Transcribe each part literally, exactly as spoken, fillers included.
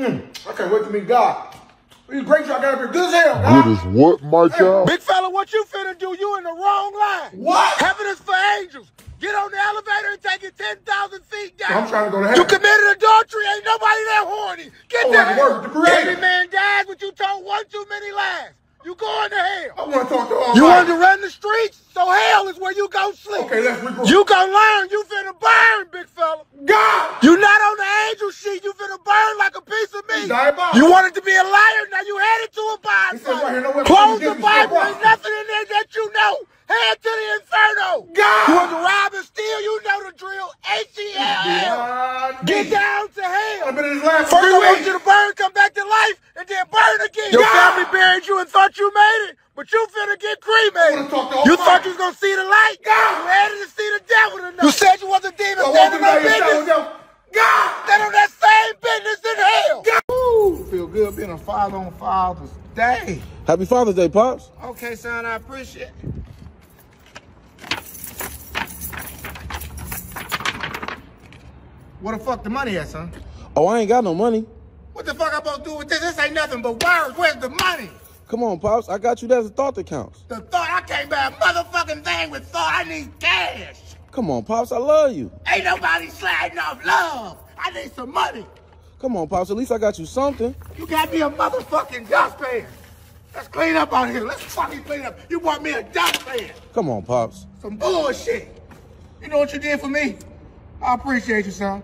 Mm, I can't wait to meet God. These grapes I got up here good as hell, God. Good as what, my hey, child? Big fella, what you finna do? You in the wrong line. What? Heaven is for angels. Get on the elevator and take it ten thousand feet down. I'm trying to go to heaven. You committed adultery. Ain't nobody that horny. Get oh, that word. Every man dies, but you told one too many lies. You going to hell. I want to talk to all You want to run the streets, so hell is where you go sleep. Okay, let's regroup. You gonna learn. You finna burn, big fella. God! You not on the angel sheet. You finna burn like a piece of meat. You wanted to be a liar. Now you headed to a Bible. Right no Close the Bible. There's nothing in there that you know. Head to the inferno. God! You want to rob and steal. You know the drill. H E L L. Get down to hell. I've been in this last First, I want you to burn, come back to life, and then burn again. Your family buried you and thought you made it, but you finna get cremated. You thought you was gonna see the light. God. You headed to see the devil tonight. You said you was a demon standing on business. God, stand on that same business in hell. God. Ooh, feel good being a father on Father's Day. Happy Father's Day, Pops. Okay, son, I appreciate it. Where the fuck the money at, son? Oh, I ain't got no money. What the fuck I'm supposed to do with this? This ain't nothing but words. Where's the money? Come on, Pops. I got you. That's the thought that counts. The thought? I can't buy a motherfucking thing with thought. I need cash. Come on, Pops. I love you. Ain't nobody sliding off love. I need some money. Come on, Pops. At least I got you something. You got me a motherfucking dustpan. Let's clean up out here. Let's fucking clean up. You bought me a dustpan. Come on, Pops. Some bullshit. You know what you did for me? I appreciate you, son.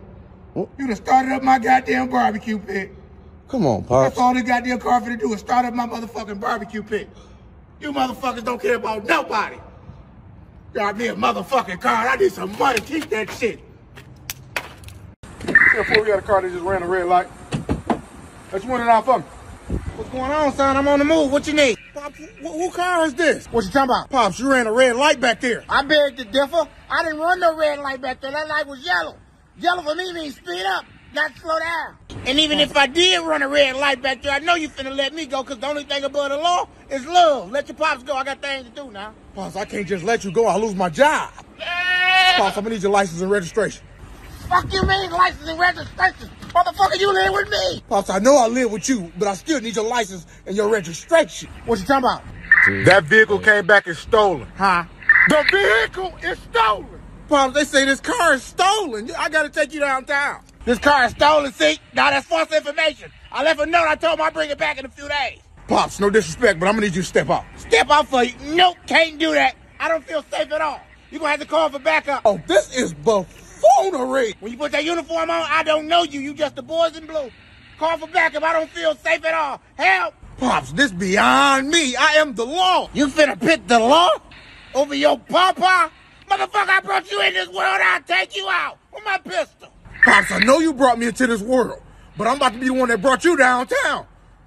What? You done started up my goddamn barbecue pit. Come on, Pops. That's all this goddamn car for to do is start up my motherfucking barbecue pit. You motherfuckers don't care about nobody. Got me a motherfucking car. I need some money. Keep that shit. Yeah, before we got a car that just ran a red light. That's one and all for me. What's going on, son? I'm on the move. What you need? Pops, wh who car is this? What you talking about? Pops, you ran a red light back there. I beg to differ. I didn't run no red light back there. That light was yellow. Yellow for me means speed up, not slow down. And even if I did run a red light back there, I know you finna let me go, because the only thing above the law is love. Let your Pops go. I got things to do now. Pops, I can't just let you go. I'll lose my job. Yeah. Pops, I'm gonna need your license and registration. Fuck you mean license and registration? Motherfucker, you live with me. Pops, I know I live with you, but I still need your license and your registration. What you talking about? That vehicle came back and stolen. Huh? The vehicle is stolen. Pops, they say this car is stolen. I gotta take you downtown. This car is stolen, see? Now that's false information. I left a note. I told him I'd bring it back in a few days. Pops, no disrespect, but I'm gonna need you to step out. Step out for you? Nope, can't do that. I don't feel safe at all. You're gonna have to call for backup. Oh, this is buffoonery. When you put that uniform on, I don't know you. You just the boys in blue. Call for backup. I don't feel safe at all. Help. Pops, this beyond me. I am the law. You finna pick the law over your papa? Motherfucker, I brought you in this world, I'll take you out with my pistol. Pops, I know you brought me into this world, but I'm about to be the one that brought you downtown.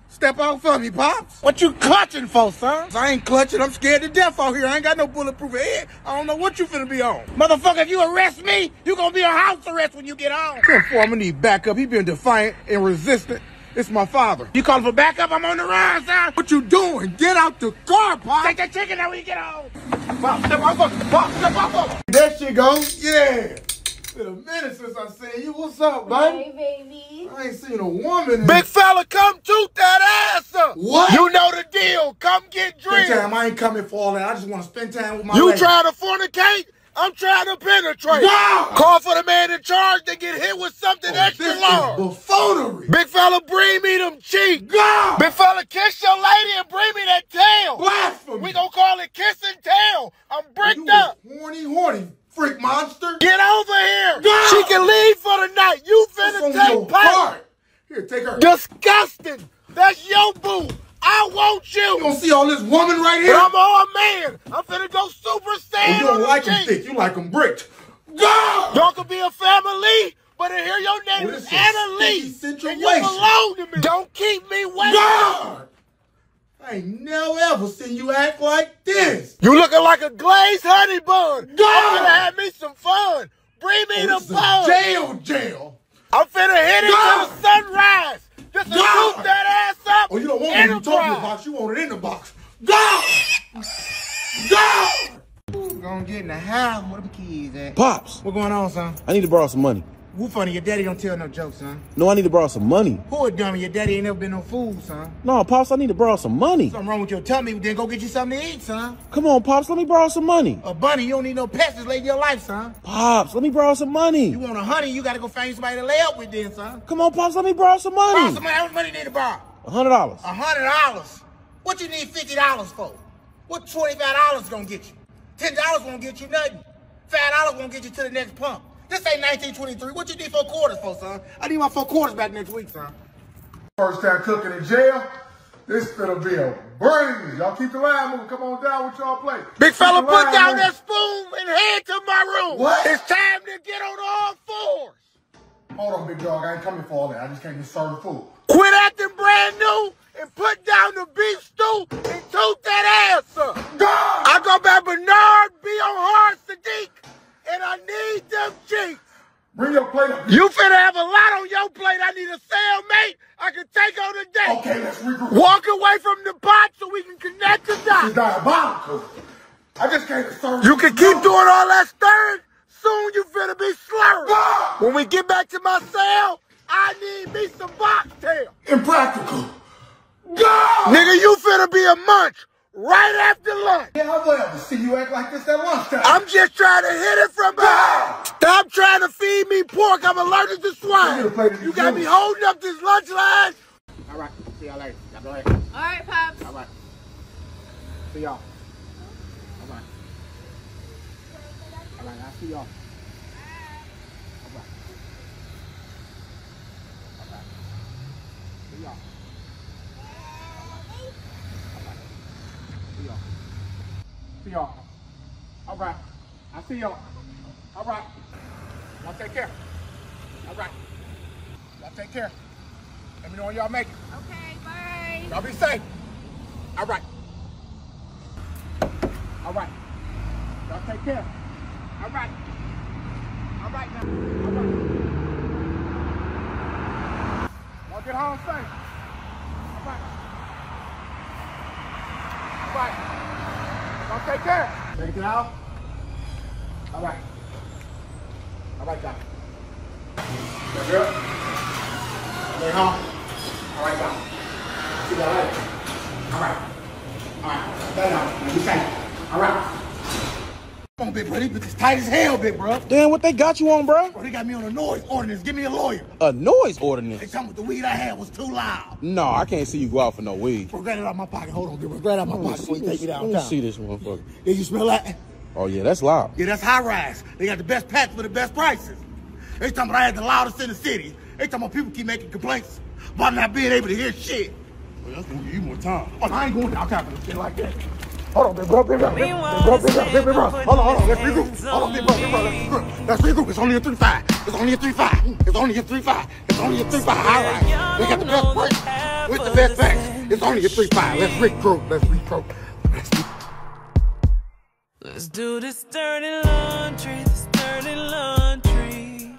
Step out for me, Pops. What you clutching for, son? I ain't clutching. I'm scared to death out here. I ain't got no bulletproof head. I don't know what you finna be on. Motherfucker, if you arrest me, you gonna be on house arrest when you get home. Therefore, I'm gonna need backup. He been defiant and resistant. It's my father. You calling for backup? I'm on the run, son. What you doing? Get out the car, Pops. Take that chicken out when you get home. Pop, step off up. Pop, step off up. That shit goes. Yeah. It's been a minute since I seen you. What's up, buddy? Hey, baby. I ain't seen a woman. Big fella, come toot that ass up. What? You know the deal. Come get drilled. Time. I ain't coming for all that. I just want to spend time with my You lady. Trying to fornicate? I'm trying to penetrate. Wow. Call for the man in charge to get hit with something oh, extra this large. Is buffoonery. Big fella, bring me them cheeks. Wow. Big fella, kiss your lady and bring me that tail. Blasphemy. We gonna call it kiss and tail. I'm bricked you up. Horny, horny, freak monster. Get over here. Wow. She can leave for the night. You finna take part. Here, take her. Disgusting. That's your boo. I want you. You gonna see all this woman right here? But I'm all man. I'm finna go super saiyan. You don't like them thick. You like them bricked. Go! Y'all could be a family, but I hear your name well, is Annalise. And you belong to me. Don't keep me waiting. God! I ain't never ever seen you act like this. You looking like a glazed honey bun. God! I'm gonna have me some fun. Bring me oh, the bun. Jail, jail. I'm finna hit it till the sunrise. This is toot that ass up. Oh, you don't want me to talk in the box. You want it in the box. Go! Go! We're gonna get in the house with them kids at. Pops! What's going on, son? I need to borrow some money. Who funny? Your daddy don't tell no jokes, son. No, I need to borrow some money. Who a dummy? Your daddy ain't never been no fool, son. No, Pops, I need to borrow some money. Something wrong with your tummy, then go get you something to eat, son. Come on, Pops, let me borrow some money. A bunny, you don't need no pets to lay your life, son. Pops, let me borrow some money. You want a honey, you gotta go find somebody to lay up with then, son. Come on, Pops, let me borrow some money. Borrow some money. How much money you need to borrow? A hundred dollars. A hundred dollars? What you need fifty dollars for? What twenty-five dollars gonna get you? Ten dollars won't get you nothing. Five dollars won't get you to the next pump. This ain't nineteen twenty-three. What you need four quarters for, son? I need my four quarters back next week, son. First time cooking in jail. This finna be a breeze. Y'all keep the line moving. Come on down with y'all plate. Big fella, put down that spoon and head to my room. What? It's time to get on all fours. Hold on, big dog. I ain't coming for all that. I just came to serve food. Quit acting brand new and put down the beef stew and toot that ass up. God. I go by Bernard B. on hard Sadiq. And I need them cheeks. Bring your plate up. You finna have a lot on your plate. I need a cellmate I can take on a date. Okay, let's regroup. Walk away from the pot so we can connect the dots. It's diabolical. I just came to serve you. You can keep doing all that stirring. Soon you finna be slurring. Ah! When we get back to my cell, I need me some boxtail. Impractical. Ah! Nigga, you finna be a munch. Right after lunch. Yeah, I would ever see you act like this at lunchtime. I'm just trying to hit it from behind. Stop trying to feed me pork. I'm allergic to swine. You got me holding up this lunch line. All right. See y'all later. Y'all go ahead. All right, Pops. All right. See y'all. All right. All right. I'll see y'all. All right. All right. See y'all. See y'all. All right. I see y'all. All right. Y'all take care. All right. Y'all take care. Let me know when y'all make it. Okay, bye. Y'all be safe. All right. All right. Y'all take care. All right. All right now. All right. Y'all get home safe. All right. All right. Y'all take care. Take it out. All right. All right, y'all. That's good. Stay home. All right, y'all. See y'all later. All right. All right. Stay home. Let me say. All right. Come on, big bro. These bitches tight as hell, big bro. Damn, what they got you on, bro? Bro, they got me on a noise ordinance. Give me a lawyer. A noise ordinance? They tell me the weed I had was too loud. No, I can't see you go out for no weed. Bro, grab it out of my pocket. Hold on, big bro. Grab it out of my pocket. Let me take it out. Let me see this motherfucker. Did you smell that? Oh, yeah, that's loud. Yeah, that's high rise. They got the best packs for the best prices. They talking about I had the loudest in the city. They talking about people keep making complaints about not being able to hear shit. Well, that's going to give you more time. Oh, no, I ain't going downtown for no shit like that. Hold on, big bro, big bro, big bro, big bro, big bro. Hold on, hold on, let's regroup. Hold on, big bro, big bro, let's regroup. Let's regroup. It's only a three five. It's only a three five. It's only a three five. It's only a three five. All right. They got the best price with the best facts. It's only a three five. Let's regroup. Let's regroup. Let's regroup. Let's do this dirty laundry, this dirty laundry.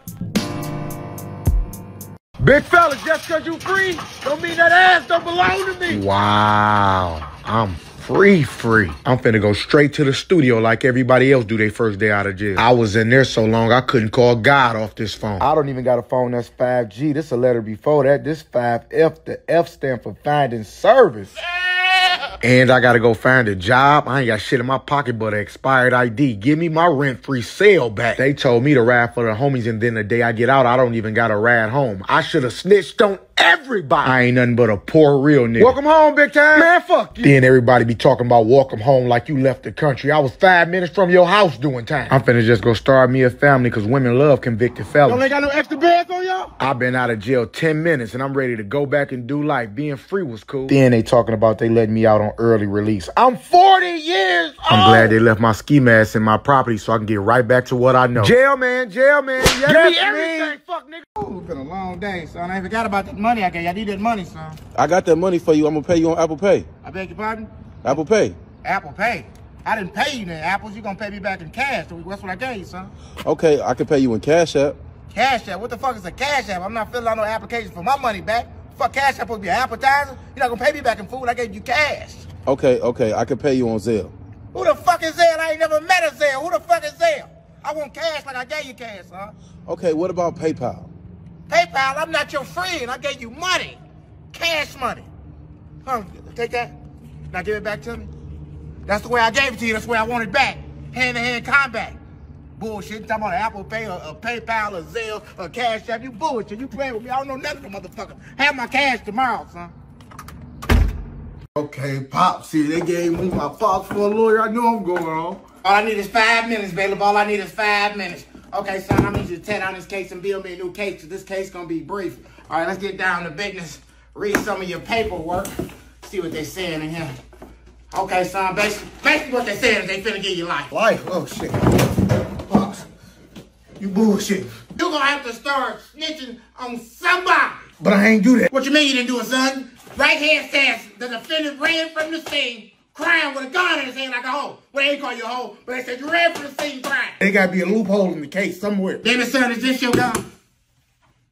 Big fella, just because you free don't mean that ass don't belong to me. Wow. I'm Free, free. I'm finna go straight to the studio like everybody else do their first day out of jail. I was in there so long, I couldn't call God off this phone. I don't even got a phone that's five G. This a letter before that. This five F. The F stand for finding service. And I gotta go find a job. I ain't got shit in my pocket but an expired I D. Give me my rent-free cell back. They told me to ride for the homies, and then the day I get out, I don't even gotta ride home. I should have snitched on everybody. I ain't nothing but a poor real nigga. Welcome home, big time. Man, fuck you. Then everybody be talking about welcome home like you left the country. I was five minutes from your house doing time. I'm finna just go start me a family because women love convicted fellas. Don't they got no extra beds on y'all? I've been out of jail ten minutes and I'm ready to go back and do life. Being free was cool. Then they talking about they letting me out on early release. I'm forty years old. I'm glad they left my ski mask in my property so I can get right back to what I know. Jail, man. Jail, man. Yes, Give me everything. Me. Fuck, nigga. Ooh, it's been a long day, son. I ain't forgot about that money I got. I need that money, son. I got that money for you. I'm going to pay you on Apple Pay. I beg your pardon? Apple Pay. Apple Pay? I didn't pay you then, Apples. You're going to pay me back in cash. That's what I gave you, son. Okay, I can pay you in Cash App. Cash App? What the fuck is a Cash App? I'm not filling out no application for my money back. Fuck, Cash App supposed to be an appetizer? You're not going to pay me back in food. I gave you cash. Okay, okay. I can pay you on Zelle. Who the fuck is Zelle? I ain't never met a Zelle. Who the fuck is Zelle? I want cash like I gave you cash, huh? Okay, what about PayPal? PayPal, I'm not your friend. I gave you money. Cash money. Huh, take that. Now give it back to me. That's the way I gave it to you. That's the way I want it back. Hand-to-hand combat. Bullshit. You talking about Apple Pay or, or PayPal or Zelle or Cash App. You bullshit. You playing with me. I don't know nothing of the motherfucker. Have my cash tomorrow, son. Okay, Pop. See, they gave me my pops for a lawyer. I knew I'm going on. All I need is five minutes, baby. All I need is five minutes. Okay, son, I need you to tear down this case and build me a new case, because this case going to be brief. All right, let's get down to business. Read some of your paperwork. See what they're saying in here. Okay, son, basically, basically what they're saying is they finna give you life. Life? Oh, shit. Pops, you bullshit. You're going to have to start snitching on somebody. But I ain't do that. What you mean you didn't do it, son? Right here says the defendant ran from the scene, crying with a gun in his hand like a hoe. Well, they ain't call you a hoe, but they said you ran from the scene crying. There gotta be a loophole in the case somewhere. Damn it, son, is this your gun?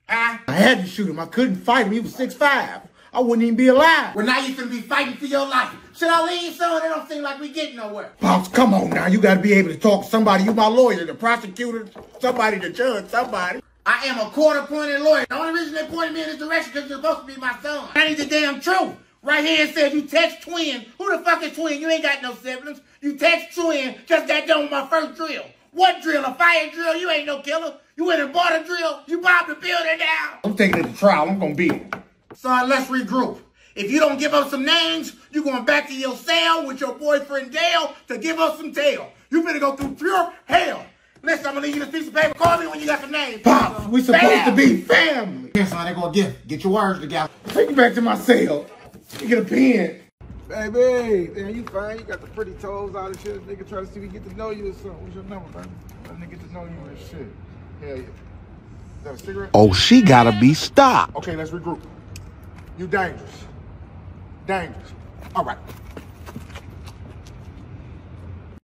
Huh? I had to shoot him. I couldn't fight him. He was six five. I wouldn't even be alive. Well, now you finna be fighting for your life. Should I leave, son? It don't seem like we getting nowhere. Pops, come on now. You gotta be able to talk to somebody. You my lawyer, the prosecutor, somebody, the judge, somebody. I am a court-appointed lawyer. The only reason they pointed me in this direction because you're supposed to be my son. I need the damn truth. Right here it says you text twin. Who the fuck is twin? You ain't got no siblings. You text twin just got done with my first drill. What drill? A fire drill? You ain't no killer. You went and bought a drill. You bombed the building down. I'm taking it to trial. I'm going to beat it. Son, let's regroup. If you don't give up some names, you're going back to your cell with your boyfriend Dale to give us some tail. You better go through pure hell. Listen, I'm going to leave you this piece of paper. Call me when you got some names. Pops, we supposed Bam. to be family. Yes, son, they're going to get Get your words together. Take me back to my cell. You get a pen. Baby, man, you fine. You got the pretty toes out and shit. Nigga try to see if we get to know you or something. What's your number, baby? Let nigga get to know you and shit. Hell yeah. Is that a cigarette? Oh, she gotta be stopped. Okay, let's regroup. You dangerous. Dangerous. All right.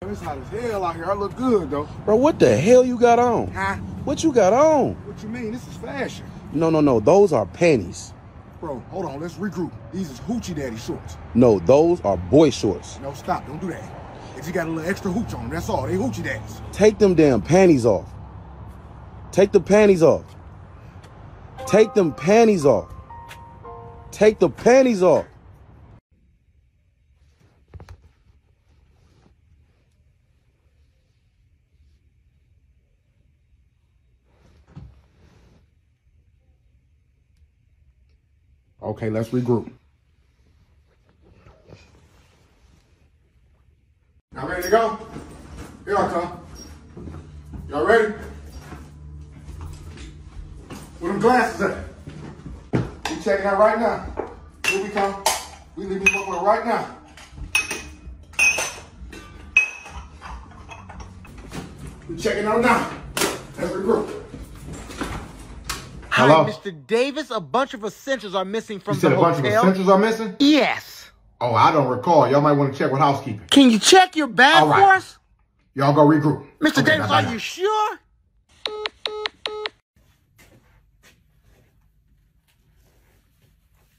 It's hot as hell out here. I look good, though. Bro, what the hell you got on? Huh? What you got on? What you mean? This is fashion. No, no, no. Those are panties. Bro, hold on. Let's regroup. These is hoochie daddy shorts. No, those are boy shorts. No, stop. Don't do that. If you got a little extra hooch on them, that's all. They hoochie daddies. Take them damn panties off. Take the panties off. Take them panties off. Take the panties off. Okay, let's regroup. Y'all ready to go? Here I come. Y'all ready? Where them glasses at? We checking out right now. Here we come. We leaving the fuck right now. We checking out now. Let's regroup. Hello? Hi, Mister Davis, a bunch of essentials are missing from you said the hotel. A bunch of essentials are missing? Yes. Oh, I don't recall. Y'all might want to check with housekeeping. Can you check your bag right. for us? Y'all go regroup. Mister Okay, Davis, now, now, now. are you sure?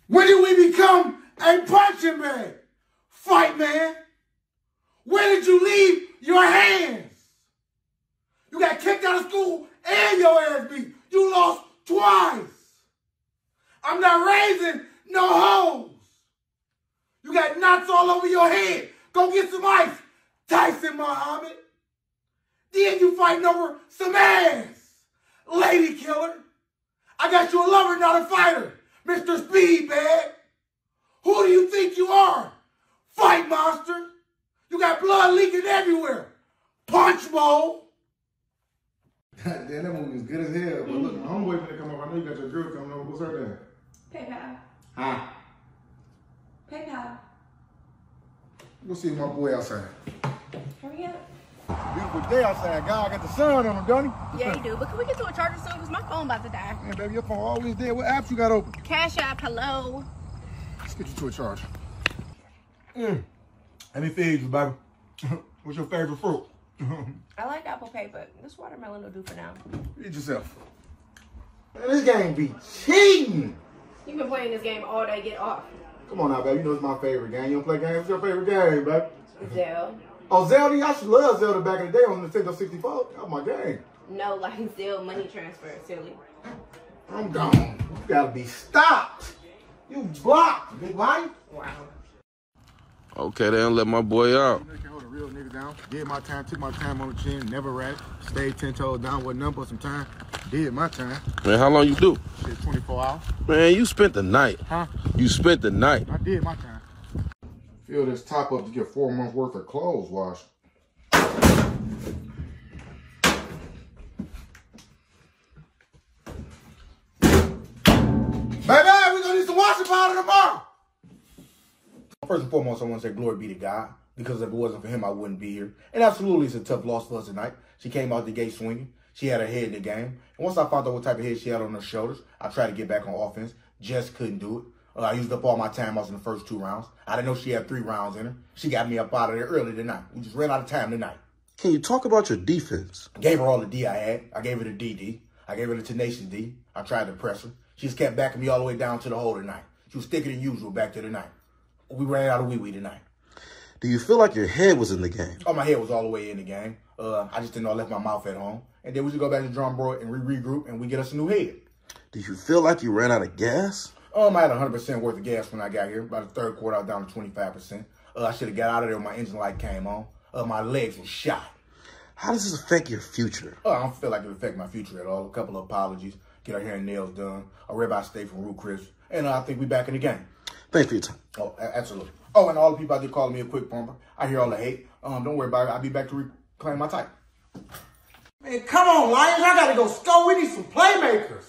When did we become a punching bag? Fight, man. Where did you leave your hands? You got kicked out of school and your ass beat. You lost twice. I'm not raising no hoes. You got knots all over your head. Go get some ice, Tyson Muhammad. Then you fighting over some ass, lady killer. I got you a lover, not a fighter, Mister Speedbag. Who do you think you are, fight monster? You got blood leaking everywhere, punch bowl. God damn, that movie is good as hell. But look, homeboy finna come over. I know you got your girl coming over. What's her name? PayPal. Huh? PayPal. Go see my boy outside. Hurry up. Beautiful day outside. God, I got the sun on him, don't he? Yeah, you do. But can we get to a charger soon? Because my phone about to die. Man, baby, your phone always dead. What apps you got open? Cash App, hello. Let's get you to a charger. Mm. Let me feed you, baby. What's your favorite fruit? I like apple pie, but this watermelon will do for now. Eat yourself. Man, this game be cheating. You've been playing this game all day. Get off. Come on now, baby. You know it's my favorite game. You don't play games? It's your favorite game, baby. Zelle. Oh, Zelda, y'all should love Zelda back in the day on Nintendo sixty-four. Oh my dang. No, like Zelda money transfer, silly. I'm gone. You gotta be stopped. You blocked, big wife. Wow. Okay, they don't let my boy out. You know, can hold a real nigga down. Did my time, took my time on the chin, never rapped. Stayed ten toes down with number some time. Did my time. Man, how long you do? Shit, twenty-four hours. Man, you spent the night. Huh? You spent the night. I did my time. Fill this top up to get four months worth of clothes washed. Baby, we're gonna need some washing powder tomorrow. First and foremost, I want to say glory be to God, because if it wasn't for him, I wouldn't be here. And absolutely, it's a tough loss for us tonight. She came out the gate swinging. She had her head in the game. And once I found out what type of head she had on her shoulders, I tried to get back on offense. Just couldn't do it. Uh, I used up all my timeouts in the first two rounds. I didn't know she had three rounds in her. She got me up out of there early tonight. We just ran out of time tonight. Can you talk about your defense? I gave her all the D I had. I gave her the D D. I gave her the tenacious D. I tried to press her. She just kept backing me all the way down to the hole tonight. She was thicker than usual back to the night. We ran out of wee-wee tonight. Do you feel like your head was in the game? Oh, my head was all the way in the game. Uh, I just didn't know I left my mouth at home. And then we should go back to the drum board and we regroup and we get us a new head. Do you feel like you ran out of gas? Um, I had one hundred percent worth of gas when I got here. By the third quarter, I was down to twenty-five percent. Uh, I should have got out of there when my engine light came on. Uh, my legs were shot. How does this affect your future? Uh, I don't feel like it affects my future at all. A couple of apologies. Get our hair and nails done. A ribeye steak from Root Chris. And uh, I think we back in the game. Thank you for your time. Oh, absolutely. Oh, and all the people out there calling me a quick bumper. I hear all the hate. Um, don't worry about it. I'll be back to reclaim my title. Man, come on, Lions. I gotta go score. We need some playmakers.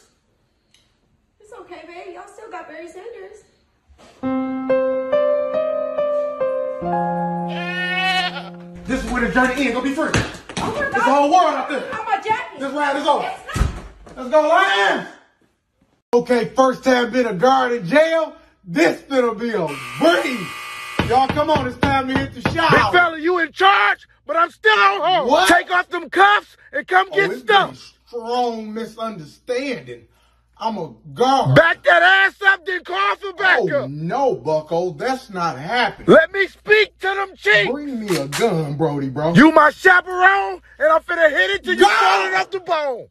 It's okay, babe. Y'all still got Barry Sanders. Yeah. This is where the journey ends. Gonna be free. Oh my God. This whole world out there. How about Jackie? This ride is over. Let's go, Lions. Okay, first time been a guard in jail. This finna be a breeze. Y'all, come on, it's time to hit the shot. Big fella, you in charge, but I'm still on home. What? Take off them cuffs and come oh, get stuff. Strong misunderstanding. I'm a guard. Back that ass up, then call for backup. Oh, no, bucko, that's not happening. Let me speak to them cheeks. Bring me a gun, Brody, bro. You my chaperone, and I'm finna hit it till you fall it up the bone.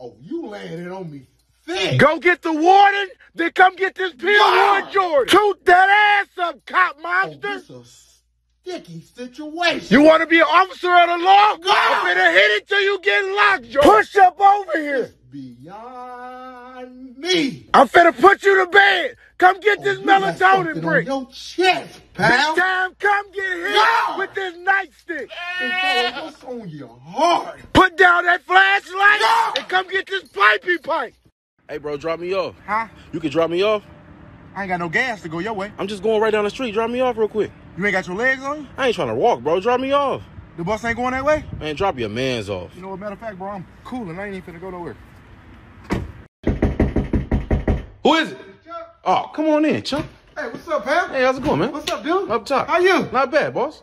Oh, you landed on me. Thing. Go get the warden, then come get this pill, Lord Jordan. Toot that ass up, cop monster. Oh, this is a sticky situation. You want to be an officer of the law? God. I'm gonna hit it till you get locked, Jordan. Push up over here. It's beyond me. I'm finna put you to bed. Come get oh, this melatonin break. Your chest, pal. This time, come get hit God. With this nightstick. Yeah. What's on your heart? Put down that flashlight God. And come get this pipey pipe. Hey, bro, drop me off. Huh? You can drop me off? I ain't got no gas to go your way. I'm just going right down the street. Drop me off real quick. You ain't got your legs on you? I ain't trying to walk, bro. Drop me off. The bus ain't going that way? Man, drop your mans off. You know what? Matter of fact, bro, I'm cool and I ain't even finna go nowhere. Who is it? Chuck. Oh, come on in, Chuck. Hey, what's up, pal? Hey, how's it going, man? What's up, dude? Up top. How you? Not bad, boss.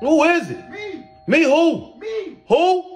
Who is it? Me. Me who? Me. Who?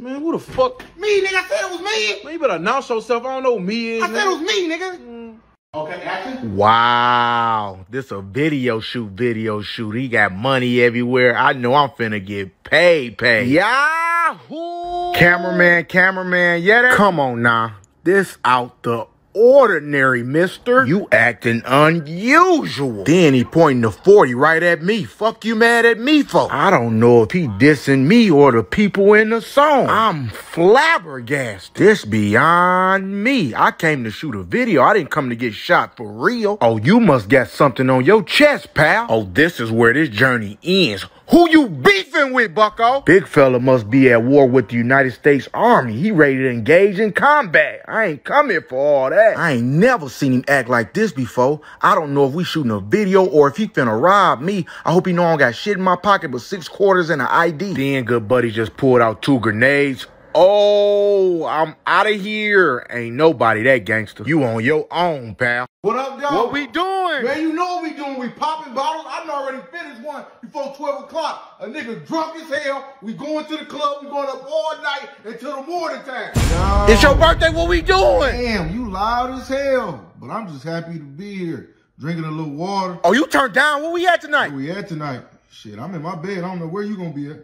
Man, who the fuck? Me, nigga, I said it was me. Man, you better announce yourself. I don't know who me is. I nigga. said it was me, nigga. Mm. Okay, action. Wow. This a video shoot, video shoot. He got money everywhere. I know I'm finna get paid, paid. Yahoo! Cameraman, cameraman, yeah. That Come on now. This out the ordinary, mister. You acting unusual. Then he pointing the forty right at me. Fuck you mad at me for? I don't know if he dissing me or the people in the song. I'm flabbergasted. This beyond me. I came to shoot a video. I didn't come to get shot for real. Oh, you must got something on your chest, pal. Oh, this is where this journey ends. Who you beefing with, bucko? Big fella must be at war with the United States Army. He ready to engage in combat. I ain't come here for all that. I ain't never seen him act like this before. I don't know if we shooting a video or if he finna rob me. I hope he know I don't got shit in my pocket but six quarters and an I D. Then good buddy just pulled out two grenades. Oh, I'm out of here. Ain't nobody that gangster. You on your own, pal. What up, dog? What we doing? Man, you know what we doing. We popping bottles. I done already finished one before twelve o'clock. A nigga drunk as hell. We going to the club. We going up all night until the morning time. Yo. It's your birthday. What we doing? Damn, you loud as hell. But I'm just happy to be here. drinking a little water. Oh, you turned down? Where we at tonight? Where we at tonight? Shit, I'm in my bed. I don't know where you gonna be at.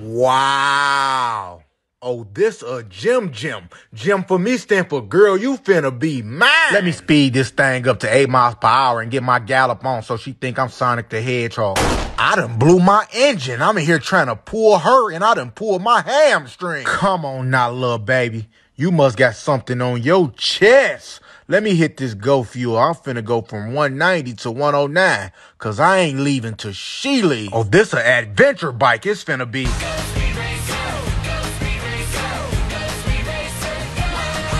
Wow. Oh, this a gym gym. Gym for me stand for girl, you finna be mine. Let me speed this thing up to eight miles per hour and get my gallop on so she think I'm Sonic the Hedgehog. I done blew my engine. I'm in here trying to pull her and I done pulled my hamstring. Come on now, little baby. You must got something on your chest. Let me hit this go fuel. I'm finna go from one ninety to one oh nine because I ain't leaving till she leave. Oh, this a adventure bike. It's finna be...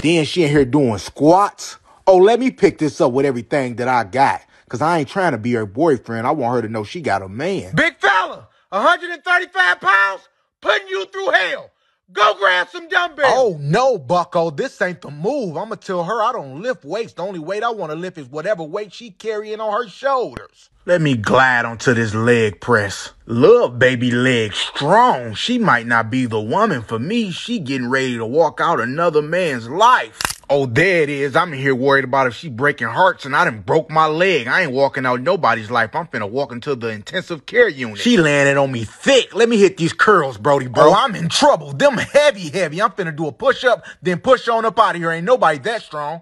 Then she in here doing squats. Oh, let me pick this up with everything that I got. Because I ain't trying to be her boyfriend. I want her to know she got a man. Big fella, one hundred thirty-five pounds, putting you through hell. Go grab some dumbbells. Oh, no, bucko. This ain't the move. I'm going to tell her I don't lift weights. The only weight I want to lift is whatever weight she carrying on her shoulders. Let me glide onto this leg press. Little baby leg strong. She might not be the woman for me. She getting ready to walk out another man's life. Oh, there it is. I'm in here worried about if she breaking hearts and I done broke my leg. I ain't walking out nobody's life. I'm finna walk into the intensive care unit. She landed on me thick. Let me hit these curls, Brody, bro. Oh, I'm in trouble. Them heavy, heavy. I'm finna do a push-up, then push on up out of here. Ain't nobody that strong.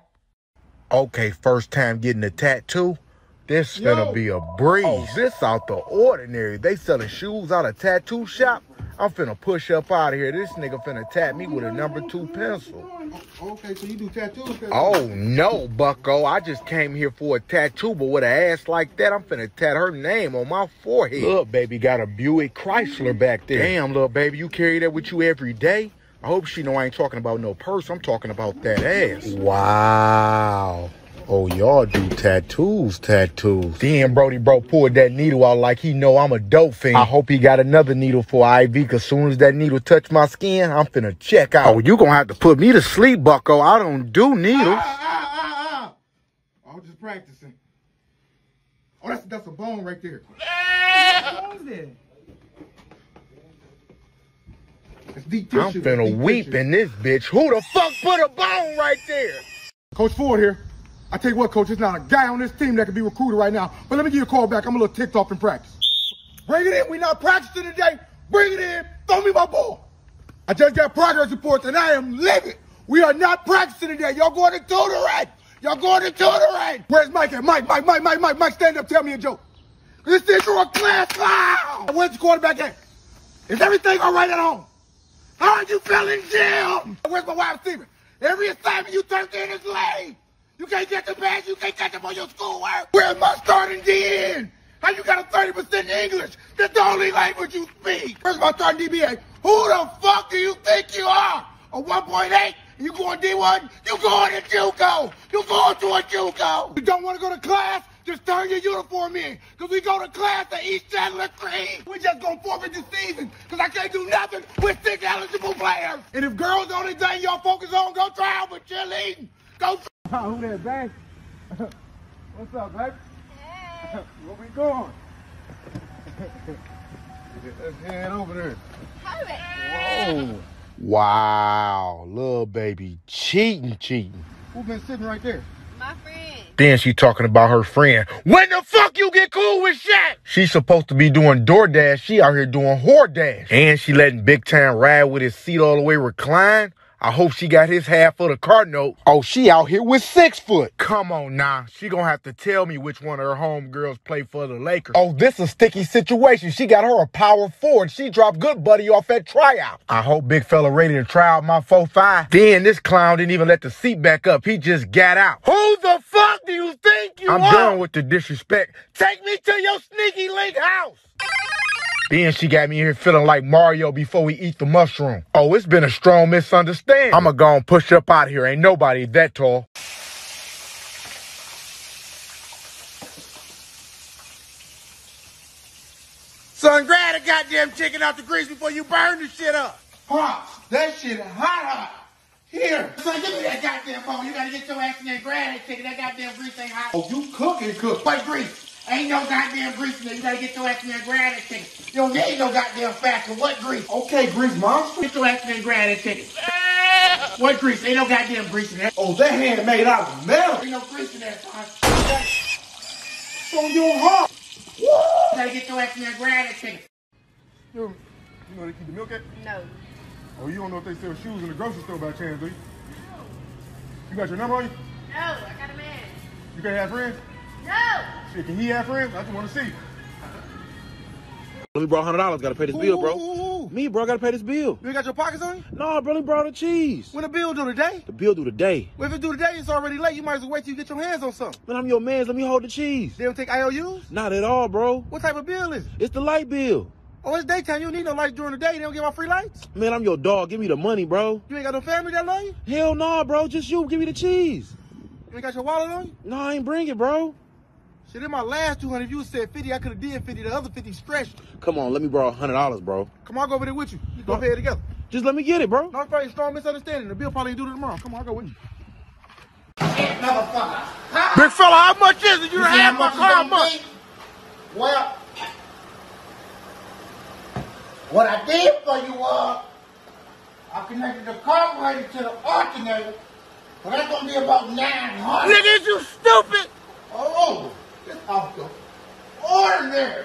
Okay, first time getting a tattoo. This Yo. Finna be a breeze. Oh, this out the ordinary. They selling shoes out of tattoo shop. I'm finna push up out of here. This nigga finna tap me with a number two pencil. Okay, so you do tattoos? Oh, no, bucko. I just came here for a tattoo, but with an ass like that, I'm finna tat her name on my forehead. Look, baby, got a Buick Chrysler back there. Damn, little baby, you carry that with you every day? I hope she know I ain't talking about no purse. I'm talking about that ass. Wow. Oh, y'all do tattoos, tattoos. Then Brody bro pulled that needle out like he know I'm a dope fiend. I hope he got another needle for I V, because soon as that needle touch my skin, I'm finna check out. Oh, you gonna have to put me to sleep, bucko. I don't do needles. Ah, ah, ah, ah. I was just practicing. Oh, that's, that's a bone right there. What is that? It's deep tissue. I'm finna deep weep tissue. In this bitch. Who the fuck put a bone right there? Coach Ford here. I tell you what, coach, there's not a guy on this team that can be recruited right now. But let me give you a call back. I'm a little ticked off in practice. Bring it in. We're not practicing today. Bring it in. Throw me my ball. I just got progress reports, and I am livid. We are not practicing today. Y'all going to tutoring. Y'all going to tutoring. Where's Mike at? Mike, Mike, Mike, Mike, Mike, Mike, stand up. Tell me a joke. This is your class. Wow. Where's the quarterback at? Is everything all right at home? How are you feeling, Jim? Where's my wide receiver? Every assignment you turned in is late. You can't get the badge, you can't catch them on your schoolwork. Where's my starting D N? How you got a thirty percent English? That's the only language you speak. Where's my starting D B A? Who the fuck do you think you are? A one point eight? You going D one? You going to JUCO? You going to a JUCO? You don't want to go to class? Just turn your uniform in. Because we go to class at East Chandler Creek. We're just going to forfeit the season. Because I can't do nothing with six eligible players. And if girls the only thing y'all focus on, go try out with cheerleading. Go try. Oh, who that, babe? What's up, babe? Hey. Where we going? Let's head over there. Hurry. Whoa. Wow. Little baby cheating, cheating. Who been sitting right there? My friend. Then she talking about her friend. When the fuck you get cool with Shaq? She's supposed to be doing DoorDash. She out here doing whoredash. And she letting Big Time ride with his seat all the way reclined. I hope she got his half of the car note. Oh, she out here with six foot. Come on now. She gonna have to tell me which one of her homegirls play for the Lakers. Oh, this a sticky situation. She got her a power forward. She dropped good buddy off at tryout. I hope Big Fella ready to try out my four five. Then this clown didn't even let the seat back up. He just got out. Who the fuck do you think you I'm are? I'm done with the disrespect. Take me to your sneaky link house. Then she got me here feeling like Mario before we eat the mushroom. Oh, it's been a strong misunderstanding. I'ma go and push up out of here. Ain't nobody that tall. Son, grab a goddamn chicken out the grease before you burn the shit up. Pops, that shit hot hot. Here. Son, give me that goddamn phone. You gotta get your ass in there and grab that chicken. That goddamn grease ain't hot. Oh, you cook and cook. Fight grease. Ain't no goddamn grease in there. You gotta get your ass in there and grab that chicken. You don't need no goddamn faster. What grease? Okay, grease monster. Get your ass in there and grab that chicken. What grease? Ain't no goddamn grease in that. Oh, that hand made out of metal. Ain't no grease in that. It's on your heart. Woo! You gotta get your ass in there and grab that thing. Yo, you know they keep the milk at? No. Oh, you don't know if they sell shoes in the grocery store by chance, do you? No. You got your number on you? No, I got a man. You can't have friends? No. Shit, can he have friends? I just want to see. We brought one hundred dollars. Gotta pay this ooh, bill, bro. Ooh, ooh. Me, bro, gotta pay this bill. You got your pockets on you? No, bro, we brought the cheese. When the bill due today? The bill due today. Well, if it's due today, it's already late. You might as well wait till you get your hands on something. Man, I'm your man. Let me hold the cheese. They don't take I O Us? Not at all, bro. What type of bill is it? It's the light bill. Oh, it's daytime. You don't need no lights during the day. They don't give out free lights? Man, I'm your dog. Give me the money, bro. You ain't got no family that love you? Hell no, nah, bro. Just you. Give me the cheese. You ain't got your wallet on you? No, I ain't bring it, bro. Shit, in my last two hundred, if you said fifty, I could have did fifty. The other fifty stretched. Come on, let me borrow one hundred dollars, bro. Come on, I'll go over there with you. You go pay it together. Just let me get it, bro. No, it's probably a strong misunderstanding. The bill probably due to tomorrow. Come on, I'll go with you. Motherfucker. Huh? Big fella, how much is it? You, you have my car much. Well, what I did for you was, I connected the carburetor to the alternator, but that's going to be about nine hundred. Nigga, you stupid. Oh, this off the ordinary.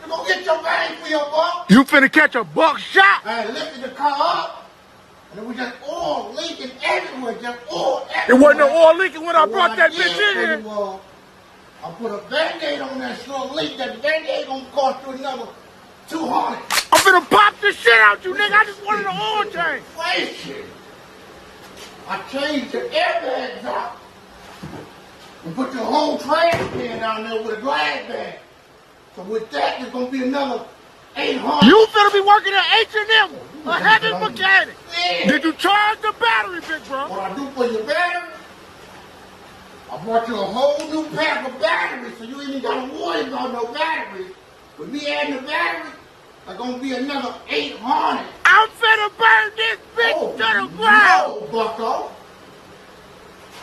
You gonna get your bang for your buck? You finna catch a buck shot? I lifted the car up, and it was just oil leaking everywhere, just oil everywhere. It wasn't no oil leaking when I but brought that I bitch in here. Was, I put a Band-Aid on that slow leak. That Band-Aid gonna cost you another two hundred. I'm finna pop this shit out you, nigga. I just wanted an oil change. Inflation. I changed the airbags out. And put your whole trash can down there with a glad bag. So with that, there's gonna be another eight hundred. You better be working at H and M, oh, a heavy mechanic. Yeah. Did you charge the battery, big bro? What I do for your battery? I bought you a whole new pack of batteries, so you ain't gotta worry about no batteries. With me adding the battery, there's gonna be another eight hundred. I'm finna burn this bitch oh, to the ground. No, bucko.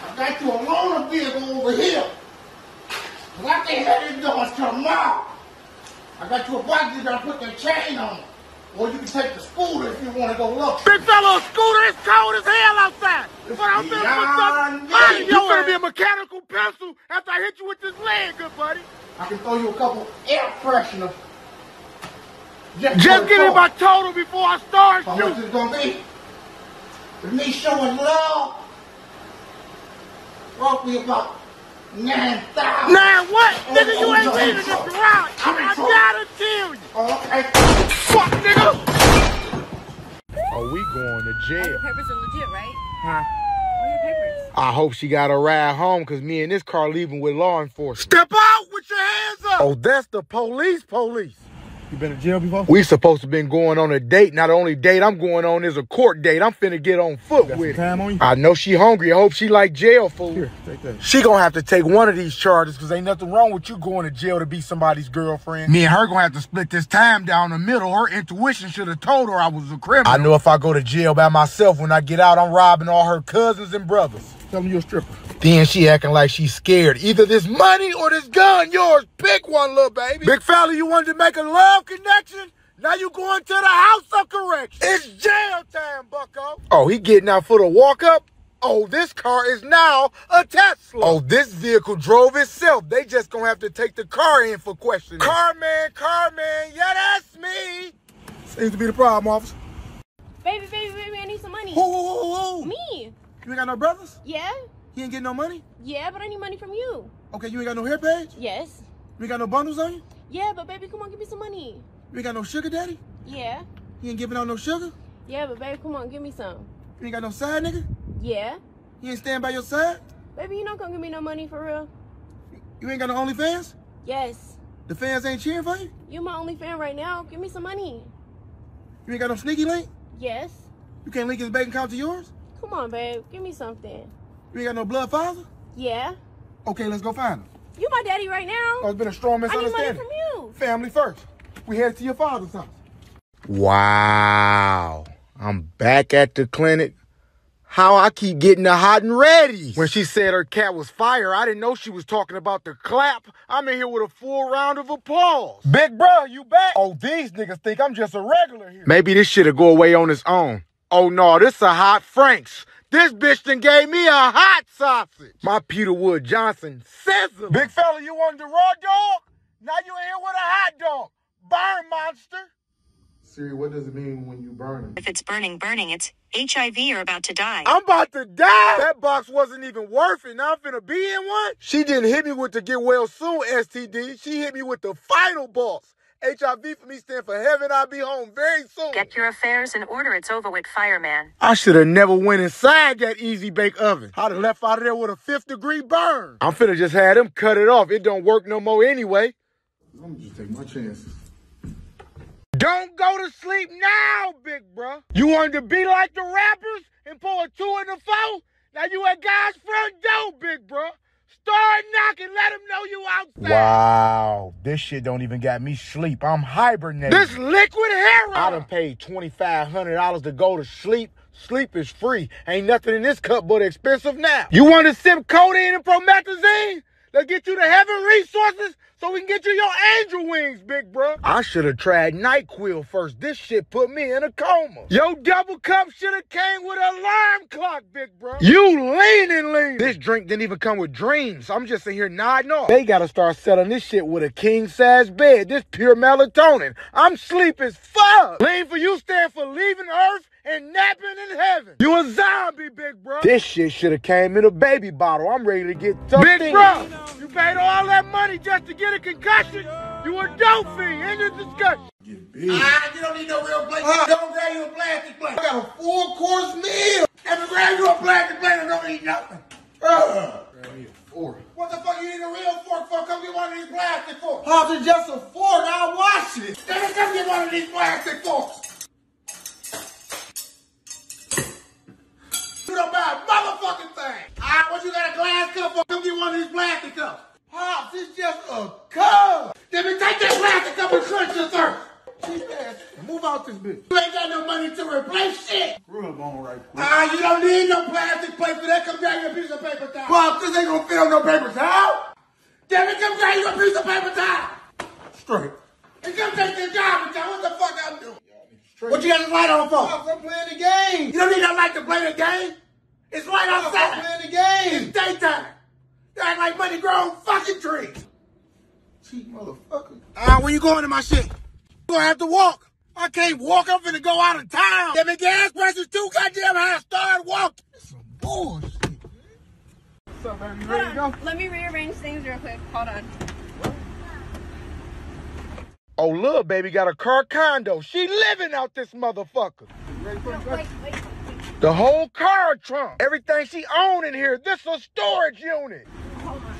I got you a loaner vehicle over here. Cause I can't have this done tomorrow. I got you a box you gotta put that chain on. Or you can take the scooter if you want to go look. Big fella, a scooter, it's cold as hell outside. But I'm finna put something. You finna be a mechanical pencil after I hit you with this leg, good buddy. I can throw you a couple air fresheners. Just, Just get in my total before I start shooting. How much is it gonna be? With me showing love. Roughly about nine thousand. Nine what? Oh, nigga, you oh, ain't leaving this garage. I gotta kill you. Oh, okay. Fuck, nigga. Are we going to jail? Your papers are legit, right? Huh? What are your papers? I hope she got a ride home because me and this car leaving with law enforcement. Step out with your hands up. Oh, that's the police, police. You been to jail before? We supposed to been going on a date. Now the only date I'm going on is a court date. I'm finna get on foot got with some time it. On you? I know she hungry. I hope she like jail food. Here, take that. She gonna have to take one of these charges because ain't nothing wrong with you going to jail to be somebody's girlfriend. Me and her gonna have to split this time down the middle. Her intuition should have told her I was a criminal. I know if I go to jail by myself, when I get out, I'm robbing all her cousins and brothers. Tell them you're a stripper. Then she acting like she's scared. Either this money or this gun yours. Pick one, little baby. Big fella, you wanted to make a love connection? Now you going to the house of correction. It's jail time, bucko. Oh, he getting out for the walk-up? Oh, this car is now a Tesla. Oh, this vehicle drove itself. They just gonna have to take the car in for questioning. Car man, car man, yeah, that's me. Seems to be the problem, officer. Baby, baby, baby, I need some money. Who, who, who, who? Me. You ain't got no brothers? Yeah. You ain't getting no money? Yeah, but I need money from you. Okay, you ain't got no hair page? Yes. You ain't got no bundles on you? Yeah, but baby, come on, give me some money. You ain't got no sugar daddy? Yeah. You ain't giving out no sugar? Yeah, but baby, come on, give me some. You ain't got no side nigga? Yeah. You ain't stand by your side? Baby, you not gonna give me no money for real. You ain't got no OnlyFans? Yes. The fans ain't cheering for you? You my only fan right now. Give me some money. You ain't got no sneaky link? Yes. You can't link his bank account to yours? Come on, babe. Give me something. You ain't got no blood father? Yeah. Okay, let's go find him. You my daddy right now. Oh, it's been a strong misunderstanding. I need money from you. Family first. We headed to your father's house. Wow. I'm back at the clinic. How I keep getting the hot and ready. When she said her cat was fire, I didn't know she was talking about the clap. I'm in here with a full round of applause. Big bro, you back? Oh, these niggas think I'm just a regular here. Maybe this shit'll go away on its own. Oh, no, this a hot Frank's. This bitch done gave me a hot sausage. My Peter Wood Johnson sizzle. Big fella, you wanted the raw dog? Now you in here with a hot dog. Burn, monster. Siri, what does it mean when you burn it? If it's burning, burning, it's H I V or about to die. I'm about to die. That box wasn't even worth it. Now I'm finna be in one? She didn't hit me with the get well soon S T D. She hit me with the final box. H I V for me stand for heaven, I'll be home very soon. Get your affairs in order, it's over with, fireman. I should have never went inside that Easy Bake Oven. I'd have left out of there with a fifth degree burn. I'm finna just have them cut it off. It don't work no more anyway. I'm just take my chances. Don't go to sleep now, big bruh. You wanted to be like the rappers and pull a two and a four? Now you at God's front door, big bruh. Start knocking, let him know you outside. Wow, this shit don't even got me sleep. I'm hibernating. This liquid heroin. I done paid twenty-five hundred dollars to go to sleep. Sleep is free. Ain't nothing in this cup but expensive now. You want to sip codeine and promethazine? Let's get you the heaven resources so we can get you your angel wings, big bro. I should have tried NyQuil first. This shit put me in a coma. Your double cup should have came with an alarm clock, big bro. You lean and lean. This drink didn't even come with dreams. I'm just in here nodding off. They got to start selling this shit with a king-size bed. This pure melatonin. I'm sleep as fuck. Lean for you stand for leaving Earth and napping in heaven. You a zombie, big bro. This shit should have came in a baby bottle. I'm ready to get tough. Big bro, you paid all that money just to get a concussion? You a dope fiend. End of discussion. Ah, you don't need no real plate. Uh, don't grab you a plastic plate. I got a full course meal. If grab you a plastic plate, I don't eat nothing. Uh. Grab me a fork. What the fuck you need a real fork for? Come get one of these plastic forks. How to just a fork? I'll wash it. Then come get one of these plastic forks. Motherfucking thing. Alright, what you got a glass cup for? Come get one of these plastic cups. Pops, it's just a cup. Then we take that plastic cup and crunch your thirst. Cheap ass. Move out this bitch. You ain't got no money to replace shit. Rub on right quick. Alright, you don't need no plastic plate for that. Come down your piece of paper towel. Pops, this ain't gonna fill no paper towel. Then it comes down your piece of paper towel. Straight. And come take this job with y'all. What the fuck I'm doing? Straight. What you got this light on for? Pops, I'm playing the game. You don't need no light to play the game. It's right outside. I'm playing the game. It's daytime. They act like money grown fucking trees. Cheap motherfucker. Ah, uh, where you going to my shit? You gonna have to walk. I can't walk. I'm finna go out of town. Damn it, gas prices too goddamn high. Start walking. That's some bullshit. What's up, baby? You ready to go? Let me rearrange things real quick. Hold on. Oh, little baby got a car condo. She living out this motherfucker. You ready for no, wait, wait. The whole car trunk. Everything she owned in here. This is a storage unit. Hold on.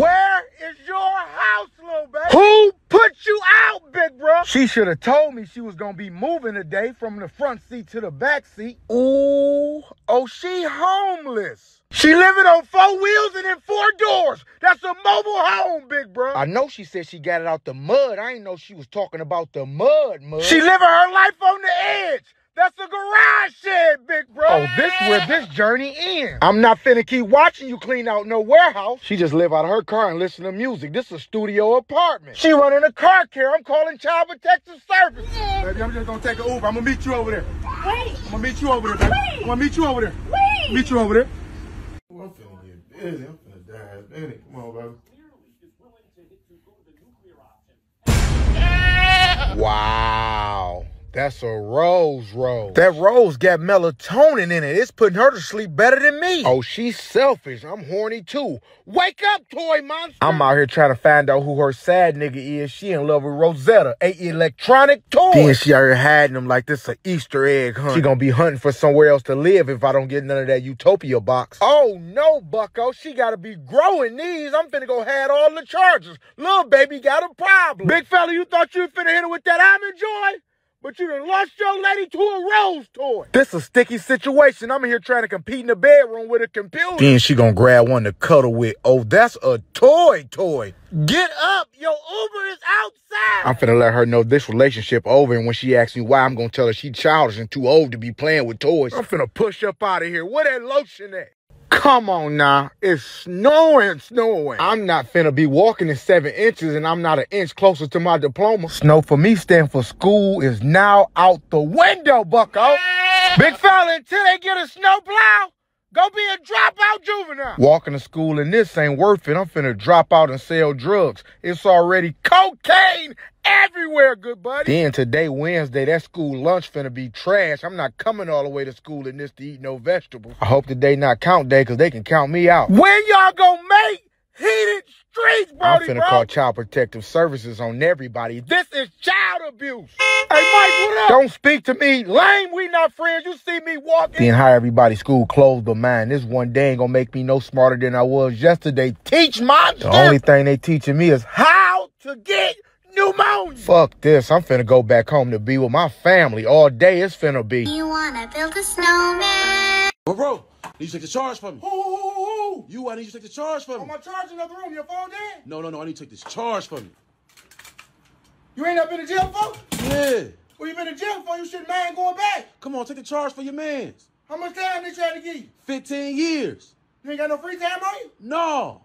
Where is your house, little baby? Who put you out, big bro? She should have told me she was going to be moving today from the front seat to the back seat. Ooh. Oh, she homeless. She living on four wheels and in four doors. That's a mobile home, big bro. I know she said she got it out the mud. I didn't know she was talking about the mud, mud. She living her life on the edge. That's a garage shed, big bro. Oh, this where this journey ends. I'm not finna keep watching you clean out no warehouse. She just live out of her car and listen to music. This is a studio apartment. She running a car care. I'm calling Child Protective Services. Yeah. Baby, I'm just gonna take an Uber. I'm gonna meet you over there. Wait. I'm gonna meet you over there, baby. Wait. I'm gonna meet you over there. Wait. Meet you over there. Oh, I'm finna get busy. I'm finna die. Baby. Come on, baby. Wow. That's a Rose Rose. That Rose got melatonin in it. It's putting her to sleep better than me. Oh, she's selfish. I'm horny too. Wake up, toy monster. I'm out here trying to find out who her sad nigga is. She in love with Rosetta, a electronic toy. Then she out here hiding them like this an Easter egg hunt. She gonna be hunting for somewhere else to live if I don't get none of that Utopia box. Oh, no, bucko. She gotta be growing these. I'm finna go have all the charges. Little baby got a problem. Big fella, you thought you finna hit her with that almond joy? But you done lost your lady to a rose toy. This a sticky situation. I'm in here trying to compete in the bedroom with a computer. Then she gonna grab one to cuddle with. Oh, that's a toy toy. Get up. Your Uber is outside. I'm finna let her know this relationship over. And when she asks me why, I'm gonna tell her she childish and too old to be playing with toys. I'm finna push up out of here. Where that lotion at? Come on now, it's snowing, snowing. I'm not finna be walking in seven inches and I'm not an inch closer to my diploma. Snow for me stand for school is now out the window, bucko. Big Fella, until they get a snowplow, go be a dropout juvenile. Walking to school and this ain't worth it. I'm finna drop out and sell drugs. It's already cocaine everywhere, good buddy. Then today, Wednesday, that school lunch finna be trash. I'm not coming all the way to school in this to eat no vegetables. I hope today not count day, because they can count me out. When y'all gonna make heated streets, Brody, I'm finna bro. call Child Protective Services on everybody. This is child abuse. Hey, Mike, what up? Don't speak to me, lame. We not friends. You see me walking. Then hire everybody school clothes but mine. This one day ain't gonna make me no smarter than I was yesterday. Teach my The sister. only thing they teaching me is how to get pneumonia. Fuck this. I'm finna go back home to be with my family all day. It's finna be. You wanna build a snowman? Bro, bro, you take the charge for me. Ooh, you, I need you to take the charge for me. Oh, my charge in the other room. Your phone dead? No, no, no. I need to take this charge for me. You ain't up in the jail for? Yeah. Well, you been in jail for? You shouldn't mind going back. Come on, take the charge for your mans. How much time they trying to give you? fifteen years. You ain't got no free time, are you? No.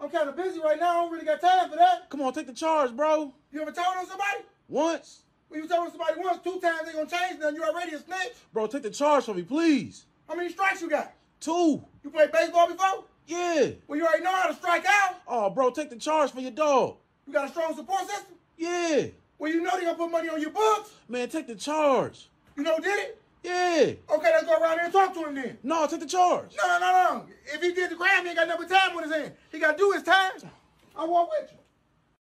I'm kind of busy right now. I don't really got time for that. Come on, take the charge, bro. You ever told on somebody? Once. Well, you told on somebody once, two times they gonna change nothing. You already a snitch. Bro, take the charge for me, please. How many strikes you got? Two. You played baseball before? Yeah. Well, you already know how to strike out. Oh, bro, take the charge for your dog. You got a strong support system? Yeah. Well, you know they gonna put money on your books. Man, take the charge. You know did it? Yeah. Okay, let's go around there and talk to him then. No, take the charge. No, no, no, no. If he did the crime, he ain't got no time on his hand. He gotta do his time. I walk with you.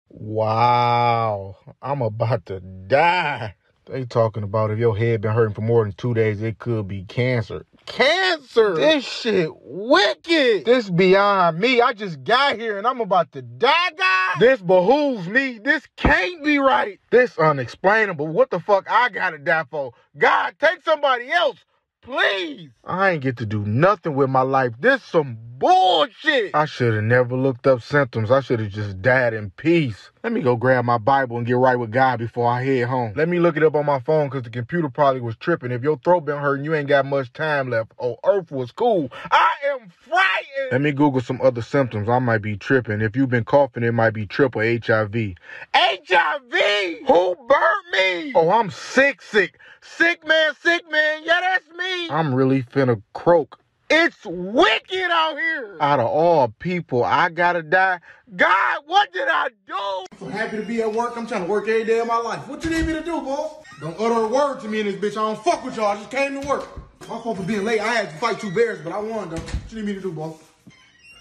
Wow. I'm about to die. They talking about if your head been hurting for more than two days, it could be cancer. Cancer? This shit wicked. This beyond me. I just got here and I'm about to die, guys. This behooves me. This can't be right. This unexplainable. What the fuck I gotta die for? God, take somebody else, please. I ain't get to do nothing with my life. This some bullshit. I should have never looked up symptoms. I should have just died in peace. Let me go grab my Bible and get right with God before I head home. Let me look it up on my phone because the computer probably was tripping. If your throat been hurting, you ain't got much time left. Oh, earth was cool. I am frightened. Let me Google some other symptoms. I might be tripping. If you've been coughing, it might be triple H I V. H I V? Who burnt me? Oh, I'm sick, sick. Sick man, sick man. Yeah, that's me. I'm really finna croak. It's wicked out here. Out of all people, I gotta die. God, what did I do? I'm so happy to be at work. I'm trying to work every day of my life. What you need me to do, boss? Don't utter a word to me in this bitch. I don't fuck with y'all. I just came to work. My fault for being late. I had to fight two bears, but I won, though. What you need me to do, boss?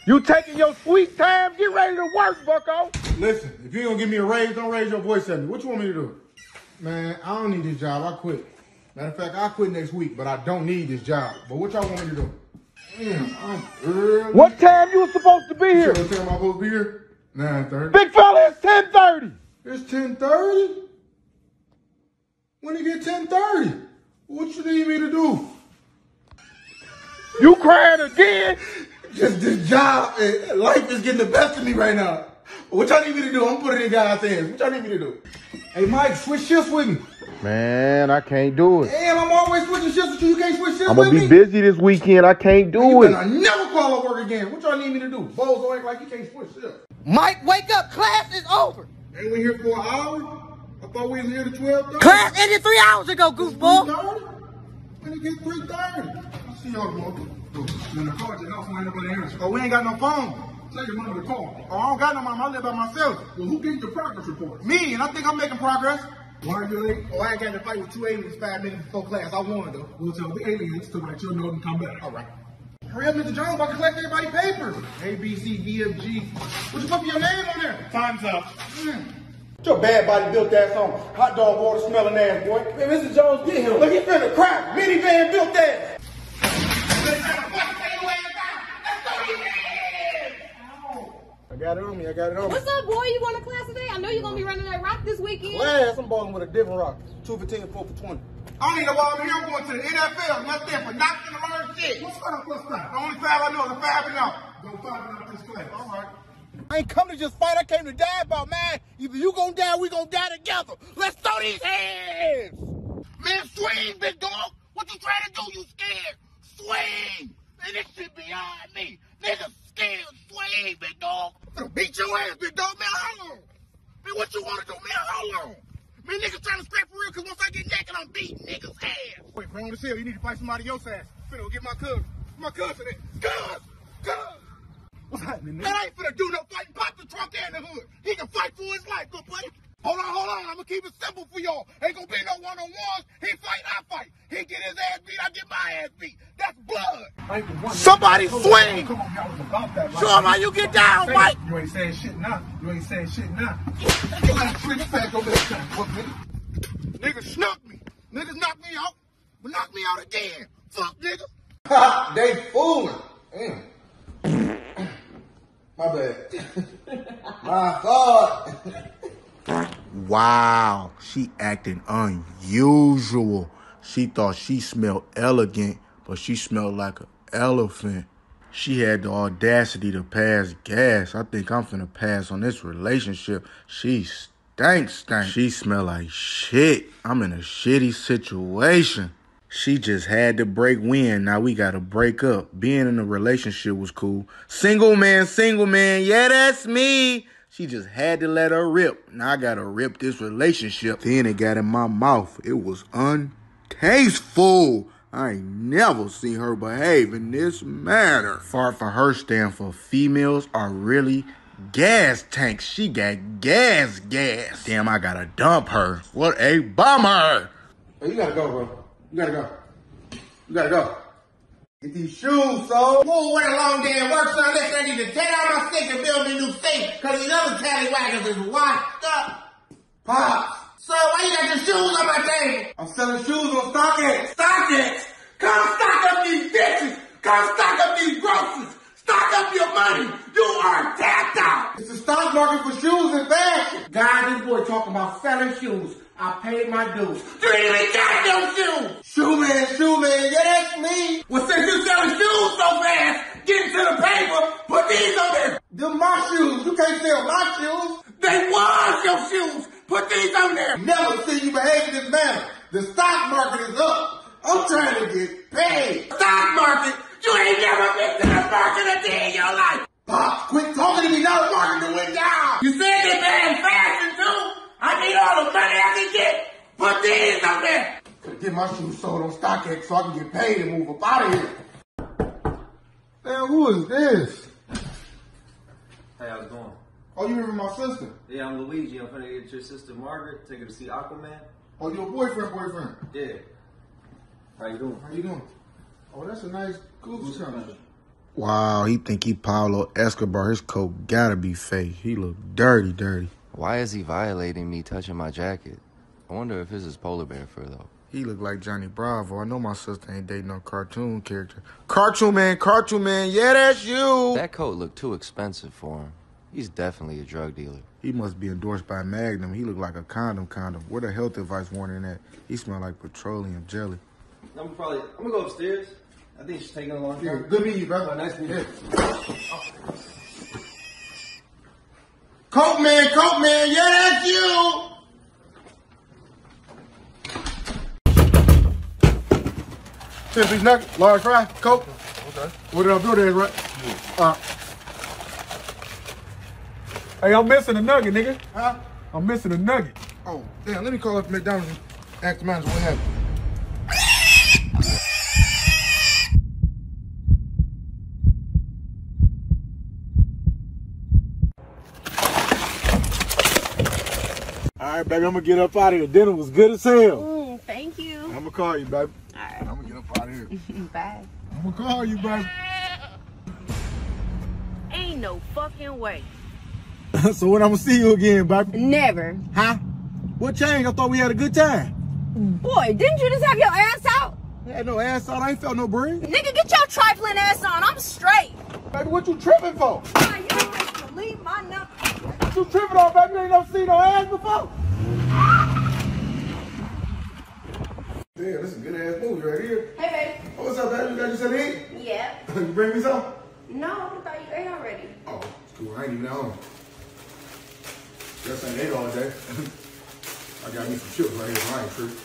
You taking your sweet time? Get ready to work, bucko. Listen, if you ain't gonna give me a raise, don't raise your voice at me. What you want me to do? Man, I don't need this job. I quit. Matter of fact, I quit next week, but I don't need this job. But what y'all want me to do? Damn, I'm early. What time you were supposed to be here? What time am I supposed to be here? nine thirty. Big fella, it's ten thirty. It's ten thirty? When it get ten thirty? What you need me to do? You crying again? Just this job and life is getting the best of me right now. What y'all need me to do? I'm putting it in God's hands. What y'all need me to do? Hey, Mike, switch shifts with me. Man, I can't do it. Damn, I'm always switching shifts with you. You can't switch shifts with me? I'm gonna be busy this weekend. I can't do you it. I never call off work again. What y'all need me to do? Bozo act like you can't switch shifts. Mike, wake up. Class is over. Ain't we here for an hour? I thought we was here to twelve thirty. Class ended three hours ago, goofball. When it gets three thirty. I'll see y'all tomorrow. When the car did off, ain't nobody answer. Oh, we ain't got no phone. Take your money to the car. Oh, I don't got no mom. I live by myself. Well, who gave the progress report? Me, and I think I'm making progress. Why are you late? Oh, I got in a fight with two aliens five minutes before class. I won, though. We'll tell the aliens to let you know and come back. All right. Hurry up, Mister Jones. About to collect everybody's papers. A, B, C, D, F, G. What you put for your name on there? Time's up. Mm. Your bad body built ass on hot dog water smelling ass, boy. Man, Mister Jones, get him. Look, he finna cry. Minivan built ass. I got it on me, I got it on me. What's up, boy? You want a class today? I know you're going to be running that rock this weekend. Class, I'm balling with a different rock. two for ten, four for twenty. I don't even know why I'm here. I'm going to the N F L. Not there for knocking the wrong shit. What's going on, what's going on? The only five I know is a five and out. Go five and out this class. All right. I ain't come to just fight. I came to die about, man. Either you going to die or we going to die together. Let's throw these hands. Man, swing, big dog. What you trying to do? You scared? Swing. Man, this shit beyond me. Niggas scared. Swing, big dog. Beat your ass, big dog. Man, how long? Man, what you want to do? Man, how long? These niggas trying to scrap for real, cause once I get naked, I'm beating niggas' ass. Wait, grown as hell, you need to fight somebody else's ass. Finna go get my cousin. My cousin at. Cuz! Cuz! What's happening, nigga? That ain't finna do no fighting. Pop the trunk in the hood. He can fight for his life, good buddy. Hold on, hold on. I'm gonna keep it simple for y'all. Ain't gonna be no one-on-ones. He fight, I fight. He get his ass beat, I get my ass beat. That's blood. Somebody swing. Come on, y'all was about that. Show him how you get down, Mike. You ain't saying shit now. You ain't saying shit now. You ain't trick back over this time. Niggas snuck me. Niggas knocked me out. But knocked me out again. Fuck, niggas. They fooling. Damn. My bad. My God. Wow, she acting unusual. She thought she smelled elegant, but she smelled like an elephant. She had the audacity to pass gas. I think I'm finna pass on this relationship. She stinks, stank. She smell like shit. I'm in a shitty situation. She just had to break wind. Now we gotta break up. Being in a relationship was cool. Single man, single man. Yeah, that's me. She just had to let her rip. Now I gotta rip this relationship. Then it got in my mouth. It was untasteful. I ain't never seen her behave in this manner. Far for her stand for females are really gas tanks. She got gas, gas. Damn, I gotta dump her. What a bummer. Hey, you gotta go, bro. You gotta go. You gotta go. Get these shoes, so. Whoa, what a long day at work, son. Listen, I need to take out my stick and build me new safe, cause these other tallywagons is washed up. Pop. So why you got your shoes on my table? I'm selling shoes on StockX. StockX? Come stock up these bitches. Come stock up these grosses. Stock up your money. You are tapped out. It's the stock market for shoes and fashion. God, this boy talking about selling shoes. I paid my dues. You ain't even got no shoes. Shoe man, shoe man, yeah, that's me. Well, since you selling shoes so fast, get into the paper, put these on there. Them my shoes. You can't sell my shoes. They was your shoes. Put these on there. Never see you behave in this manner. The stock market is up. I'm trying to get paid. Stock market? You ain't never been to the market a day in your life. Pop, quit talking to me now. The market went down. You said it bad fashion, too. I need all the money I can get. Put these on there. Get my shoes sold on StockX so I can get paid and move up out of here. Man, who is this? Hey, how's it going? Oh, you remember my sister? Yeah, I'm Luigi. I'm going to get your sister Margaret. Take her to see Aquaman. Oh, your boyfriend, boyfriend? Yeah. How you doing? How you doing? Oh, that's a nice goose country. Wow, he think he Pablo Escobar. His coat gotta be fake. He look dirty, dirty. Why is he violating me touching my jacket? I wonder if his is polar bear fur, though. He look like Johnny Bravo. I know my sister ain't dating no cartoon character. Cartoon man, cartoon man, yeah, that's you! That coat looked too expensive for him. He's definitely a drug dealer. He must be endorsed by Magnum. He look like a condom condom. Where the health advice warning at? He smell like petroleum jelly. I'm probably, I'm gonna go upstairs. I think she's taking a long time. Good meeting you, brother. Nice to meet you. Oh. Coat man, coat man, yeah, that's you! Ten-piece nugget, large fry, coat. Okay. What did I do there, right? Yeah. All right. Hey, I'm missing a nugget, nigga. Huh? I'm missing a nugget. Oh, damn, let me call up McDonald's and ask the manager what happened. All right, baby, I'm going to get up out of here. Dinner was good as hell. Ooh, thank you. I'm going to call you, baby. All right. I'm going to get up out of here. Bye. I'm going to call you, baby. Ain't no fucking way. So when I'm going to see you again, baby? Never. Huh? What changed? I thought we had a good time. Boy, didn't you just have your ass out? I had no ass out. I ain't felt no breeze. Nigga, get your trifling ass on. I'm straight. Baby, what you tripping for? Nah, you don't have to leave my number. What you tripping on, baby? You ain't never seen no ass before. Damn, this is a good ass movie right here. Hey, baby. Oh, what's up, baby? You got yourself to eat? Yeah. You bring me some? No, I thought you ate already. Oh, it's cool. I ain't even at home. Guess I ain't ate all day. I got me some chips right here. I ain't tripping.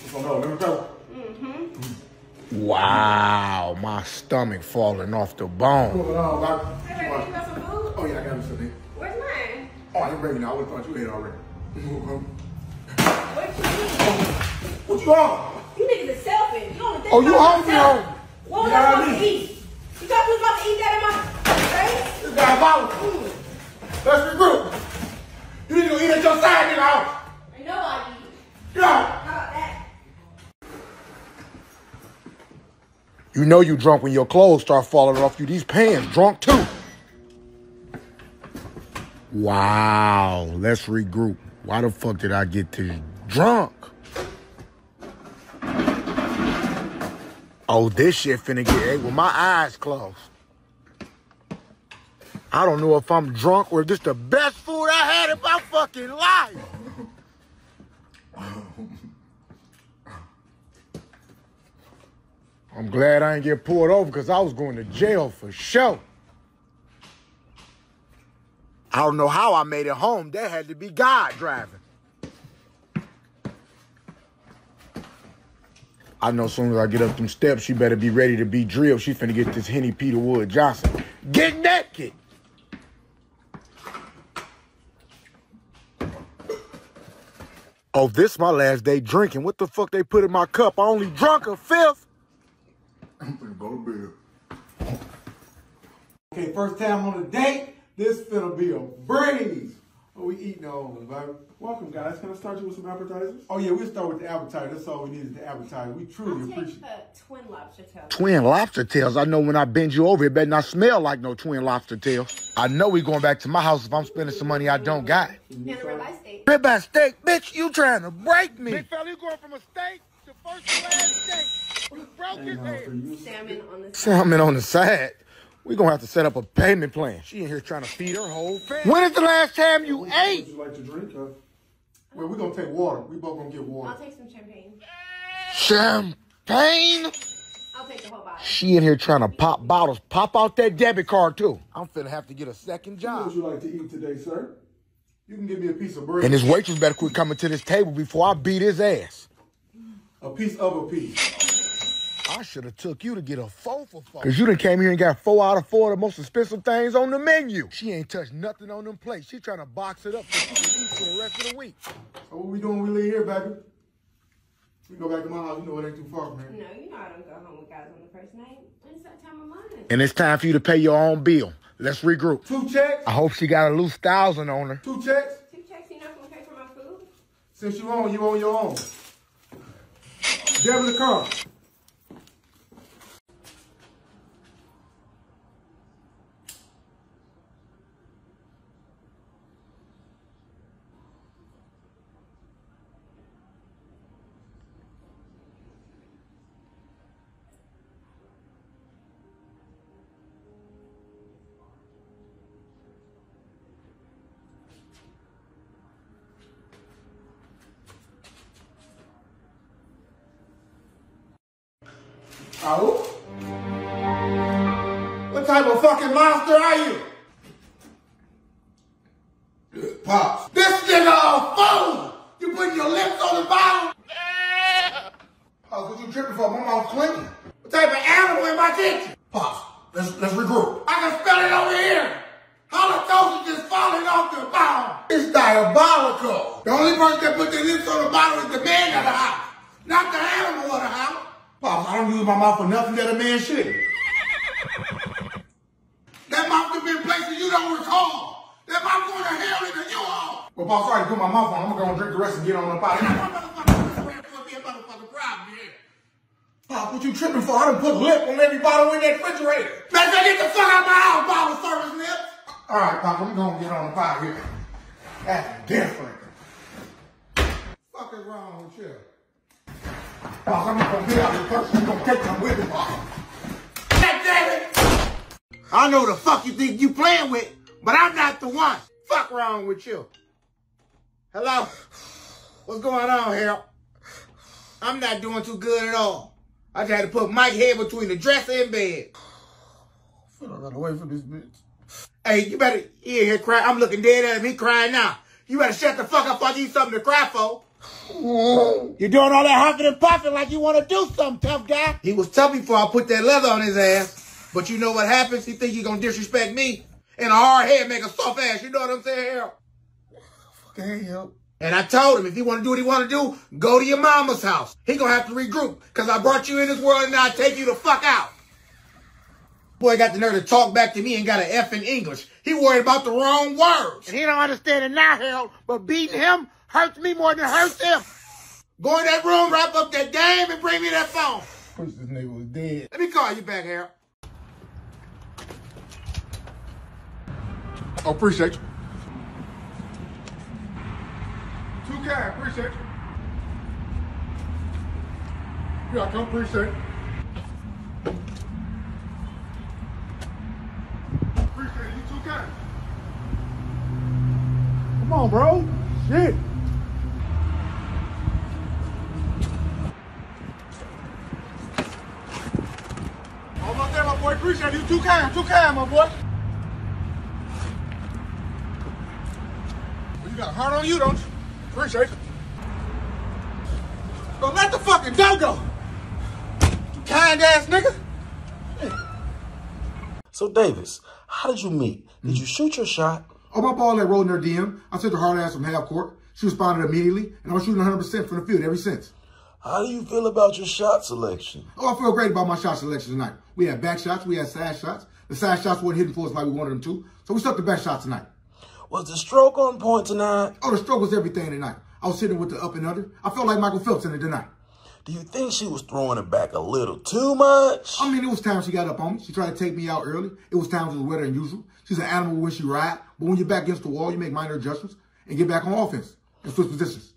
What's going on? Remember that one? Mm-hmm. Mm-hmm. Wow, my stomach falling off the bone. What's going on, baby? Hey, baby, you got some food? Oh, yeah, I got me some. Where's mine? Oh, I ain't breaking it. I would have thought you ate already. What you eat? What you on? You niggas are selfish. You don't think oh, you hungry, home. What was I supposed to eat? You thought you was about to eat that in my face? This guy volatile. Let's regroup. You need to go eat at your side, nigga. I know I eat. Get out. How about that? You know you drunk when your clothes start falling off you. These pants drunk too. Wow. Let's regroup. Why the fuck did I get this drunk? Oh, this shit finna get ate with my eyes closed. I don't know if I'm drunk or if this the best food I had in my fucking life. I'm glad I didn't get pulled over because I was going to jail for sure. I don't know how I made it home. That had to be God driving. I know as soon as I get up them steps, she better be ready to be drilled. She finna get this Henny Peter Wood Johnson. Get naked! Oh, this my last day drinking. What the fuck they put in my cup? I only drunk a fifth. I'm finna go to bed. Okay, first time on a date. This finna be a breeze. What we eating on, baby? Welcome, guys. Can I start you with some appetizers? Oh, yeah, we'll start with the appetizer. That's all we need is the appetizer. We truly I'll appreciate take, uh, twin lobster tails. Twin lobster tails? I know when I bend you over, it better not smell like no twin lobster tails. I know we going back to my house if I'm spending some money I don't got. And a ribeye steak. Ribeye steak? Bitch, you trying to break me. Big fella, you going from a steak to first class steak. You broke his head. Salmon on the side. Salmon on the side. We're going to have to set up a payment plan. She in here trying to feed her whole family. When is the last time you would, ate? Would you like to drink, huh? Well, we're going to take water. We both going to get water. I'll take some champagne. Champagne? I'll take the whole bottle. She in here trying to pop bottles. Pop out that debit card, too. I'm finna have to get a second job. What would you like to eat today, sir? You can give me a piece of bread. And this waitress better quit coming to this table before I beat his ass. A piece of a piece. I should have took you to get a four for four. Because you done came here and got four out of four of the most expensive things on the menu. She ain't touched nothing on them plates. She trying to box it up so she can eat for the rest of the week. So what we doing when we leave here, baby? We go back to my house. You know it ain't too far from here. No, you know I don't go home with guys on the first night. It's that time of mine. And it's time for you to pay your own bill. Let's regroup. Two checks. I hope she got a loose thousand on her. Two checks. Two checks, you're not going to pay for my food? Since you own, you own your own. Devil the car. What type of fucking monster are you? Pops. This nigga a fool! You putting your lips on the bottle? Pops, what you tripping for? My mouth's clean. What type of animal in my kitchen? Pops, let's, let's regroup. I can spell it over here. All the sausage is falling off the bottle. It's diabolical. The only person that put their lips on the bottle is the man of the house, not the animal of the house. Pops, I don't use my mouth for nothing that a man should. That mouth has been places you don't recall. That mouth going to hell in the U-Haul. Well, Pops, I already put my mouth on. I'm going to drink the rest and get on the body. Pops, what you tripping for? I done put lip on every bottle in that refrigerator. Man, get the fuck out of my house, bottle service nip. All right, Pops, I'm going to get on the body here. That's different. What the fuck is wrong with you? Pops, I'm going to get out of this person. I'm going to take them with me, Pops. I know the fuck you think you playing with, but I'm not the one. Fuck wrong with you? Hello? What's going on here? I'm not doing too good at all. I just had to put Mike's head between the dresser and bed. I got away from this bitch. Hey, you better, you in here crying. I'm looking dead at me crying now. You better shut the fuck up or I need something to cry for. You're doing all that huffing and puffing like you want to do something, tough guy. He was tough before I put that leather on his ass. But you know what happens? He think he gonna disrespect me. And a hard head make a soft ass. You know what I'm saying, Harold? can't help. And I told him, if he want to do what he want to do, go to your mama's house. He gonna have to regroup, because I brought you in this world and now I take you the fuck out. Boy got the nerve to talk back to me and got an F in English. He worried about the wrong words. And he don't understand it now, hell, but beating him hurts me more than it hurts him. Go in that room, wrap up that game, and bring me that phone. This nigga was dead. Let me call you back, Harold. Oh, appreciate you. two K, appreciate you. Yeah, I come appreciate you. Appreciate you, two K. Come on, bro. Shit. All up there, my boy. Appreciate you, two K, two K, my boy. You got a heart on you, don't you? Appreciate it. But let the fucking dog go. You kind ass nigga. Yeah. So Davis, how did you meet? Did mm-hmm. you shoot your shot? Oh, my ball that rolled in her D M. I took the hard ass from half court. She responded immediately, and I'm shooting one hundred percent from the field ever since. How do you feel about your shot selection? Oh, I feel great about my shot selection tonight. We had back shots, we had side shots. The side shots weren't hitting for us like we wanted them to, so we stuck the back shots tonight. Was the stroke on point tonight? Oh, the stroke was everything tonight. I was sitting with the up and under. I felt like Michael Phelps in it tonight. Do you think she was throwing it back a little too much? I mean, it was time she got up on me. She tried to take me out early. It was times it was wetter than usual. She's an animal when she ride. But when you're back against the wall, you make minor adjustments and get back on offense and switch positions.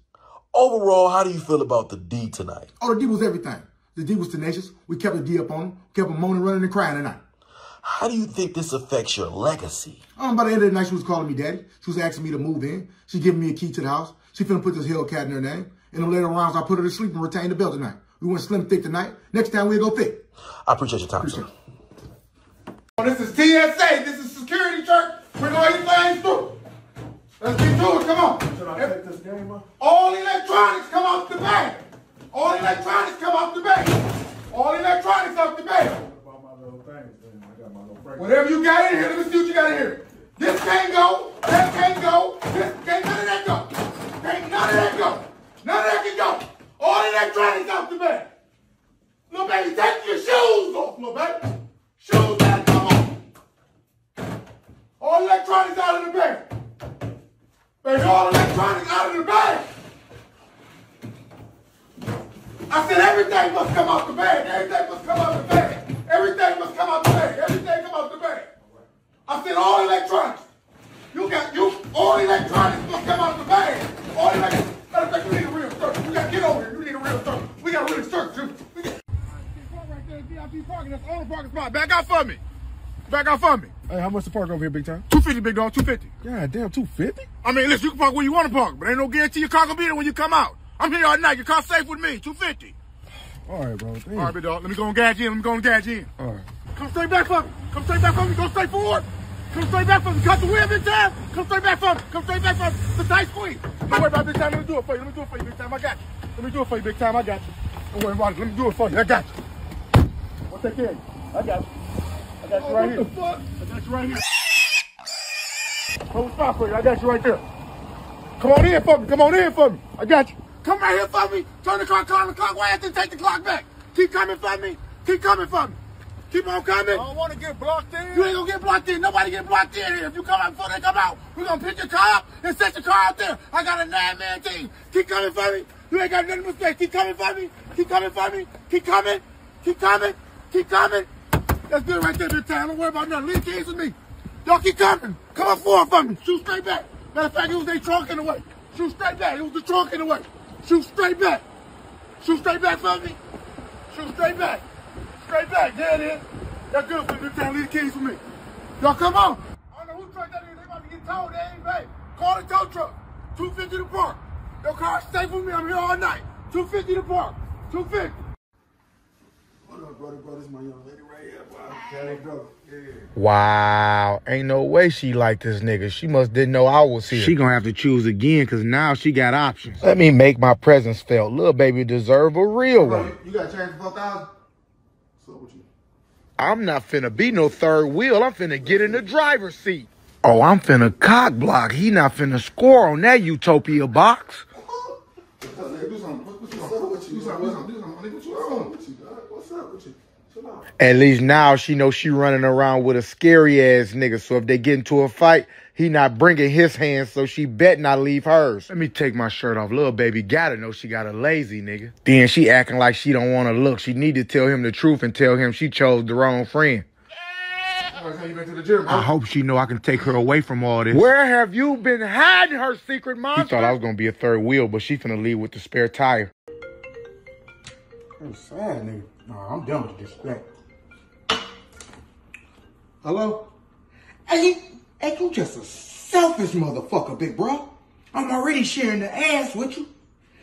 Overall, how do you feel about the D tonight? Oh, the D was everything. The D was tenacious. We kept the D up on him. We kept him moaning, running, and crying tonight. How do you think this affects your legacy? Um, by the end of the night, she was calling me daddy. She was asking me to move in. She giving me a key to the house. She finna put this Hellcat in her name. And then later rounds, I put her to sleep and retained the belt tonight. We went slim thick tonight. Next time, we'll go thick. I appreciate your time, appreciate sir. You. Oh, this is T S A. This is security, church. Bring all your things through. Let's get to it. Come on. Should I take this game up? All electronics come off the bag. All electronics come off the bag. All electronics off the bag. Whatever you got in here, let me see what you got in here. This can't go, that can't go, this can't, none of that go. Can't none of that go. None of that can go. All electronics off the bag. Little baby, take your shoes off, little baby. Shoes gotta come off. All electronics out of the bag. Baby, all electronics out of the bag. I said everything must come off the bag. Everything must come off the bag. Everything must come out the bag. Everything come out the bag. I said all electronics. You got you. All electronics must come out the bag. All electronics. Matter of fact, we need a real circus. We gotta get over here. We need a real circus. We got a real circus. We got. Right there, V I P parking. That's all the parking spot. Back out for me. Back out for me. Hey, how much to park over here, big time? Two fifty, big dog. Two fifty. God damn, two fifty. I mean, listen, you can park where you want to park, but ain't no guarantee your car gonna be there when you come out. I'm here all night. Your car's safe with me. Two fifty. All right, bro. Damn. All right, big dog. Let me go and gouge in. Let me go and gouge in. All right. Come straight back for me. Come straight back for me. Go straight forward. Come straight back for me. Cut the wheel, big time. Come straight back for me. Come straight back for me. It's a tight squeeze. Don't worry about it, big time. Let me do it for you. Let me do it for you, big time. I got you. Let me do it for you, big time. I got you. Don't worry about it. Let me do it for you. I got you. I'll take care of you. I got you. I got you oh, right what here. The fuck? I got you right here. Hold the spot for you. I got you right there. Come on in for me. Come on in for me. I got you. Come right here for me. Turn the clock, turn the clock. Why have to take the clock back? Keep coming for me. Keep coming for me. Keep on coming. I don't want to get blocked in. You ain't going to get blocked in. Nobody get blocked in here. If you come out before they come out, we're going to pick your car up and set your car out there. I got a nine man team. Keep coming for me. You ain't got nothing to say. Keep coming for me. Keep coming for me. Keep coming. Keep coming. Keep coming. That's good right there, big time. Don't worry about nothing. Leave keys with me. Y'all keep coming. Come up forward for me. Shoot straight back. Matter of fact, it was their trunk in the way. Shoot straight back. It was the trunk in the way. Shoot straight back. Shoot straight back for me. Shoot straight back. Straight back. There it is. That's good for me. Leave the keys for me. Y'all come on. I don't know whose truck that is. They about to get towed. They ain't right. Call the tow truck. two fifty to park. Your car's safe with me. I'm here all night. two fifty to park. two fifty. Hold on, brother, brother. This is my young lady right here. Wow. Yeah. Wow. Ain't no way she like this nigga. She must didn't know I was here. She gonna have to choose again, because now she got options. Let me make my presence felt. Little baby deserve a real bro, one. You got a chance for four thousand dollars? What's up with you? I'm not finna be no third wheel. I'm finna get in the driver's seat. Oh, I'm finna cock block. He not finna score on that Utopia box. At least now she knows she running around with a scary ass nigga. So if they get into a fight, he not bringing his hands, so she bet not leave hers. Let me take my shirt off. Little baby gotta know she got a lazy nigga. Then she acting like she don't want to look. She need to tell him the truth and tell him she chose the wrong friend. I hope she know I can take her away from all this. Where have you been hiding her secret, monster? She thought I was going to be a third wheel, but she finna leave with the spare tire. I'm sad, nigga. No, I'm done with the disrespect. Hello? Hey, you, hey, you just a selfish motherfucker, big bro. I'm already sharing the ass with you.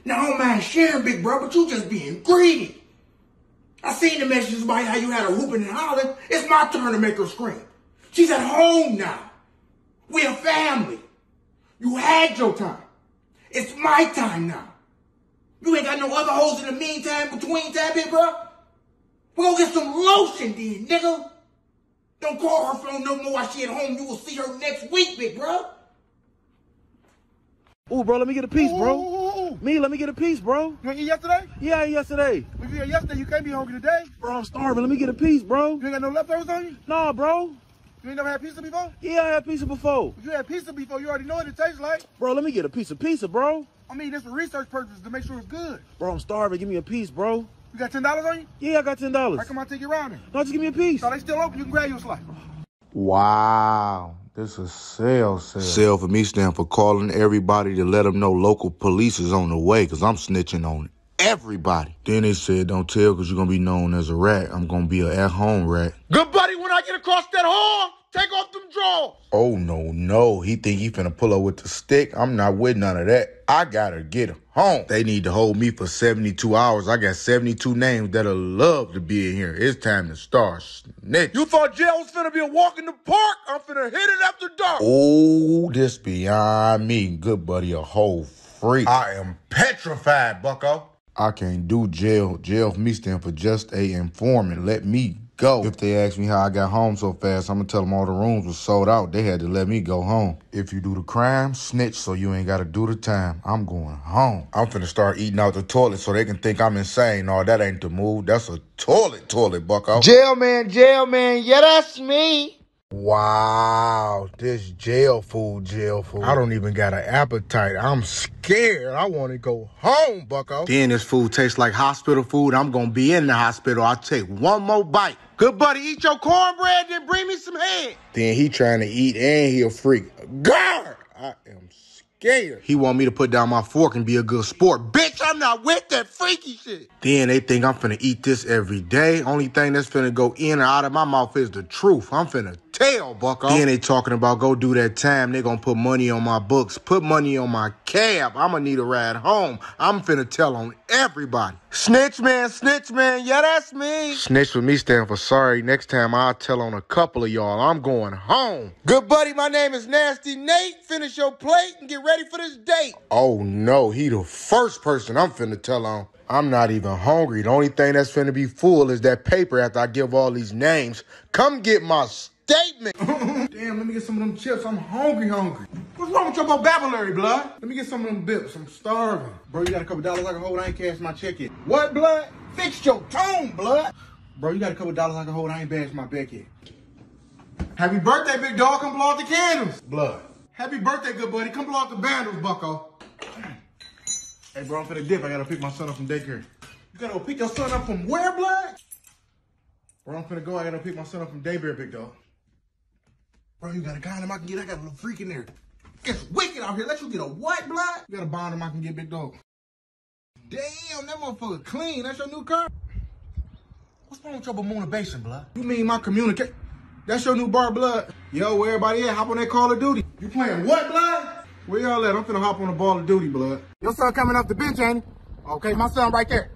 Now, I don't mind sharing, big bro, but you just being greedy. I seen the messages about how you had her whooping and hollering. It's my turn to make her scream. She's at home now. We're a family. You had your time. It's my time now. You ain't got no other hoes in the meantime, between time, big bro. We're gonna get some lotion then, nigga. Don't call her phone no more while she at home. You will see her next week, big bro. Ooh, bro, let me get a piece, bro. Ooh, ooh, ooh. Me, let me get a piece, bro. You ain't eat yesterday? Yeah, I ate yesterday. If you ate yesterday, you can't be hungry today. Bro, I'm starving. Let me get a piece, bro. You ain't got no leftovers on you? Nah, bro. You ain't never had pizza before? Yeah, I had pizza before. If you had pizza before, you already know what it tastes like. Bro, let me get a piece of pizza, bro. I mean, that's for research purposes to make sure it's good. Bro, I'm starving. Give me a piece, bro. You got ten dollars on you? Yeah, I got ten dollars. All right, come on, take it around me. No, just give me a piece. No, they still open. You can grab your slice. Wow. This is sell, sell. Sell for me stand for calling everybody to let them know local police is on the way, because I'm snitching on everybody. Then they said, don't tell because you're going to be known as a rat. I'm going to be an at-home rat. Good buddy, when I get across that hall, take off them drawers. Oh, no, no. He think he finna pull up with the stick. I'm not with none of that. I got to get home. They need to hold me for seventy-two hours. I got seventy-two names that'll love to be in here. It's time to start snitching. You thought jail was finna be a walk in the park? I'm finna hit it after dark. Oh, this beyond me. Good buddy, a whole freak. I am petrified, bucko. I can't do jail. Jail for me stand for just a informant. Let me go. If they ask me how I got home so fast, I'm going to tell them all the rooms were sold out. They had to let me go home. If you do the crime, snitch so you ain't got to do the time. I'm going home. I'm finna start eating out the toilet so they can think I'm insane. No, that ain't the move. That's a toilet toilet, bucko. Jail man, jail man. Yeah, that's me. Wow, this jail food, jail food. I don't even got an appetite. I'm scared. I want to go home, bucko. Then this food tastes like hospital food. I'm going to be in the hospital. I'll take one more bite. Good buddy, eat your cornbread, then bring me some head. Then he trying to eat and he a freak. God, I am scared. He want me to put down my fork and be a good sport. Bitch, I'm not with that freaky shit. Then they think I'm finna eat this every day. Only thing that's finna go in or out of my mouth is the truth. I'm finna tell, bucko. Then they talking about go do that time. They gonna put money on my books, put money on my cab. I'ma need a ride home. I'm finna tell on everybody. Snitch man, snitch man, yeah, that's me. Snitch with me stand for sorry. Next time I'll tell on a couple of y'all. I'm going home. Good buddy, my name is Nasty Nate. Finish your plate and get ready for this date. Oh no, he the first person I'm finna tell on. I'm not even hungry. The only thing that's finna be full is that paper after I give all these names. Come get my statement. Damn, let me get some of them chips. I'm hungry, hungry. What's wrong with your vocabulary, blood? Let me get some of them bips. I'm starving. Bro, you got a couple dollars I can hold? I ain't cashed my check yet. What, blood? Fix your tone, blood. Bro, you got a couple dollars I can hold? I ain't bashed my back yet. Happy birthday, big dog. Come blow out the candles. Blood. Happy birthday, good buddy. Come blow out the candles, bucko. Hey, bro, I'm finna dip. I gotta pick my son up from daycare. You gotta go pick your son up from where, blood? Bro, I'm finna go. I gotta pick my son up from daycare, big dog. Bro, you got a condom I can get? I got a little freak in there. It's wicked out here. Let you get a what, blood? You got a bond I can get, big dog. Damn, that motherfucker clean. That's your new car? What's wrong with your motivation, blood? You mean my communication? That's your new bar, blood? Yo, where everybody at? Hop on that Call of Duty. You playing what, blood? Where y'all at? I'm finna hop on the Ball of Duty, blood. Your son coming off the bench, ain't he? Okay, my son right there.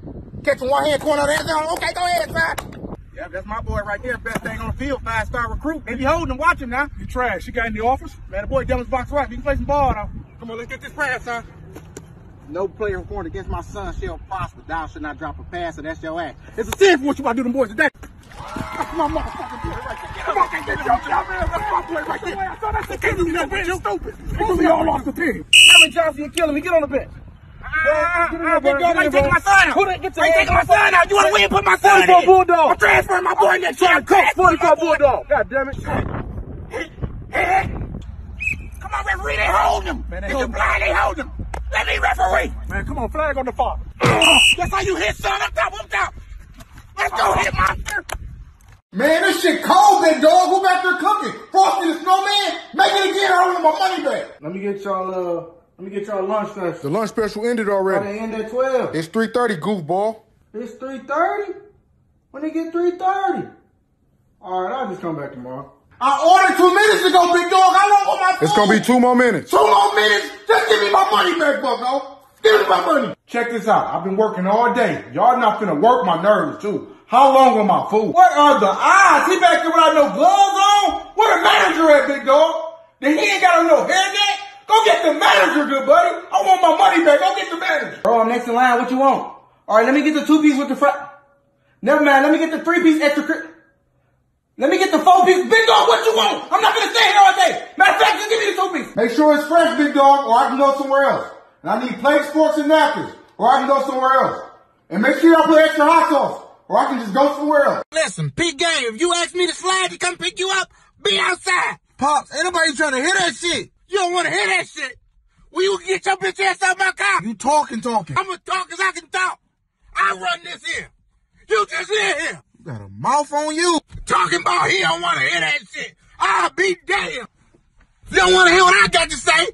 Catching one hand corner of the end zone. Okay, go ahead, son. Yeah, that's my boy right there. Best thing on the field. Five-star recruit. They be holding him. Watch him now. You trash. She got in the office. Man, the boy Dylan's box right. You can play some ball now. Come on, let's get this pass, son. No player born against my son shall prosper. Thou should not drop a pass, and that's your ass. It's a sin for what you about to do to them boys today. That's my motherfucking boy right there. Come on, can't get your job, man. That's my boy right there. I thought that's the kid who's not being stupid. Because we all off the pin. Kevin Johnson, you kill him. Get on the bench. I've been going. Ain't taking my son out. Ain't taking my son out. You want to win? Put my son in. Bulldog. I'm transferring my boy in that chair. forty-four Bulldog. God damn it. Come on, referee. They hold him. If you're blind, they hold him. Let me referee. Man, come on. Flag on the father. That's how you hit, son. Up top, up top. Let's go hit my... Man, this shit cold, that dog. Who back there cooking? Frosty the Snowman? Make it again. I don't want my money back. Let me get y'all, uh... Let me get y'all lunch special. The lunch special ended already. Oh, they end at twelve. It's three thirty, goofball. It's three thirty? When they get three thirty? All right, I'll just come back tomorrow. I ordered two minutes ago, big dog. I don't want my food. It's going to be two more minutes. Two more minutes? Just give me my money back, bucko. Give me my money. Check this out. I've been working all day. Y'all not finna work my nerves, too. How long with my food? What are the odds? He back there without no gloves on? Where the manager at, big dog? Then he ain't got no hairnet? Go get the manager, good buddy. I want my money back. Go get the manager. Bro, I'm next in line. What you want? All right, let me get the two-piece with the fry. Never mind. Let me get the three-piece extra cri- Let me get the four-piece. Big dog, what you want? I'm not going to stay here all day. Matter of fact, just give me the two-piece. Make sure it's fresh, big dog, or I can go somewhere else. And I need plates, forks, and napkins, or I can go somewhere else. And make sure y'all put extra hot sauce, or I can just go somewhere else. Listen, Pete Gang, if you ask me to slide to come pick you up, be outside. Pops, ain't nobody trying to hear that shit. You don't want to hear that shit. Well, you get your bitch ass out of my car. You talking, talking. I'm going to talk because I can talk. I run this here. You just live here. You got a mouth on you. Talking about he don't want to hear that shit. I'll be damned. You don't want to hear what I got to say?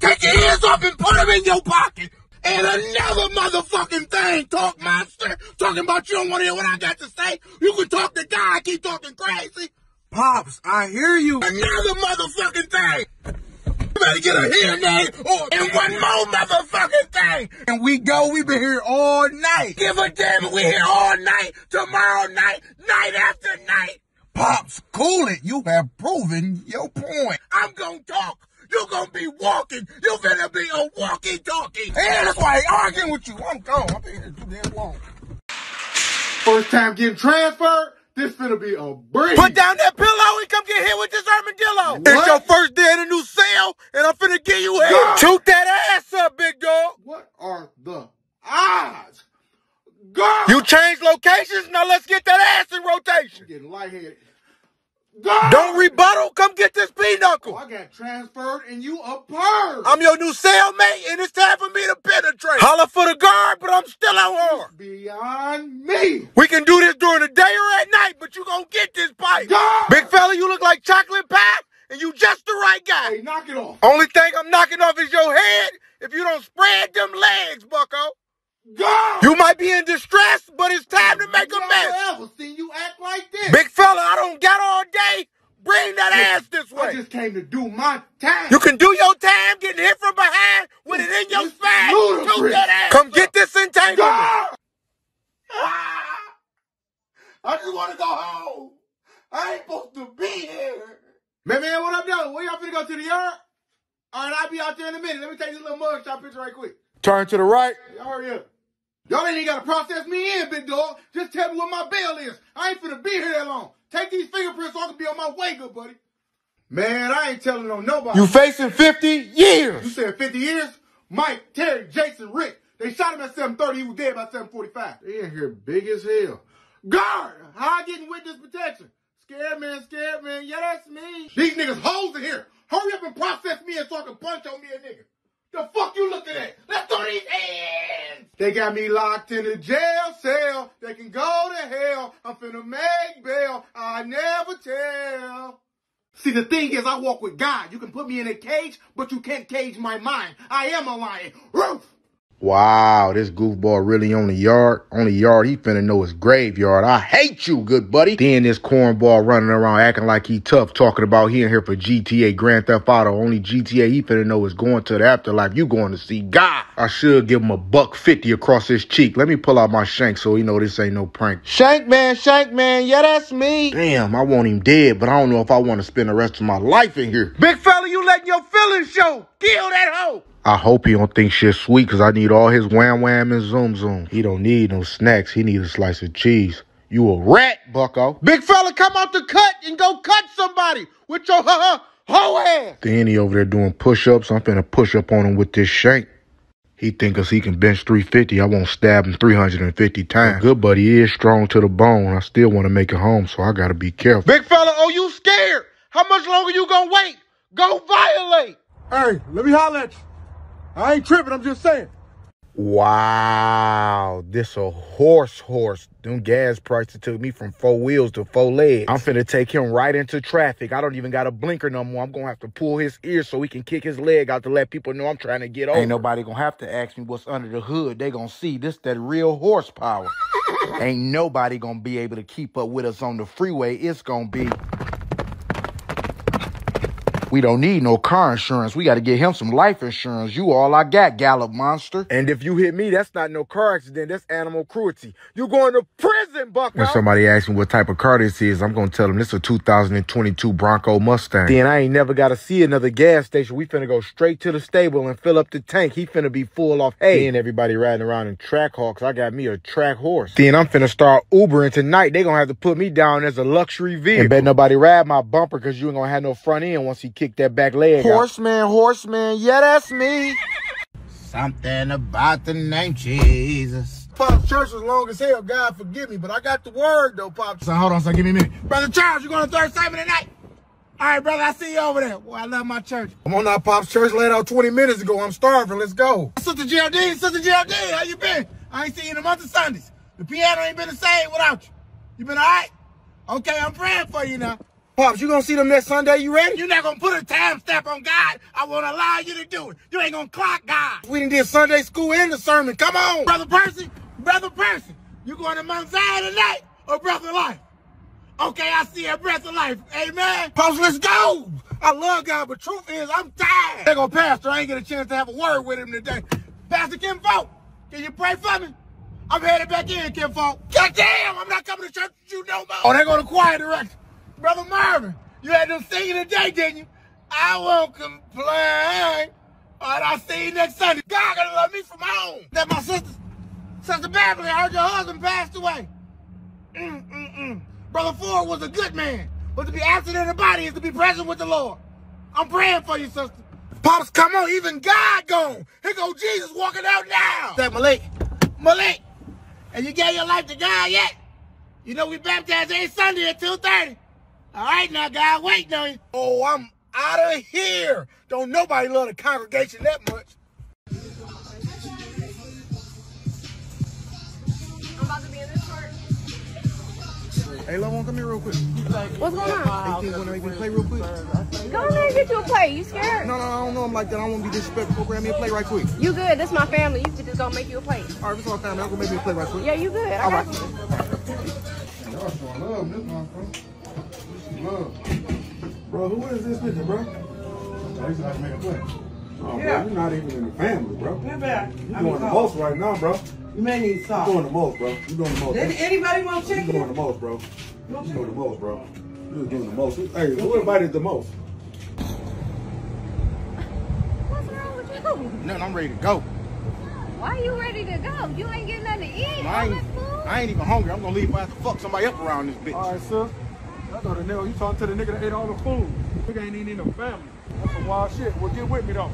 Take your hands off and put them in your pocket. And another motherfucking thing, talk monster. Talking about you don't want to hear what I got to say. You can talk to God. I keep talking crazy. Pops, I hear you. Another motherfucking thing. You better get a hearing aid or in one more motherfucking thing. And we go, we been here all night. Give a damn, we here all night, tomorrow night, night after night. Pops, cool it. You have proven your point. I'm gonna talk. You gonna be walking. You better be a walkie-talkie. And that's why they arguing with you. I'm gone. I've been here too damn long. First time getting transferred. This finna be a breeze. Put down that pillow and come get hit with this armadillo. What? It's your first day in a new cell, and I'm finna get you out. Toot that ass up, big dog. What are the odds? God. You changed locations, now let's get that ass in rotation. I'm getting lightheaded. God. Don't rebuttal, come get this pinochle. Oh, I got transferred and you a perv. I'm your new cellmate, and it's time for me to penetrate. Holler for the guard, but I'm still out hard. Beyond me. We can do this during the day or at night, but you gonna get this pipe. God. Big fella, you look like chocolate pie, and you just the right guy. Hey, knock it off. Only thing I'm knocking off is your head if you don't spread them legs, bucko. God. You might be in distress, but it's time to make a mess. I never seen you act like this. Big fella, I don't got all day. Bring that yeah, ass this way. I just came to do my time. You can do your time getting hit from behind with it in your spine. Toot that ass. Come get this entanglement. God. I just want to go home. I ain't supposed to be here. Man, man, what up, though? Where y'all finna go to the yard? All right, I'll be out there in a minute. Let me take this little mugshot picture right quick. Turn to the right. Y'all hurry up. Y'all ain't got to process me in, big dog. Just tell me what my bail is. I ain't finna be here that long. Take these fingerprints so I can be on my way, good buddy. Man, I ain't telling on nobody. You facing fifty years. You said fifty years? Mike, Terry, Jason, Rick. They shot him at seven thirty. He was dead by seven forty-five. They in here big as hell. Guard! How I getting witness protection? Scared man, scared man. Yeah, that's me. These niggas hoes in here. Hurry up and process me in so I can punch on me a nigga. The fuck you looking at? Let's throw these hands! They got me locked in a jail cell. They can go to hell. I'm finna make bail. I never tell. See, the thing is, I walk with God. You can put me in a cage, but you can't cage my mind. I am a lion. Roof! Wow, this goofball really on the yard. On the yard, he finna know his graveyard. I hate you, good buddy. Then this cornball running around acting like he tough, talking about he in here for G T A, Grand Theft Auto. Only G T A he finna know is going to the afterlife. You going to see God. I should give him a buck fifty across his cheek. Let me pull out my shank so he know this ain't no prank. Shank man, shank man, yeah, that's me. Damn, I want him dead, but I don't know if I want to spend the rest of my life in here. Big fella, you letting your feelings show. Kill that hoe. I hope he don't think shit's sweet because I need all his wham wham and zoom zoom. He don't need no snacks. He needs a slice of cheese. You a rat, bucko. Big Fella, come out the cut and go cut somebody with your ha-ha ho ass. Danny over there doing push-ups. I'm finna push up on him with this shank. He think as he can bench three fifty, I won't stab him three hundred fifty times. My good buddy is strong to the bone. I still want to make it home, so I got to be careful. Big Fella, oh, you scared? How much longer you going to wait? Go violate. Hey, let me holler at you. I ain't tripping, I'm just saying. Wow, this a horse horse. Them gas prices took me from four wheels to four legs. I'm finna take him right into traffic. I don't even got a blinker no more. I'm gonna have to pull his ear so he can kick his leg out to let people know I'm trying to get over. Ain't nobody gonna have to ask me what's under the hood. They gonna see this that real horsepower. Ain't nobody gonna be able to keep up with us on the freeway. It's gonna be... We don't need no car insurance. We got to get him some life insurance. You all I got, Gallup monster. And if you hit me, that's not no car accident. That's animal cruelty. You're going to prison, bucko. When somebody asks me what type of car this is, I'm going to tell them this is a two thousand twenty-two Bronco Mustang. Then I ain't never got to see another gas station. We finna go straight to the stable and fill up the tank. He finna be full off hay. Then everybody riding around in track hawks. I got me a track horse. Then I'm finna start Ubering tonight. They going to have to put me down as a luxury vehicle. And bet nobody ride my bumper because you ain't going to have no front end once he gets kick that back leg. Horseman, horseman, yeah, that's me. Something about the name Jesus. Pop, church was long as hell, God forgive me, but I got the word though, Pop. So hold on, son, give me a minute. Brother Charles, you going to third sermon tonight? All right, brother, I see you over there. Boy, I love my church. Come on now, Pop's church laid out twenty minutes ago. I'm starving, let's go. Sister Geraldine, Sister Geraldine, how you been? I ain't seen you in a month of Sundays. The piano ain't been the same without you. You been all right? Okay, I'm praying for you now. Pops, you gonna see them next Sunday? You ready? You're not gonna put a timestamp on God. I won't allow you to do it. You ain't gonna clock God. We done did Sunday school and the sermon. Come on. Brother Percy, Brother Percy, you going to Mount Zion tonight or Breath of Life? Okay, I see a Breath of Life. Amen. Pops, let's go. I love God, but truth is, I'm tired. There go Pastor. I ain't get a chance to have a word with him today. Pastor Kim Folk, can you pray for me? I'm headed back in, Kim Folk. God damn, I'm not coming to church with you no more. Oh, they go to choir director. Brother Marvin, you had them singing today, didn't you? I won't complain. All right, I'll see you next Sunday. God gonna love me from home. That my sister, Sister Beverly, I heard your husband passed away. Mm, mm, mm. Brother Ford was a good man, but to be absent in the body is to be present with the Lord. I'm praying for you, sister. Pops, come on, even God gone. Here go Jesus walking out now. That Malik, Malik, and you gave your life to God yet? You know we baptized every Sunday at two thirty. All right, now, God, wait on you. Oh, I'm out of here. Don't nobody love the congregation that much. I'm about to be in this church. Hey, Lovon, come here real quick. What's going on? Hey, you want to make me play real quick? Go in there and get you a play. You scared? No, no, I don't know him like that. I don't want to be disrespectful. Grab me a play right quick. You good. This my family. You could just go make you a play. All right, it's all time. I'm going to make me a play right quick. Yeah, you good. All right. Y'all sure love this motherfucker. Bro. Bro, who is this nigga, bro? I used to have to make a play. Oh, yeah. Bro, you're not even in the family, bro. You're doing the most right now, bro. You may need salt. You're doing the most, bro. You're doing the most. Did anybody want chicken? You're doing the most, bro. You're doing the most, bro. You're doing the most. Hey, who invited the most? What's wrong with you? Nothing, I'm ready to go. Why you ready to go? You ain't getting nothing to eat. I ain't, I ain't even hungry. I'm going to leave if I have to fuck somebody up around this bitch. All right, sir. I know the nigga, you talking to the nigga that ate all the food. Nigga ain't even in the family. That's some wild shit. Well, get with me, though. All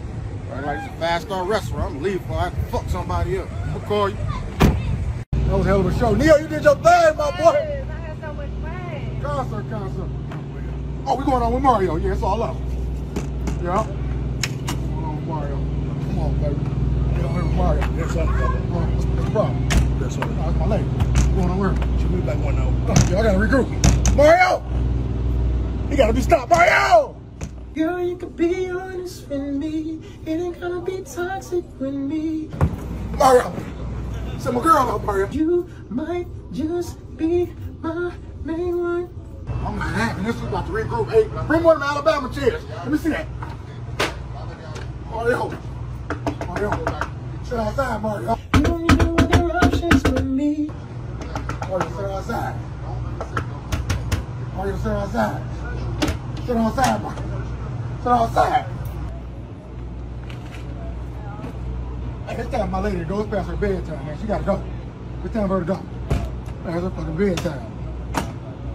right, it's a five-star restaurant. I'm leaving before I can fuck somebody up. I'm gonna call you. That was a hell of a show. Neo, you did your thing, my boy. Yes, I had so much fun. Concert, concert. Oh, we going on with Mario. Yeah, it's all up. Yeah. What's going on with Mario? Come on, baby. Get on here with Mario. That's all, brother. What's the problem? That's all. That's my lady. What's going on with her? She'll be back one hour. Oh, yeah, I gotta regroup. Mario! You gotta be stopped, Mario! Girl, you can be honest with me. It ain't gonna be toxic with me. Mario! Send my girl out, Mario. You might just be my main one. I'm happy. This is about to regroup. Hey, bring one of the Alabama chairs. Let me see that. Mario. Mario. Sit outside, Mario. You don't need no other options for me. Mario, sit outside. Mario, sit outside. Sit outside, Mario. Sit outside. Hey, it's time my lady goes past her bedtime, man. She gotta go. It's time for her to go. That's up for the big time.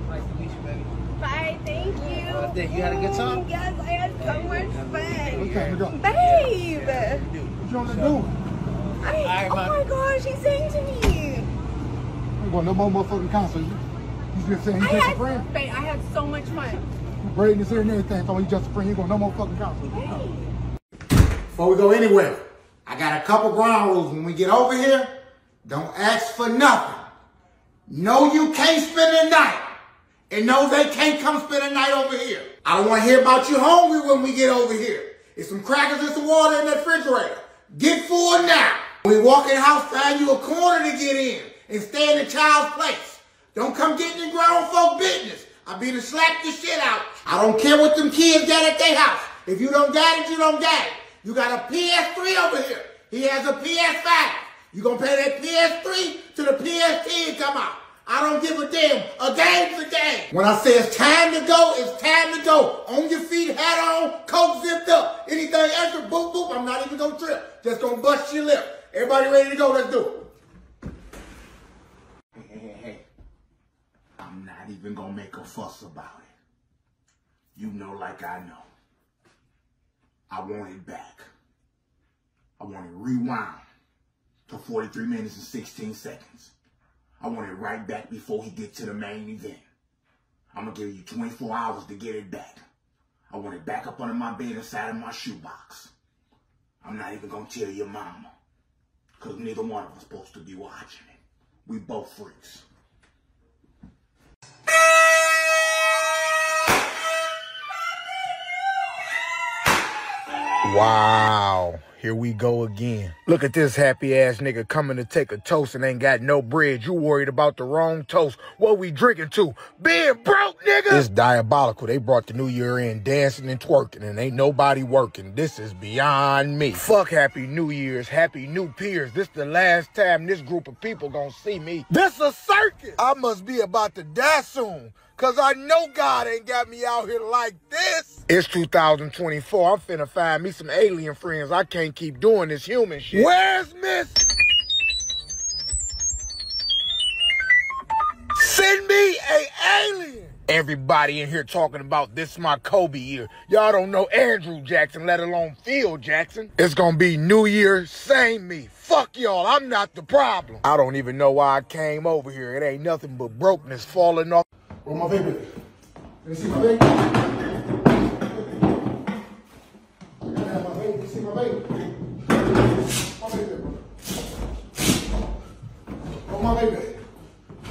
Nice to meet you, baby. Bye, thank you. Well, I think you had a good time? Yes, I had so much fun. What time to go? Babe! Yeah. What you want to do? I, oh my gosh, he sang to me. I'm going to no more motherfucking concert. You, you just saying you just a friend? Babe, I had so much fun. Braden is here and everything, so he's just a friend. You going to no more fucking concert. Hey. Before we go anywhere, I got a couple ground rules. When we get over here, don't ask for nothing. No, you can't spend the night. And no, they can't come spend the night over here. I don't want to hear about you hungry when we get over here. It's some crackers and some water in the refrigerator. Get full now. When we walk in the house, find you a corner to get in and stay in the child's place. Don't come getting in grown folk business. I'll be to slap the shit out. I don't care what them kids got at their house. If you don't got it, you don't got it. You got a P S three over here. He has a P S five. You gonna pay that P S three till the P S ten come out. I don't give a damn. A game's a game. When I say it's time to go, it's time to go. On your feet, hat on, coat zipped up. Anything extra, boop, boop, I'm not even gonna trip. Just gonna bust your lip. Everybody ready to go? Let's do it. Hey, hey, hey, hey. I'm not even gonna make a fuss about it. You know like I know. I want it back. I want it rewound to forty-three minutes and sixteen seconds. I want it right back before he gets to the main event. I'm going to give you twenty-four hours to get it back. I want it back up under my bed inside of my shoebox. I'm not even going to tell your mama, because neither one of us is supposed to be watching it. We both freaks. Wow. Here we go again. Look at this happy ass nigga coming to take a toast and ain't got no bread. You worried about the wrong toast. What we drinking to? Being broke, nigga? It's diabolical. They brought the new year in dancing and twerking and ain't nobody working. This is beyond me. Fuck happy new years, happy new peers. This the last time this group of people gonna see me. This a circus. I must be about to die soon. Cause I know God ain't got me out here like this. It's two thousand twenty-four. I'm finna find me some alien friends. I can't keep doing this human shit. Where's Miss? Send me a alien. Everybody in here talking about this my Kobe year. Y'all don't know Andrew Jackson, let alone Phil Jackson. It's gonna be New Year, same me. Fuck y'all, I'm not the problem. I don't even know why I came over here. It ain't nothing but brokenness falling off. Where my baby? You see my baby? You see my baby? My baby. Oh, my baby.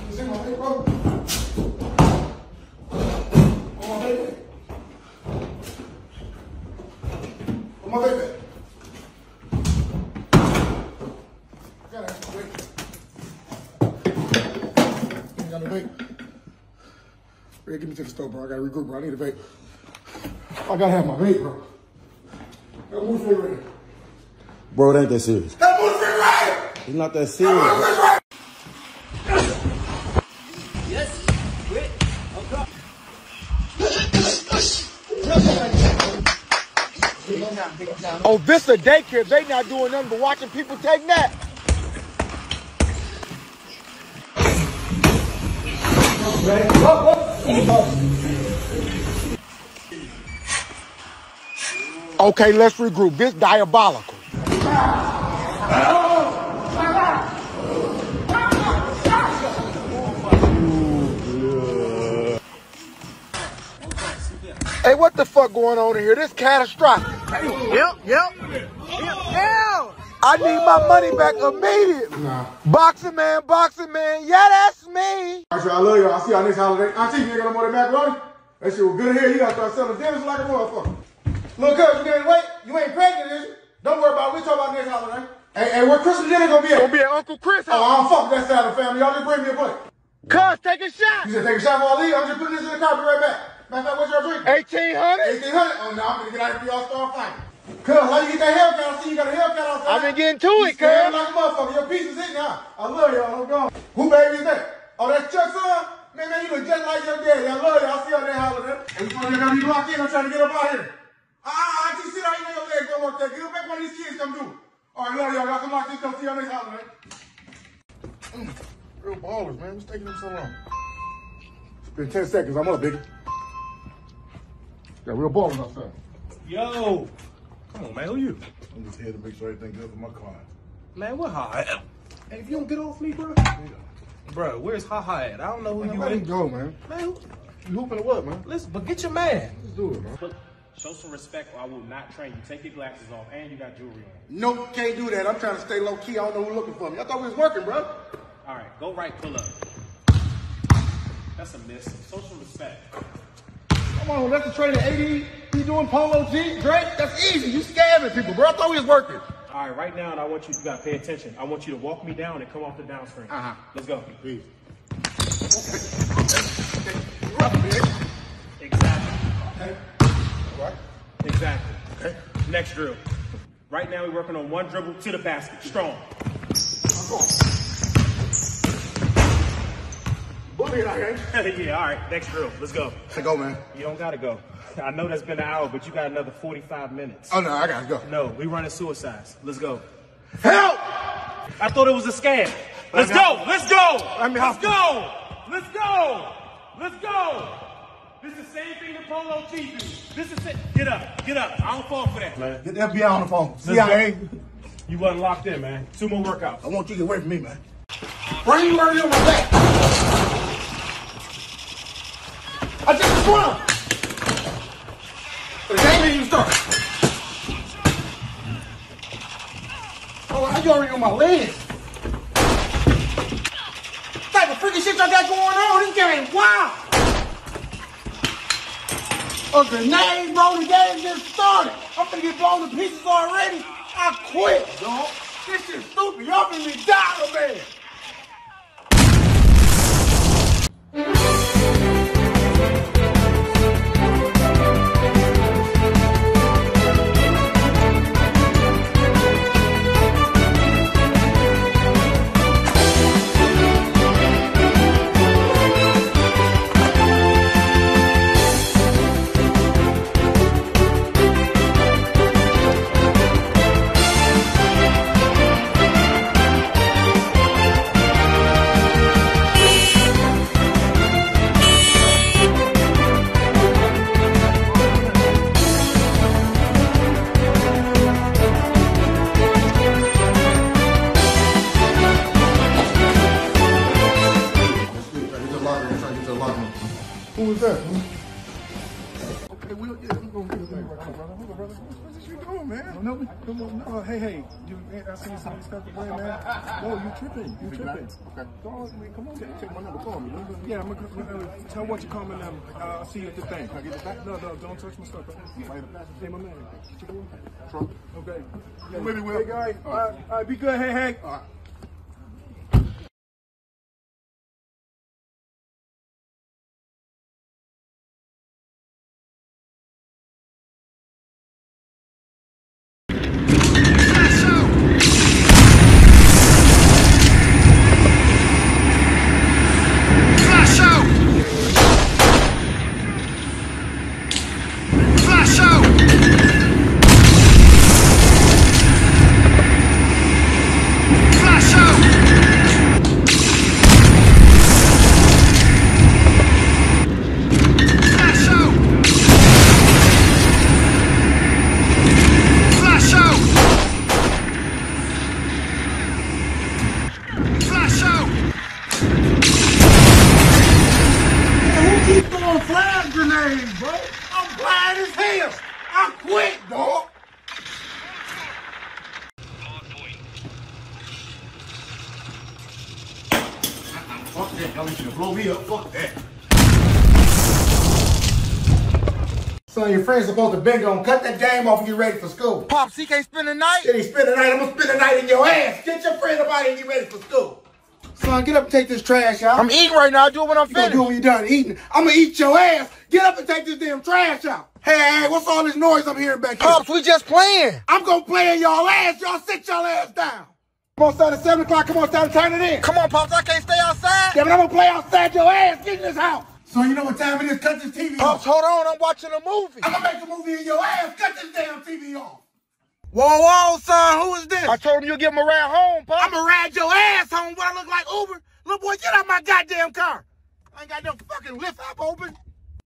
You see my baby, bro? Oh, my baby. Oh, my baby. I gotta ask my baby. You got a baby? Hey, get me to the store, bro. I gotta regroup, bro. I need a vape. I gotta have my vape, bro. That mood free right. Bro, it ain't that serious. That mood free right! It's not that serious. That mood free right! Yes, quit. Okay. Oh, this a daycare. They not doing nothing but watching people take naps. Ready? Whoa, whoa. Okay, let's regroup. This diabolical. Hey, what the fuck going on in here? This catastrophic. Yep, yep, yep, yep. I need my money back immediately. Nah. Boxing man, boxing man. Yeah, that's me. All right, y'all, I love y'all. I'll see y'all next holiday. I see you ain't got no more than macaroni. That shit was good here. You got to start selling dinners like a motherfucker. Look, cuz, you didn't wait. You ain't pregnant, is you? Don't worry about it. We talk about next holiday. Hey, hey, where Christmas dinner gonna be at? Gonna be at Uncle Chris' house. Oh, I don't fuck with that side of the family. Y'all just bring me a plate. Cuz, take a shot. You said take a shot while I leave. I'm just putting this in the car. Be right back. Matter of fact, what y'all drinking? eighteen hundred? eighteen hundred? Oh, no, I'm gonna get out of here. Y'all start fighting. Cuz, how you get that haircut? I see you got a haircut outside. I've been getting to you it, cuz. Like a motherfucker. Your piece is in now. I love y'all. I'm gone. Who baby is that? Oh, that's Chuck's son? Man, man, you look just like your daddy. I love y'all. I see y'all that holiday. And you want to be locked in? I'm trying to get up out here. Ah, ah, ah, just sit out. You know your legs don't work that good. Make one of these kids come do. All right, love y'all. Y'all come locked in. Come see y'all next holiday. Mm. Real ballers, man. What's taking them so long? It's been ten seconds. I'm up, nigga. Got real ballers outside. Yo. Come on, man. Who you? I'm just here to make sure everything good for my client. Man, what Haha at? Hey, if you don't get off me, bro. Yeah. Bro, where's Haha at? I don't know who man, you let him go, man. Man, who? You hooping or what, man? Listen, but get your man. Let's do it, man. But show some respect or I will not train you. Take your glasses off and you got jewelry on. Nope, can't do that. I'm trying to stay low key. I don't know who's looking for me. I thought we was working, bro. All right, go right, pull up. That's a miss. Social respect. Come on, that's the trainer A D. He doing polo G, Drake. That's easy. You scamming people, bro. I thought we was working. All right, right now, and I want you, you got to pay attention. I want you to walk me down and come off the down screen. Uh-huh. Let's go. Please. Okay. Okay. Exactly. Okay. All right. Exactly. Okay. Next drill. Right now, we're working on one dribble to the basket. Strong. Yeah, all right. Next drill. Let's go. Let's go, man. You don't got to go. I know that's been an hour, but you got another forty-five minutes. Oh, no, I got to go. No, we running suicides. Let's go. Help! I thought it was a scam. Let's go. Let's go. Let's go. Let's go. Let's go. This is the same thing the Polo G do. This is it. Get up. Get up. I don't fall for that, man. Get the F B I on the phone. C I A. You wasn't locked in, man. Two more workouts. I want you to get away from me, man. Bring Murray on my back. I just swung! The game didn't even start. Oh, how you already on my legs? What type of freaking shit y'all got going on? This game is wild! A grenade, bro, the game just started. I'm finna get blown to pieces already. I quit, dog. This shit's stupid. Y'all finna be dollar, man. Who was that? Okay, we'll get him. Hold on, brother. What you doing, man? Don't know me. Come on. Oh, hey, hey. You, I seen some of these stuff today, man. No, you tripping. You tripping. Okay. Dog, man, come on. Take my number. Call me. Yeah, I'm going to tell what you call me now. I'll see you at the thing. Can I get the back? No, no, don't touch my stuff. Hey, my man. Trump. Okay. Yeah. Hey, Will. Hey, all right. All right, be good. Hey, hey. All right. Fuck that, y'all need to blow me up, fuck that. So your friends supposed to bend on, cut that game off and get ready for school. Pops, he can't spend the night? Shit, he spend the night, I'm gonna spend the night in your ass. Get your friend up out and get ready for school. Son, get up and take this trash out. I'm eating right now, I do it when I'm you finished. You do it when you're done eating. I'm gonna eat your ass. Get up and take this damn trash out. Hey, hey, what's all this noise I'm hearing back here? Pops, we just playing. I'm gonna play in y'all ass, y'all sit y'all ass down. Come on, son, at seven o'clock, come on, son, turn it in. Come on, Pops, I can't stay outside. Yeah, but I'm gonna play outside your ass, get in this house. So you know what time it is, cut this T V Pops, off. Pops, hold on, I'm watching a movie. I'm gonna make a movie in your ass, cut this damn T V off. Whoa, whoa, son, who is this? I told him you'll give him a ride home, Pops. I'm gonna ride your ass home, what I look like Uber. Little boy, get out of my goddamn car. I ain't got no fucking lift up open.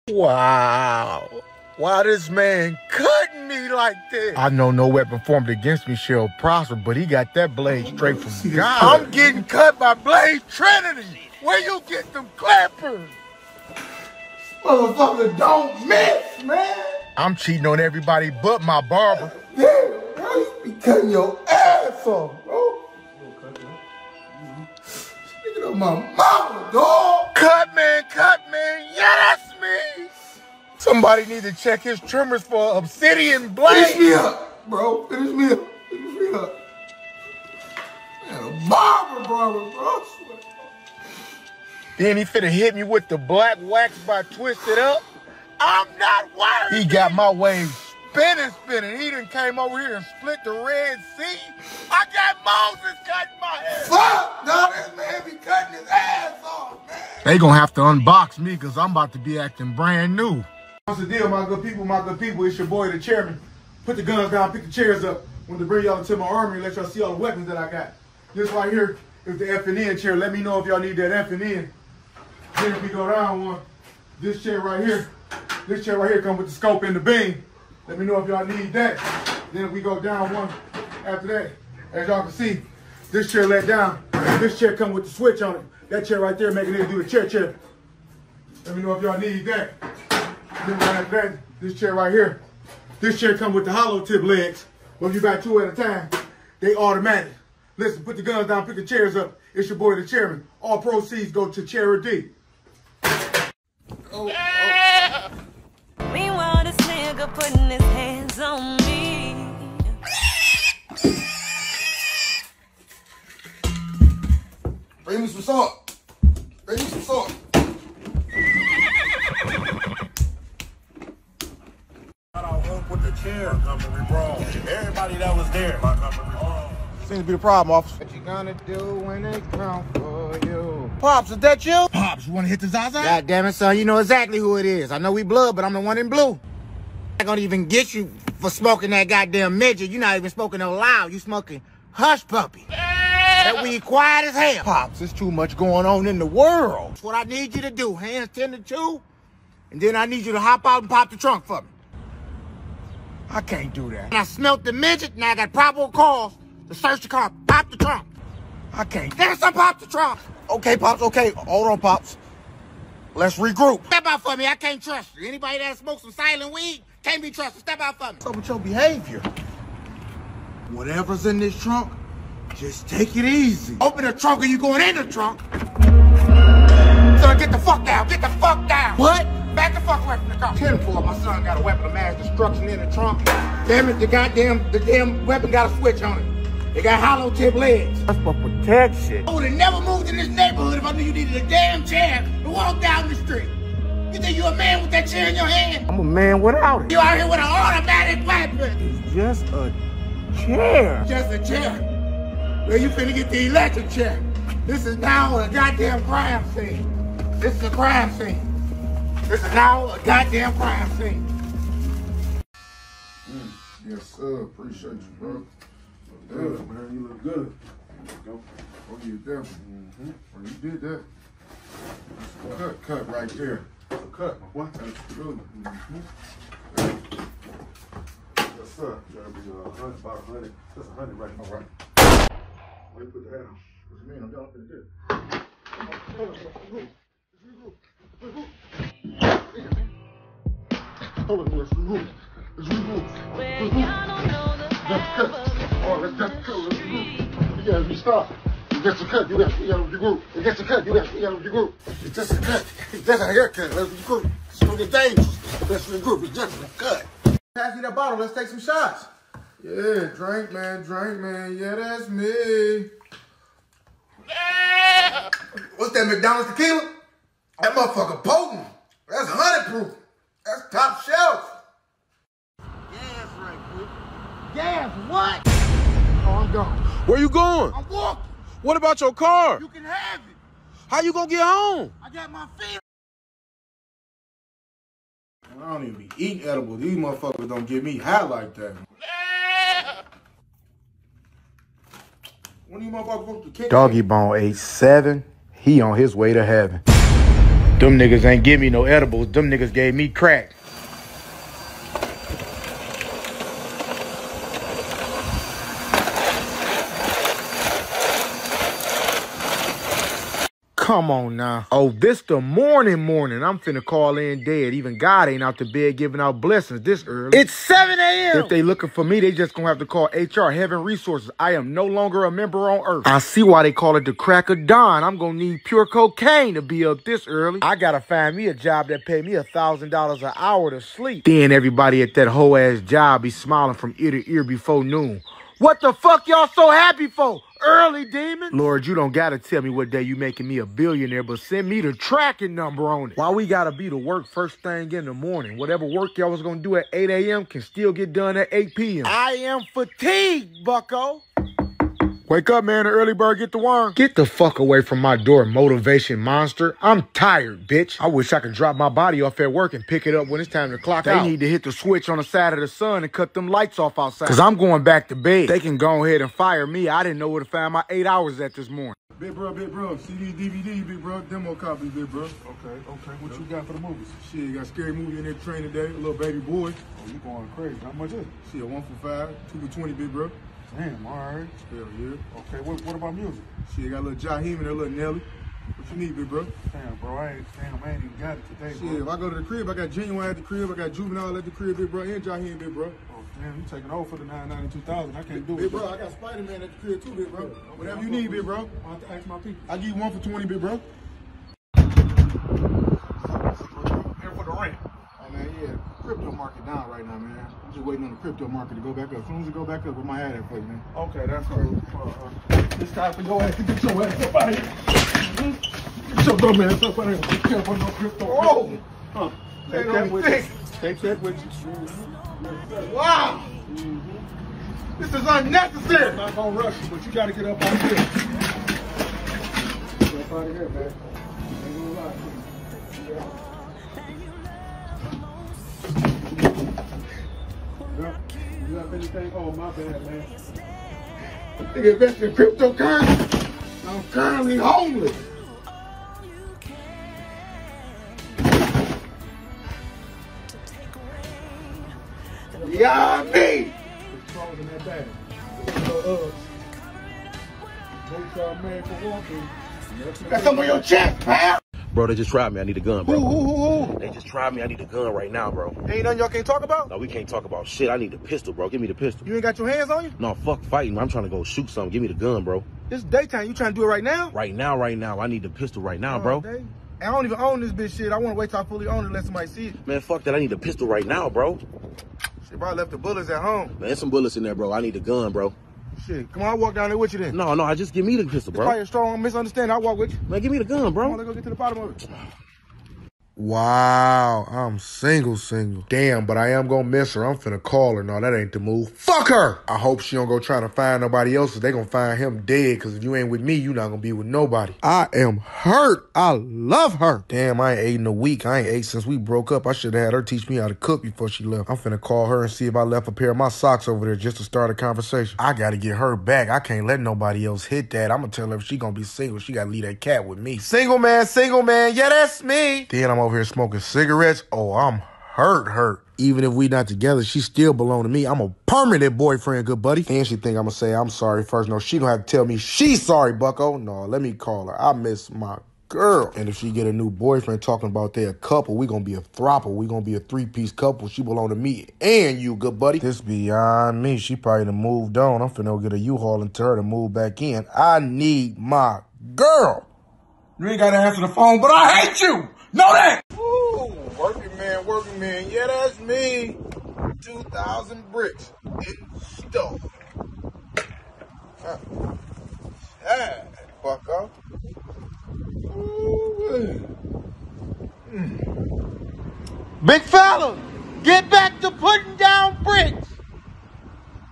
Wow. Why this man cutting me like this? I know no weapon formed against me shall prosper, but he got that blade straight from God. I'm getting cut by Blaze Trinity. Where you get them clappers? Motherfucker, don't miss, man. I'm cheating on everybody but my barber. Yeah, bro, you be cutting your ass off, bro. Speaking of my mama, dog. Cut, man, cut, man. Yeah, that's me. Somebody need to check his trimmers for obsidian blade. Finish me up, bro. Finish me up. Finish me up. Man, a barber, barber, bro. Then he finna hit me with the black wax by Twisted Up. I'm not worried. He got my waves spinning, spinning. He done came over here and split the Red Sea. I got Moses cutting my head. Fuck, no, this man be cutting his ass off, man. They gonna have to unbox me because I'm about to be acting brand new. What's the deal, my good people, my good people? It's your boy, the chairman. Put the guns down, pick the chairs up. When to bring y'all into my armory, let y'all see all the weapons that I got. This right here is the F and N chair. Let me know if y'all need that F and N. Then if we go down one, this chair right here, this chair right here comes with the scope and the beam. Let me know if y'all need that. Then if we go down one after that, as y'all can see, this chair let down. This chair comes with the switch on it. That chair right there making it do the chair chair. Let me know if y'all need that. This chair right here. This chair comes with the hollow tip legs. Well, if you got two at a time, they automatic. Listen, put the guns down, pick the chairs up. It's your boy, the chairman. All proceeds go to charity. Oh, oh. Meanwhile, this nigga putting his hands on me. Bring me some salt. Bring me some salt. With the chair, Montgomery Brawl. Everybody that was there, Montgomery Brawl. Seems to be the problem, officer. What you gonna do when they come for you? Pops, is that you? Pops, you wanna hit the Zaza? God damn it, son, you know exactly who it is. I know we blood, but I'm the one in blue. I'm not gonna even get you for smoking that goddamn midget. You're not even smoking no loud. You smoking hush puppy. That we quiet as hell. Pops, there's too much going on in the world. That's what I need you to do. Hands ten to two, and then I need you to hop out and pop the trunk for me. I can't do that. And I smelt the midget, and I got probable cause to search the car. Pop the trunk. I can't. There's some pop the trunk. Okay, Pops, okay. Hold on, Pops. Let's regroup. Step out for me. I can't trust you. Anybody that smokes some silent weed can't be trusted. Step out for me. What's up with your behavior? Whatever's in this trunk, just take it easy. Open the trunk or you going in the trunk. Son, get the fuck down. Get the fuck down. What? Back the fuck away from the car. ten four, my son got a weapon of mass destruction in the trunk. Damn it, the goddamn, the damn weapon got a switch on it. It got hollow tip legs. That's for protection. I would have never moved in this neighborhood if I knew you needed a damn chair to walk down the street. You think you a man with that chair in your hand? I'm a man without it. You out here with an automatic weapon. It's just a chair. Just a chair. Well, you finna get the electric chair. This is now a goddamn crime scene. This is a crime scene. This is now a goddamn crime scene. Mm, yes, sir. Appreciate you, bro. Look good, yeah, man. You look good. There you go. Oh, you did that. Mm-hmm. Oh, you did that. That's a cut, cut right there. That's a cut. What? Absolutely. Mm-hmm. Yes, sir. That'll be a hundred, about a hundred. That's a hundred right now. All right. Where you put the hat on? What you mean? I'm down for the day. Hold on, let's regroup. Let's regroup. Let's cut. Oh, let's cut. Let's regroup. You gotta restart. You got to cut. You got to regroup. You got to cut. You got to regroup. It's just a cut. It's just a haircut. Let's regroup. It's gonna get dangerous. Let's regroup. It's just a cut. Pass me that bottle. Let's take some shots. Yeah, drink, man. Drink, man. Yeah, that's me. What's that McDonald's tequila? That motherfucker potent. That's one hundred proof. That's top shelf. Gas right quick. Gas what? Oh, I'm gone. Where you going? I'm walking. What about your car? You can have it. How you gonna get home? I got my feet. I don't even be eating edible. These motherfuckers don't get me high like that. When these motherfuckers go to the kitchen? Doggy Bone ate seven He on his way to heaven. Them niggas ain't give me no edibles. Them niggas gave me crack. Come on now. Oh, this the morning morning. I'm finna call in dead. Even God ain't out to bed giving out blessings this early. It's seven A M If they looking for me, they just gonna have to call H R, Heaven Resources. I am no longer a member on earth. I see why they call it the crack of dawn. I'm gonna need pure cocaine to be up this early. I gotta find me a job that pay me a thousand dollars an hour to sleep. Then everybody at that whole ass job be smiling from ear to ear before noon. What the fuck y'all so happy for? Early, demon. Lord, you don't gotta tell me what day you making me a billionaire, but send me the tracking number on it. Why we gotta be to work first thing in the morning? Whatever work y'all was gonna do at eight A M can still get done at eight P M I am fatigued, bucko. Wake up, man. The early bird get the worm. Get the fuck away from my door, motivation monster. I'm tired, bitch. I wish I could drop my body off at work and pick it up when it's time to clock out. They need to hit the switch on the side of the sun and cut them lights off outside. Because I'm going back to bed. They can go ahead and fire me. I didn't know where to find my eight hours at this morning. Big bro, big bro. C D, D V D, big bro. Demo copies, big bro. Okay, okay. What yep. you got for the movies? Shit, you got a scary movie in that train today. A little baby boy. Oh, you going crazy. How much is it? Shit, one for five, two for twenty, big bro. Damn, all right. Hell yeah. Okay, what, what about music? Shit, got a little Jaheim and a little Nelly. What you need, big bro? Damn, bro, I ain't, damn, I ain't even got it today, bro. Shit, if I go to the crib, I got Genuine at the crib, I got Juvenile at the crib, big bro, and Jaheim, big bro. Oh, damn, you taking over for the nine ninety-two thousand. I can't do it. Big bro, I got Spider-Man at the crib too, big bro. Okay, whatever you need, big bro. I'll have to ask my people. I give you one for twenty, big bro. Crypto market down right now, man. I'm just waiting on the crypto market to go back up. As soon as it go back up, I'm gonna have that for you, man. Okay, that's cool. Uh, uh, it's time for your ass to get your ass up out of here. Get your dumb ass up out of here. Be careful, no crypto. Oh! Huh. Take that with you. Take that with you. Wow! Mm-hmm. This is unnecessary! I'm not gonna rush you, but you gotta get up out of here. Get up out of here, man. Ain't gonna lie. Yeah. Yep. You have anything? Oh, my bad, man. Nigga invest in cryptocurrency. I'm currently homeless. Y'all me! It's closing that bag. Both y'all made for walking. That's some of your chest, pal! Bro, they just tried me. I need a gun, bro. Ooh, ooh, ooh. They just tried me. I need a gun right now, bro. Ain't nothing y'all can't talk about? No, we can't talk about shit. I need a pistol, bro. Give me the pistol. You ain't got your hands on you? No, fuck fighting. I'm trying to go shoot something. Give me the gun, bro. It's daytime. You trying to do it right now? Right now, right now. I need the pistol right now, bro. Day. I don't even own this bitch shit. I want to wait till I fully own it and let somebody see it. Man, fuck that. I need a pistol right now, bro. Shit, bro, I left the bullets at home. Man, there's some bullets in there, bro. I need a gun, bro. Shit, come on, I'll walk down there with you then. No, no, I just give me the pistol, bro. It's probably a strong misunderstanding. I'll walk with you. Man, give me the gun, bro. Come on, let's go get to the bottom of it. Wow, I'm single, single. Damn, but I am gonna miss her. I'm finna call her. No, that ain't the move. Fuck her! I hope she don't go try to find nobody else, cause they gonna find him dead, cause if you ain't with me, you not gonna be with nobody. I am hurt. I love her. Damn, I ain't ate in a week. I ain't ate since we broke up. I should've had her teach me how to cook before she left. I'm finna call her and see if I left a pair of my socks over there just to start a conversation. I gotta get her back. I can't let nobody else hit that. I'm gonna tell her if she gonna be single, she gotta leave that cat with me. Single man, single man. Yeah, that's me. Then I'm over here smoking cigarettes. Oh, I'm hurt, hurt. Even if we not together, she still belong to me. I'm a permanent boyfriend, good buddy. And she think I'm gonna say I'm sorry first. No, she don't have to tell me she's sorry, bucko. No, let me call her. I miss my girl. And if she get a new boyfriend talking about they a couple, we gonna be a throuple. We gonna be a three-piece couple. She belong to me and you, good buddy. This beyond me. She probably done moved on. I'm finna get a U-Haul into her to move back in. I need my girl. You ain't gotta answer the phone, but I hate you. Know that! Woo! Working man, working man. Yeah, that's me. two thousand bricks. It's stuff. Huh. Yeah, bucko. Mm. Big fella, get back to putting down bricks.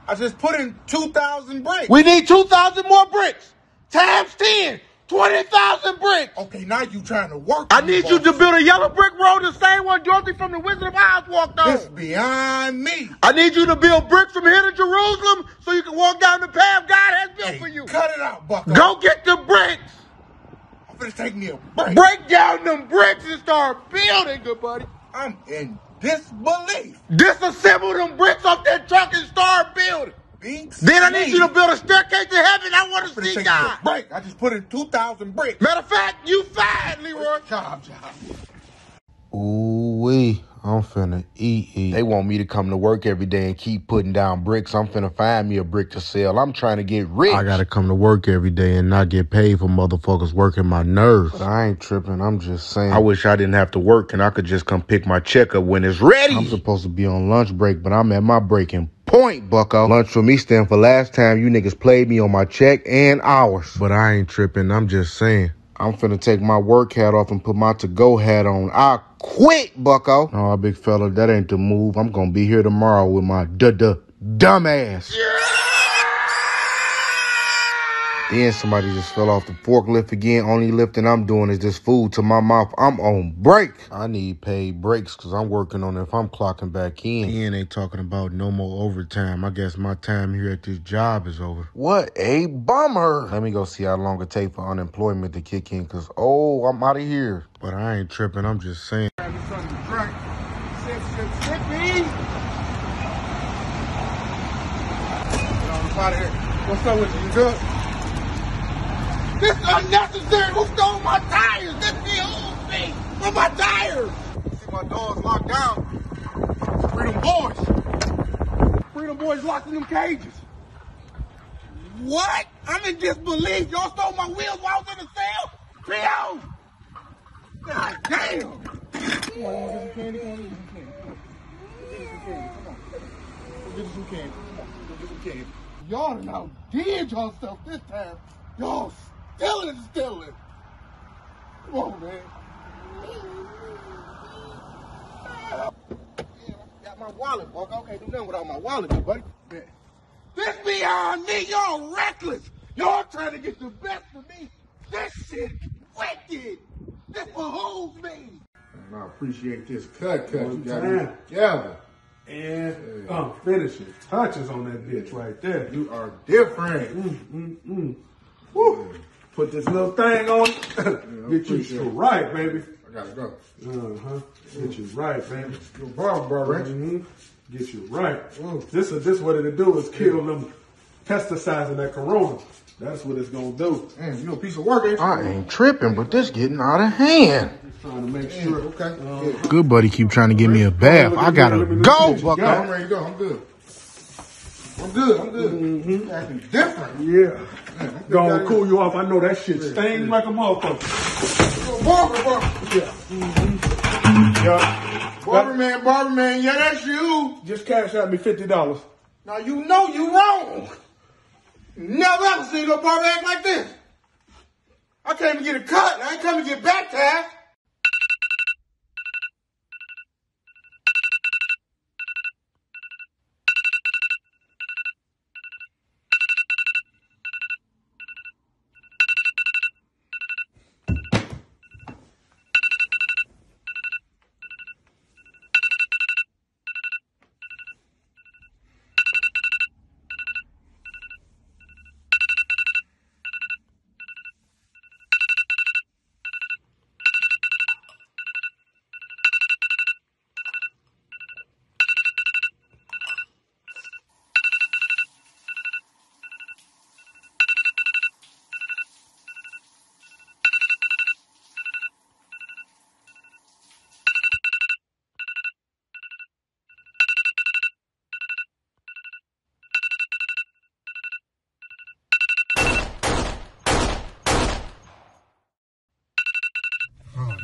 I just put in two thousand bricks. We need two thousand more bricks. Times ten. twenty thousand bricks. Okay, now you trying to work. I need you to build a yellow brick road, the same one Dorothy from the Wizard of Oz walked on. It's beyond me. I need you to build bricks from here to Jerusalem so you can walk down the path God has built hey, for you. Cut it out, bucko. Go get the bricks. finna take me a break. Break down them bricks and start building, good buddy. I'm in disbelief. Disassemble them bricks off that truck and start building. Being then I need you to build a staircase to heaven. I want to see God. Break. I just put in two thousand bricks. Matter of fact, you fired, Leroy. Job, job. Ooh-wee. I'm finna eat, eat. They want me to come to work every day and keep putting down bricks. I'm finna find me a brick to sell. I'm trying to get rich. I gotta come to work every day and not get paid for motherfuckers working my nerves. But I ain't tripping. I'm just saying. I wish I didn't have to work and I could just come pick my check up when it's ready. I'm supposed to be on lunch break, but I'm at my breaking point, bucko. Lunch for me stand for last time you niggas played me on my check and hours. But I ain't tripping. I'm just saying. I'm finna take my work hat off and put my to-go hat on. I quit, bucko. Oh, big fella, that ain't the move. I'm gonna be here tomorrow with my duh-duh dumbass. Yeah. Then somebody just fell off the forklift again. Only lifting I'm doing is this food to my mouth. I'm on break. I need paid breaks because I'm working on it if I'm clocking back in. Then ain't talking about no more overtime. I guess my time here at this job is over. What a bummer. Let me go see how long it takes for unemployment to kick in because, oh, I'm out of here. But I ain't tripping. I'm just saying. What's up with you? You good? This is unnecessary. Who stole my tires? This be old thing for my tires. See, my dog's locked down. Freedom boys. Freedom boys locked in them cages. What? I'm in disbelief. Y'all stole my wheels while I was in the cell? P O God damn. Come on, you want to get some candy? Come on, get some candy. Go get some candy. Go get some candy. Y'all done outdid y'all stuff this time. Y'all stealing, stealing. Come on, man. Yeah, I got my wallet, boy. I can't do nothing without my wallet, though, buddy. Yeah. This beyond me. Y'all reckless. Y'all trying to get the best of me. This shit wicked. This behooves me. And I appreciate this cut, cut. You got it together. And yeah. I'm finishing touches on that bitch right there. You are different. Mm, mm, mm. Woo. Put this little thing on it. Yeah, get you to right, baby. I gotta go. Uh-huh. Get you right, baby. Your bar, bar, right? Mm-hmm. Get you right. Mm. This is this what it'll do is kill yeah. them pesticides and that corona. That's what it's gonna do. Man, you know, piece of work, ain't you? I ain't tripping, but this getting out of hand. Just trying to make yeah, sure. Okay. Um, yeah. Good buddy keep trying to give me a bath. I gotta go, bucko. Got I'm ready to go. I'm good. I'm good, I'm good. Mm-hmm. Acting different. Yeah. Man, gonna cool you off. I know that shit yeah, stings yeah. like a motherfucker. Barber, barber. Yeah. Mm-hmm. Yeah. Barber man, barber man. Yeah, that's you. Just cash out me fifty dollars. Now you know you wrong. Never ever seen no barber act like this. I came to get a cut. I ain't come to get baptized.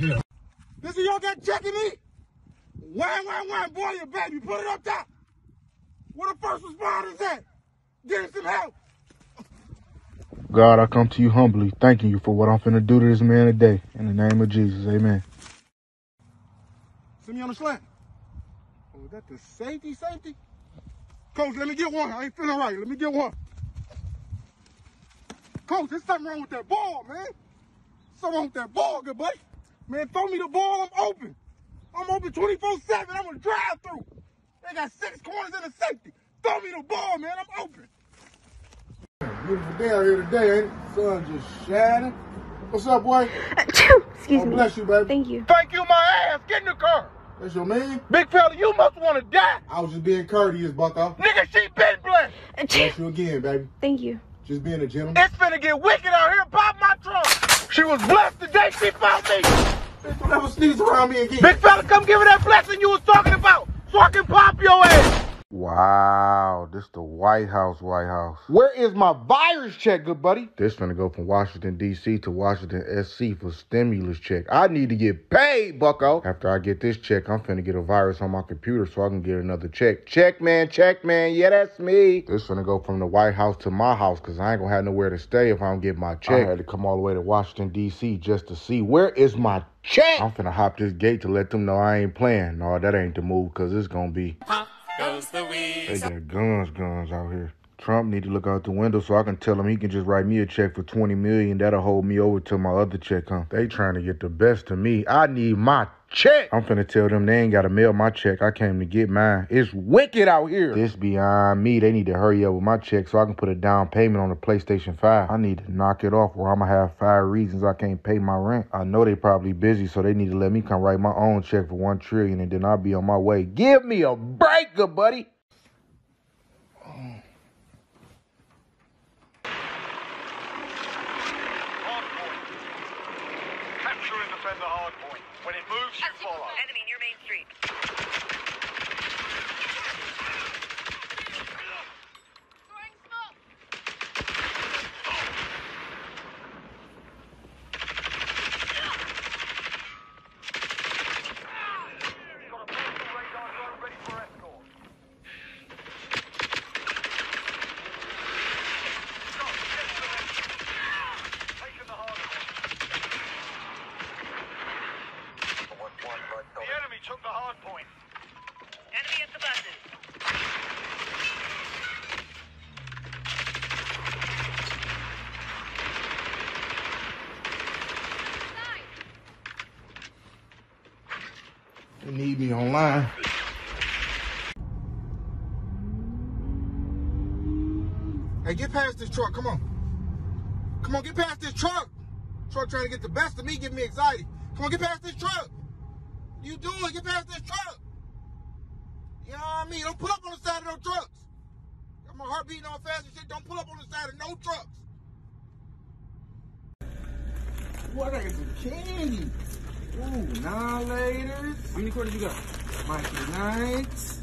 Yeah. This is y'all got checking me? Wham, wham, wham, boy, your baby, put it up top. Where the first responders at? Get him some help. God, I come to you humbly, thanking you for what I'm finna do to this man today. In the name of Jesus, amen. Send me on the slant. Oh, is that the safety, safety? Coach, let me get one. I ain't feeling right. Let me get one. Coach, there's something wrong with that ball, man. Something wrong with that ball, good buddy. Man, throw me the ball, I'm open. I'm open twenty-four seven, I'm a drive-through. They got six corners and a safety. Throw me the ball, man, I'm open. Beautiful day out here today, ain't it? The sun just shining. What's up, boy? Excuse oh, me. Bless you, baby. Thank you. Thank you, my ass. Get in the car. That's your man? Big fella, you must want to die. I was just being courteous, Bucko. Nigga, she been blessed. Bless you again, baby. Thank you. Just being a gentleman. It's finna get wicked out here. Pop my trunk. She was blessed the day she found me. Bitch, don't ever sneeze around me again. Big fella, come give her that blessing you was talking about so I can pop your ass. Wow, this the White House, White House. Where is my virus check, good buddy? This finna go from Washington, D C to Washington, S C for stimulus check. I need to get paid, bucko. After I get this check, I'm finna get a virus on my computer so I can get another check. Check, man, check, man. Yeah, that's me. This finna go from the White House to my house because I ain't gonna have nowhere to stay if I don't get my check. I had to come all the way to Washington, D C just to see where is my check? I'm finna hop this gate to let them know I ain't playing. No, that ain't the move because it's gonna be... The they got guns, guns out here. Trump need to look out the window so I can tell him he can just write me a check for twenty million dollars. That'll hold me over till my other check, huh? They trying to get the best of me. I need my check. I'm finna tell them they ain't gotta mail my check. I came to get mine. It's wicked out here. This beyond me. They need to hurry up with my check so I can put a down payment on a PlayStation five. I need to knock it off or I'ma have five reasons I can't pay my rent. I know they probably busy, so they need to let me come write my own check for one trillion and then I'll be on my way. Give me a break, good buddy. The hard point. When it moves, you follow. Enemy near Main Street. Throwing smoke. Got a personal radar drone ready for escort. Taking the hard point. The enemy took the hard point. Enemy at the buses. They need me online. Hey, get past this truck. Come on. Come on, get past this truck. Truck trying to get the best of me, getting me excited. Come on, get past this truck. You do it, get past this truck. You know what I mean? Don't pull up on the side of no trucks. Got my heart beating all fast and shit. Don't pull up on the side of no trucks. What is some candy? Ooh, nah, ladies. How many quarters you got? Mikey Knights.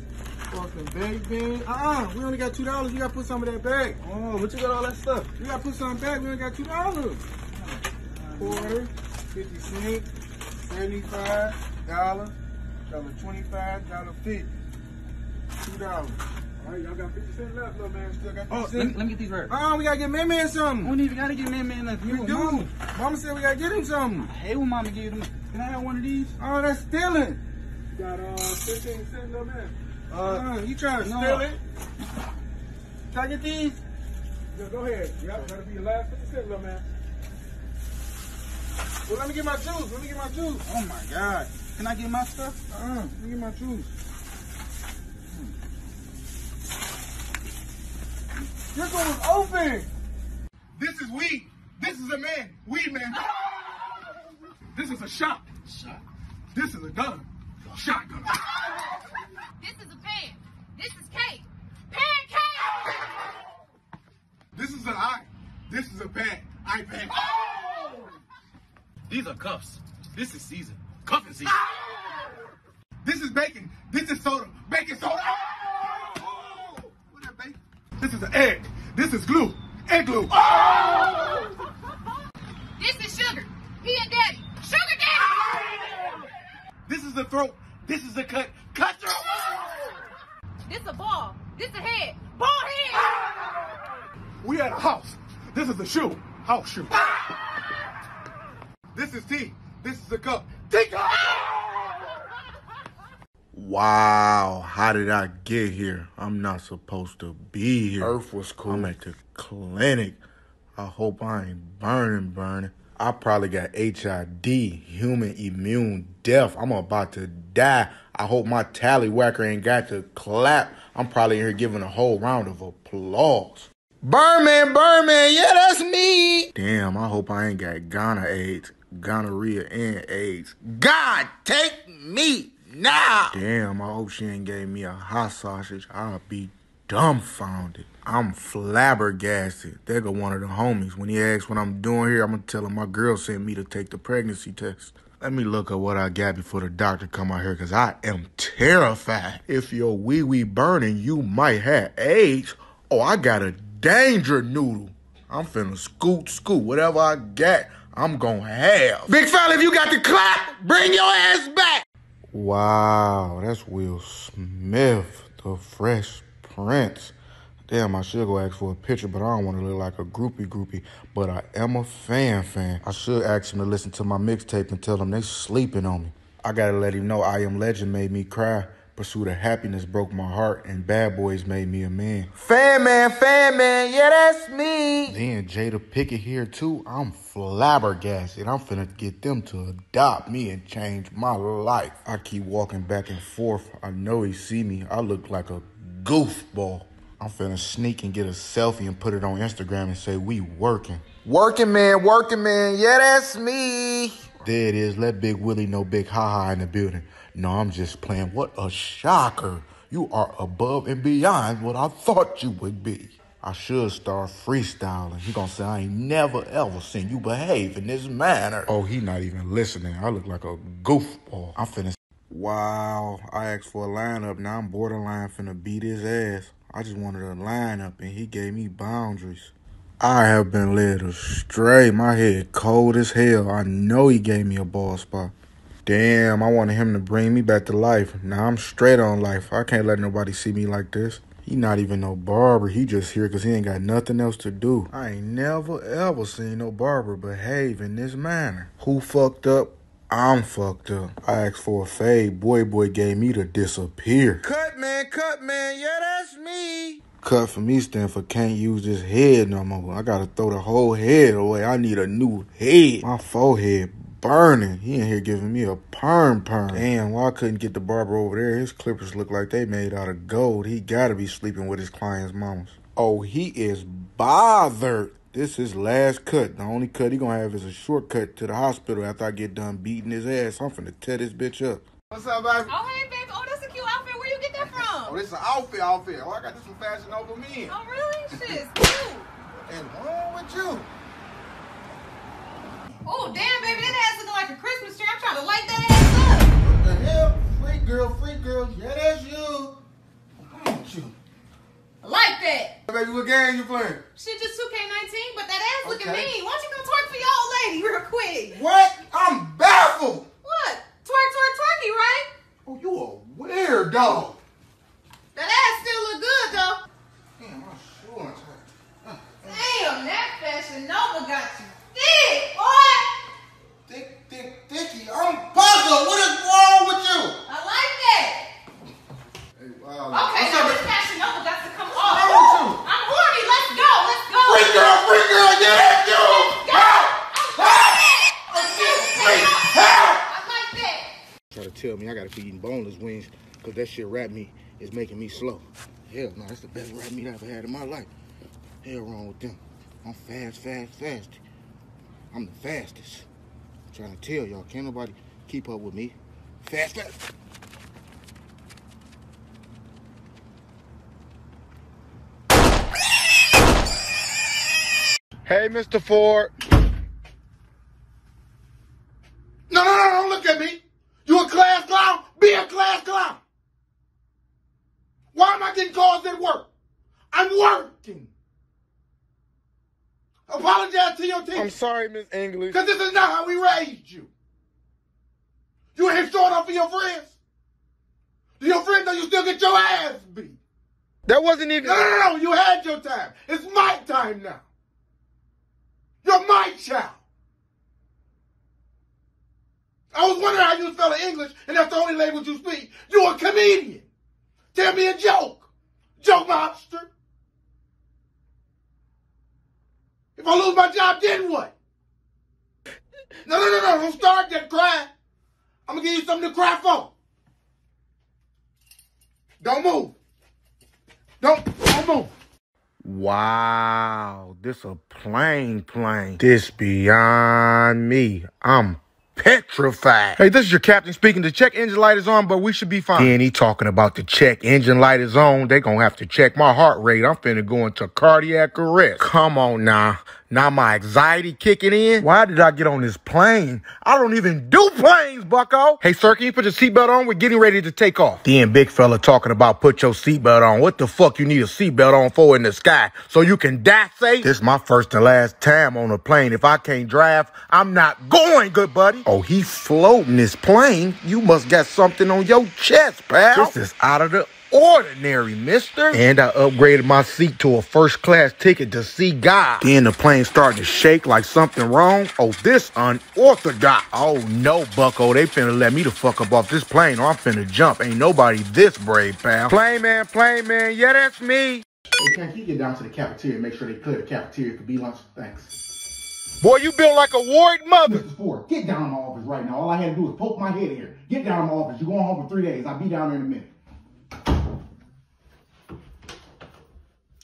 Fucking baked bean. Uh-uh, we only got two dollars. You got to put some of that back. Oh, but you got all that stuff. You got to put some back. We only got two dollars. Quarter, fifty cent, seventy-five. Dollar, dollar twenty-five, dollar fifty, two dollars. All right, y'all got fifty cent left, little man. Still got fifty oh, cent. Let me, let me get these right. Oh, we gotta get man man something. We need, we gotta get man man left. You do. Mama. mama said we gotta get him something. I hate when mama give him. Can I have one of these? Oh, that's stealing. You got uh fifteen cent, little man. Uh, uh you trying to no. steal it? Can I get these? Yeah, go ahead. Yep, that'll be your last fifty cent, little man. Well, let me get my juice. Let me get my juice. Oh my God. Can I get my stuff? Uh-uh, let me get my juice. Hmm. This one was open! This is weed. This is a man. Weed man. This is a shot. Shot. This is a gun. Shotgun. This is a pan. This is cake. Pancake! This is an eye. This is a pad. iPad. Oh! These are cuffs. This is Caesar. Cuffing season. Ah! This is bacon. This is soda. Bacon soda. Oh! What that bacon? This is an egg. This is glue. Egg glue. Oh! This is sugar. He and daddy. Sugar daddy. Oh! This is the throat. This is the cut. Cut throat. Oh! This a ball. This a head. Ball head. Ah! We at a house. This is a shoe. House shoe. Ah! This is tea. This is a cup. Wow, how did I get here? I'm not supposed to be here. Earth was cool. I'm at the clinic. I hope I ain't burning, burning. I probably got H I D, human immune death. I'm about to die. I hope my tallywhacker ain't got to clap. I'm probably here giving a whole round of applause. Berman, Berman, yeah, that's me. Damn, I hope I ain't got Ghana AIDS, gonorrhea, and AIDS. God, take me now. Damn, I hope she ain't gave me a hot sausage. I'll be dumbfounded. I'm flabbergasted. There go one of the homies. When he asks what I'm doing here, I'm going to tell him my girl sent me to take the pregnancy test. Let me look at what I got before the doctor come out here, because I am terrified. If your wee-wee burning, you might have AIDS. Oh, I got a danger noodle. I'm finna scoot, scoot. Whatever I got, I'm gonna have. Big Fella, if you got the clap, bring your ass back. Wow, that's Will Smith, the Fresh Prince. Damn, I should go ask for a picture, but I don't want to look like a groupie groupie. But I am a fan fan. I should ask him to listen to my mixtape and tell them they sleeping on me. I gotta let him know I Am Legend made me cry. Pursuit of Happiness broke my heart, and Bad Boys made me a man. Fan man, fan man, yeah, that's me. Then Jada Pickett here too. I'm flabbergasted. I'm finna get them to adopt me and change my life. I keep walking back and forth. I know he see me. I look like a goofball. I'm finna sneak and get a selfie and put it on Instagram and say we working. Working man, working man, yeah, that's me. There it is. Let Big Willie know Big Haha in the building. No, I'm just playing. What a shocker. You are above and beyond what I thought you would be. I should start freestyling. He gonna say I ain't never ever seen you behave in this manner. Oh, he not even listening. I look like a goofball. I'm finna... Wow, I asked for a lineup. Now I'm borderline finna beat his ass. I just wanted a lineup, and he gave me boundaries. I have been led astray. My head cold as hell. I know he gave me a ball spot. Damn, I wanted him to bring me back to life. Now I'm straight on life. I can't let nobody see me like this. He not even no barber. He just here because he ain't got nothing else to do. I ain't never ever seen no barber behave in this manner. Who fucked up? I'm fucked up. I asked for a fade. Boy, boy gave me to disappear. Cut, man, cut, man. Yeah, that's me. Cut for me stand for can't use this head no more. I gotta throw the whole head away. I need a new head. My forehead burning. He in here giving me a perm perm. Damn, why I couldn't get the barber over there? His clippers look like they made out of gold. He gotta be sleeping with his clients' mamas. Oh, he is bothered. This is last cut. The only cut he gonna have is a shortcut to the hospital after I get done beating his ass. I'm finna tear this bitch up. What's up, baby? Oh, hey, baby. Oh, that's a cute outfit. Where you get that from? Oh, this is an outfit outfit. Oh, I got this from Fashion Over Men. Oh, really? Shit, it's cute. What is wrong with you? Oh, damn, baby. That ass looking like a Christmas tree. I'm trying to light that ass up. What the hell? Free girl, free girl. Yeah, that's you. What's you? I like that. Baby, what game you playing? Shit, just two K nineteen, but that ass looking mean. Why don't you come twerk for your old lady real quick? What? I'm baffled. What? Twerk, twerk, twerky, right? Oh, you a weird dog. That ass still look good, though. Damn, I'm sure. Damn, that Fashion Nova got you thick, boy. Thick, thick, thicky. I'm puzzled. What is wrong with you? I like that. Hey, wow. Okay, now this Fashion Nova got to come off. I'm horny. Let's go. Let's go. Free girl, free girl. Yeah, you. Help. Help. Help. I like that. Try to tell me I gotta be eating boneless wings because that shit wrap meat is making me slow. Hell no, that's the best wrap meat I ever had in my life. Hell wrong with them. I'm fast, fast, fast. I'm the fastest. I'm trying to tell y'all, can't nobody keep up with me. Fast, fast. Hey, Mister Ford. No, no, no, don't look at me. You a class clown? Be a class clown. Why am I getting calls at work? I'm working. Apologize to your team. I'm sorry, Miss English. Because this is not how we raised you. You ain't showing up for your friends. Do your friends know you still get your ass beat? That wasn't even... No, no, no, you had your time. It's my time now. You're my child. I was wondering how you spell English, and that's the only language you speak. You're a comedian. Tell me a joke. Joke monster. If I lose my job, then what? No, no, no, no. Don't start that crying. I'm going to give you something to cry for. Don't move. Don't, don't move. Wow, this a plane plane. This beyond me. I'm petrified. Hey, this is your captain speaking. The check engine light is on, but we should be fine. Then he talking about the check engine light is on. They gonna have to check my heart rate. I'm finna go into cardiac arrest. Come on now. Now my anxiety kicking in. Why did I get on this plane? I don't even do planes, bucko. Hey, sir, can you put your seatbelt on? We're getting ready to take off. Then Big Fella talking about put your seatbelt on. What the fuck you need a seatbelt on for in the sky? So you can die safe? This my first and last time on a plane. If I can't drive, I'm not going, good buddy. Oh, he floating this plane? You must got something on your chest, pal. This is out of the ordinary, mister. And I upgraded my seat to a first class ticket to see God. Then the plane started to shake like something wrong. Oh, this unorthodox. Oh no, bucko, they finna let me the fuck up off this plane or I'm finna jump. Ain't nobody this brave, pal. Plane man, plane man, yeah, that's me. Hey, can you get down to the cafeteria and make sure they clear the cafeteria for be lunch? Thanks. Boy, you built like a ward mother. Mister Ford, get down in my office right now. All I had to do was poke my head here. Get down in my office. You're going home for three days. I'll be down there in a minute.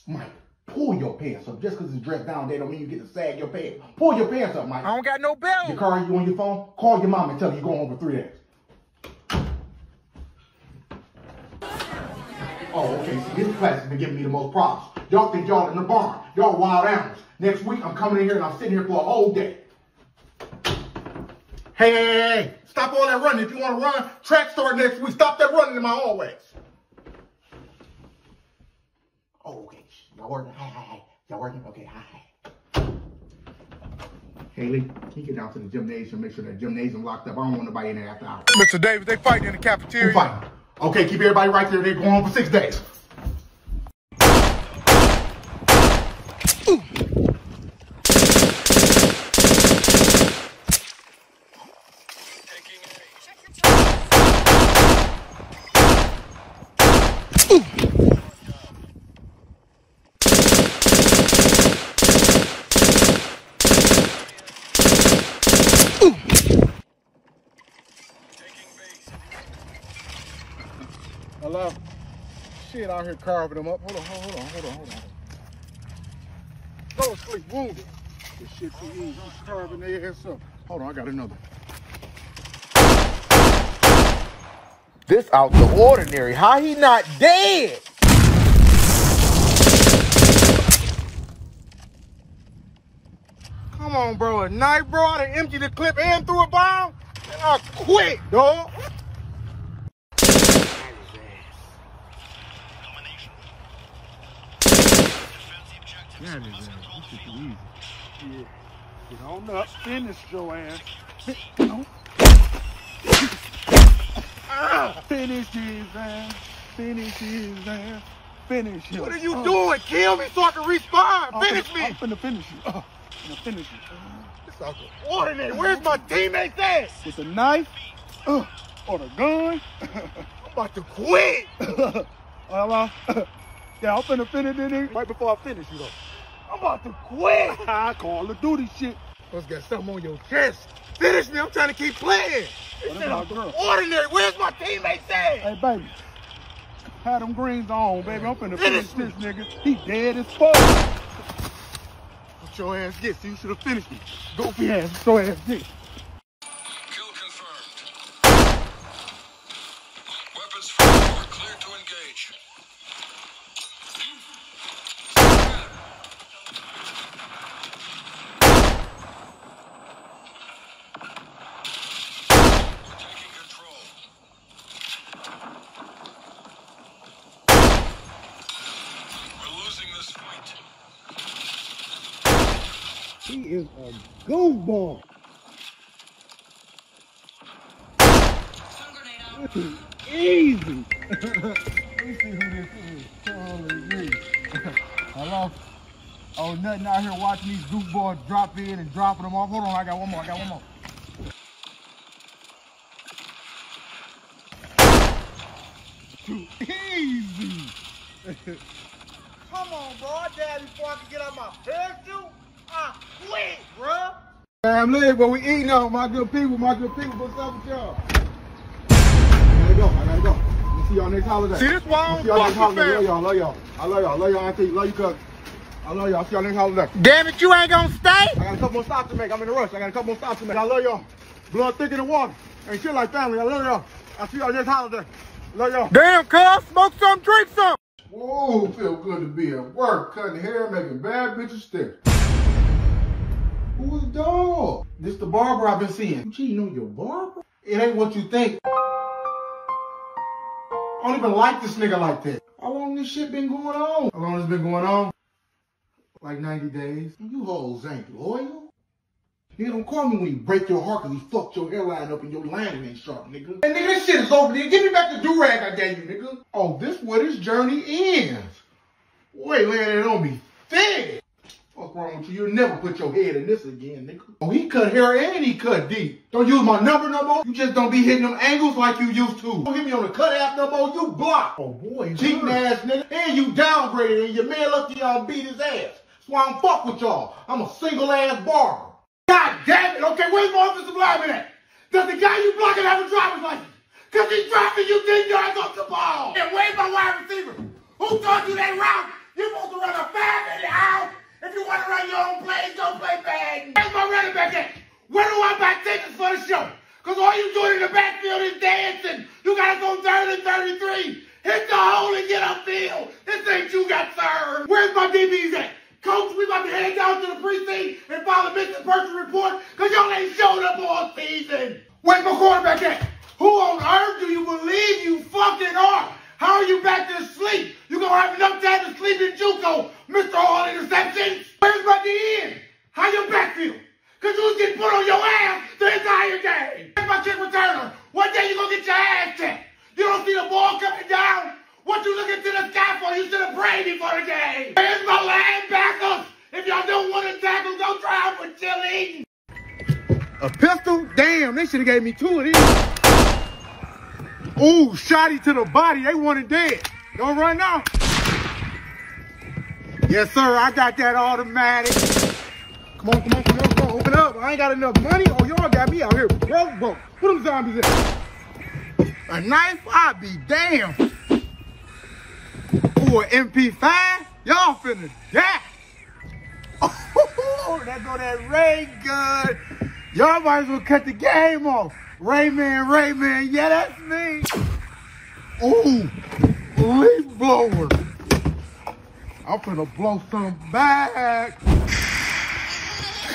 Mike, pull your pants up. Just because it's dressed down there don't mean you get to sag your pants. Pull your pants up, Mike. I don't got no belt. Your car, you on your phone? Call your mom and tell her you're going home for three days. Oh, okay, so this class has been giving me the most problems. Y'all think y'all in the barn. Y'all wild animals. Next week, I'm coming in here and I'm sitting here for a whole day. Hey, hey, hey, hey. Stop all that running. If you want to run, track start next week. Stop that running in my hallways. Oh, okay. Y'all working? Hi, hi, hi. Y'all working? Okay, hi, hi. Haley, can you get down to the gymnasium, make sure that gymnasium locked up? I don't want nobody in there after hours. Mister Davis, they fighting in the cafeteria. Who fighting? Okay, keep everybody right there. They're going on for six days. Ooh. I love shit out here carving them up. Hold on, hold on, hold on, hold on. Go to sleep, wounded. This shit for you. I'm carving their ass up. Hold on, I got another. This out the ordinary. How he not dead? Come on, bro. At night, bro, I done emptied the clip and threw a bomb. And I quit, dog. That is ass. This should be easy. Yeah. Get on up. Finish your ass. Oh. Ah, finish his ass. Finish his ass. Finish him. What are you oh. doing? Kill me so I can respawn. I'm finish finna, me. I'm finna finish you. Oh. I'm finna finish you. This is out the ordinary. Where's my teammates at? With a knife uh, or a gun. I'm about to quit. Hello? Yeah, I'm finna finish it right before I finish you though. I'm about to quit. I call the duty shit. Must got something on your chest. Finish me. I'm trying to keep playing. This is ordinary. Where's my teammates at? Hey, baby. Have them greens on, baby. I'm finna finish, finish this nigga. He dead as fuck. What your ass gets, you should have finished me. Goofy ass. What your ass gets. Kill confirmed. Weapons for war. Clear to engage. He is a goofball. This is easy. Let me see who this is. Holy hello? Oh, nothing out here watching these goofballs drop in and dropping them off. Hold on, I got one more. I got one more. Too easy. Come on, bro. I died before I could get out my parachute. I quit, bro. Damn live, but we eating on my good people, my good people. What's up with y'all? I gotta go, I gotta go. We'll see y'all next holiday. See, this why I don't fuck with y'all. Love y'all, love y'all. I love y'all, love y'all, auntie. Love you, cuz. I love y'all. I'll see y'all next holiday. Damn it, you ain't gonna stay? I got a couple more stops to make. I'm in a rush. I got a couple more stops to make. I love y'all. Blood thick in the water. Ain't shit like family. I love y'all. I'll see y'all next holiday. Love y'all. Damn, cuz. Smoke some, drink some. Whoa, feel good to be at work. Cutting hair, making bad bitches stare. Who's dog? This the barber I've been seeing. You cheating on your barber? It ain't what you think. I don't even like this nigga like that. How long this shit been going on? How long this been going on? Like ninety days. You hoes ain't loyal. Nigga, don't call me when you break your heart because you fucked your hairline up and your line ain't sharp, nigga. And nigga, this shit is over, nigga. Give me back the do-rag I gave you, nigga. Oh, this where this journey ends. Wait, man, it don't be thick. What's wrong with you? You'll never put your head in this again, nigga. Oh, he cut hair and he cut deep. Don't use my number no more. You just don't be hitting them angles like you used to. Don't hit me on the cut app no more. You block. Oh, boy. Cheating ass nigga. And you downgraded and your man lucky y'all beat his ass. That's why I don't fuck with y'all. I'm a single ass barber. God damn it. Okay, where's my offensive lineman at? Does the guy you blocking have a driver's license? Because he's driving you think you're off the ball. And where's my wide receiver? Who taught you that route? You're supposed to run a five in the out. If you want to run your own plays, don't play bad. Where's my running back at? Where do I buy tickets for the show? Because all you doing in the backfield is dancing. You got to go third and thirty-three. Hit the hole and get upfield. This ain't you got third. Where's my D Bs at? Coach, we about to head down to the preseason and file a missing person report because y'all ain't showed up all season. Where's my quarterback at? Who on earth do you believe you fucking are? How are you back to sleep? You gonna have enough time to sleep in JUCO, Mister All Interceptions. Where's my D N? How your backfield? Cause you was getting put on your ass the entire game. Where's my kick returner? One day you gonna get your ass checked. You don't see the ball coming down. What you looking to the sky for? You should have prayed before the game. Where's my linebackers? If y'all don't want to tackle, don't try out for chili. A pistol? Damn, they should have gave me two of these. Ooh, shotty to the body. They want it dead. Don't run now. Yes, sir. I got that automatic. Come on, come on, come on, come on. Open up. I ain't got enough money. Oh, y'all got me out here broke, broke. Who them zombies at? A knife? I be damn. Ooh, an M P five? Y'all finna die. Oh, that go that Ray gun. Y'all might as well cut the game off. Rayman, Rayman, yeah, that's me. Ooh, leaf blower. I'm finna blow some back.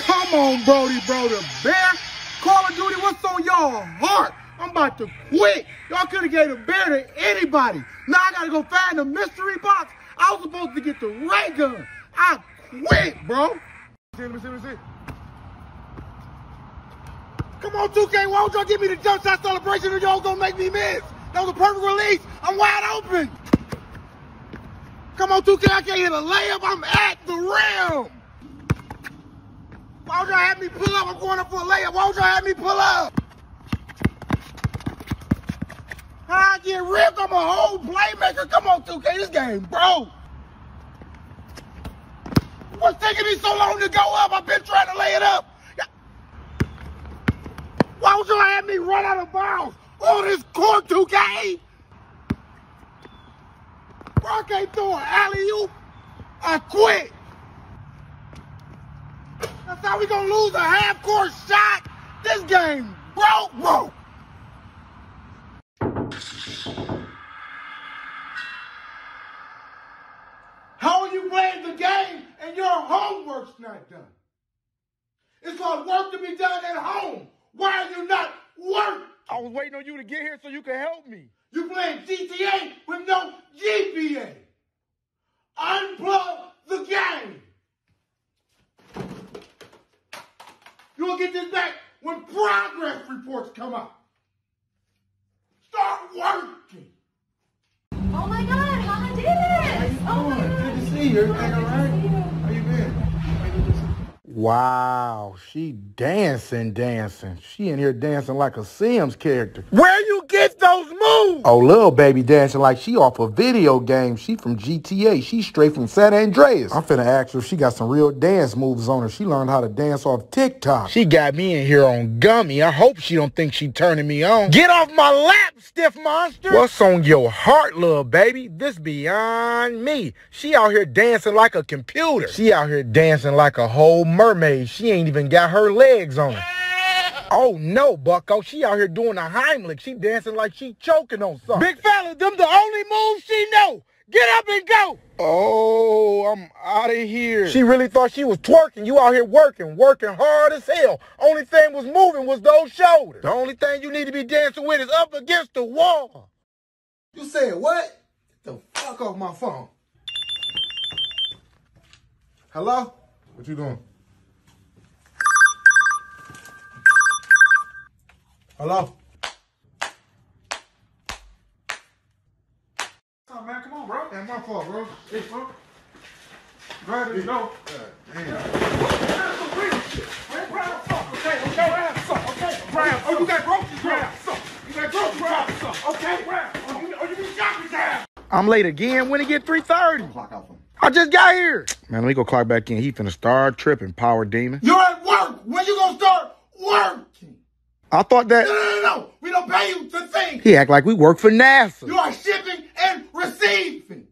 Come on, Brody, Brody, Bear. Call of Duty, what's on y'all heart? I'm about to quit. Y'all could've gave the bear to anybody. Now I gotta go find the mystery box. I was supposed to get the ray gun. I quit, bro. Let me see, let me see, let me see. Come on, two K, why don't y'all give me the jump shot celebration or y'all gonna make me miss? That was a perfect release. I'm wide open. Come on, two K, I can't hit a layup. I'm at the rim. Why don't y'all have me pull up? I'm going up for a layup. Why don't y'all have me pull up? I get ripped. I'm a whole playmaker. Come on, two K, this game, bro. What's taking me so long to go up? I've been trying to lay it up. Why would you have me run out of bounds on this court, two K? Bro, I can't throw an alley-oop. I quit. That's how we gonna lose a half-court shot. This game broke, broke. How are you playing the game and your homework's not done? It's called work to be done at home. Why are you not working? I was waiting on you to get here so you could help me. You playing G T A with no G P A. Unplug the game. You'll get this back when progress reports come out. Start working. Oh my God, Haha Davis! How you doing? Oh my God. Good to see you. Everything all right? How you been? Wow, she dancing, dancing. She in here dancing like a Sims character. Where you get those moves? Oh, little baby dancing like she off a video game. She from G T A. She straight from San Andreas. I'm finna ask her if she got some real dance moves on her. She learned how to dance off TikTok. She got me in here on gummy. I hope she don't think she turning me on. Get off my lap, stiff monster. What's on your heart, little baby? This beyond me. She out here dancing like a computer. She out here dancing like a whole mermaid. Mermaid, she ain't even got her legs on. Oh no, bucko, she out here doing a Heimlich. She dancing like she choking on something. Big fella, them the only moves she know. Get up and go. Oh, I'm out of here. She really thought she was twerking. You out here working, working hard as hell. Only thing was moving was those shoulders. The only thing you need to be dancing with is up against the wall. You said what? The fuck off my phone. Hello? What you doing? Hello? Oh, man, come on, bro. That's my fault, bro. Hey, bro. Grab this door. Damn. Man, grab the fuck, okay? Okay, grab the fuck, okay? Grab. Oh, you got groceries, grab the fuck. You got groceries, grab the fuck, okay? Grab. Oh, you, oh, you be shopping, grab. I'm late again. When it get three thirty? Clock out for me. I just got here. Man, let me go clock back in. He finna start tripping, power demon. You're at work. When you gonna start working? I thought that... No, no, no, no. We don't pay you for things. He act like we work for NASA. You are shipping and receiving.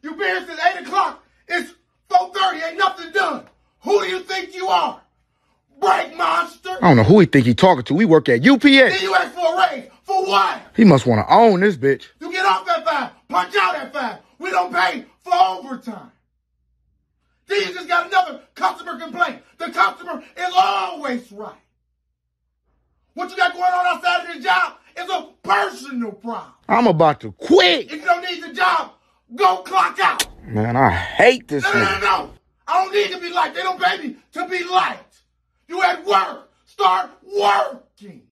You've been here since eight o'clock. It's four thirty. Ain't nothing done. Who do you think you are? Break monster. I don't know who he think he talking to. We work at U P S. Then you ask for a raise. For what? He must want to own this bitch. You get off at five. Punch out at five. We don't pay for overtime. Then you just got another customer complaint. The customer is always right. What you got going on outside of your job is a personal problem. I'm about to quit. If you don't need the job, go clock out. Man, I hate this. No, no, no, no. I don't need to be liked. They don't pay me to be liked. You at work. Start working.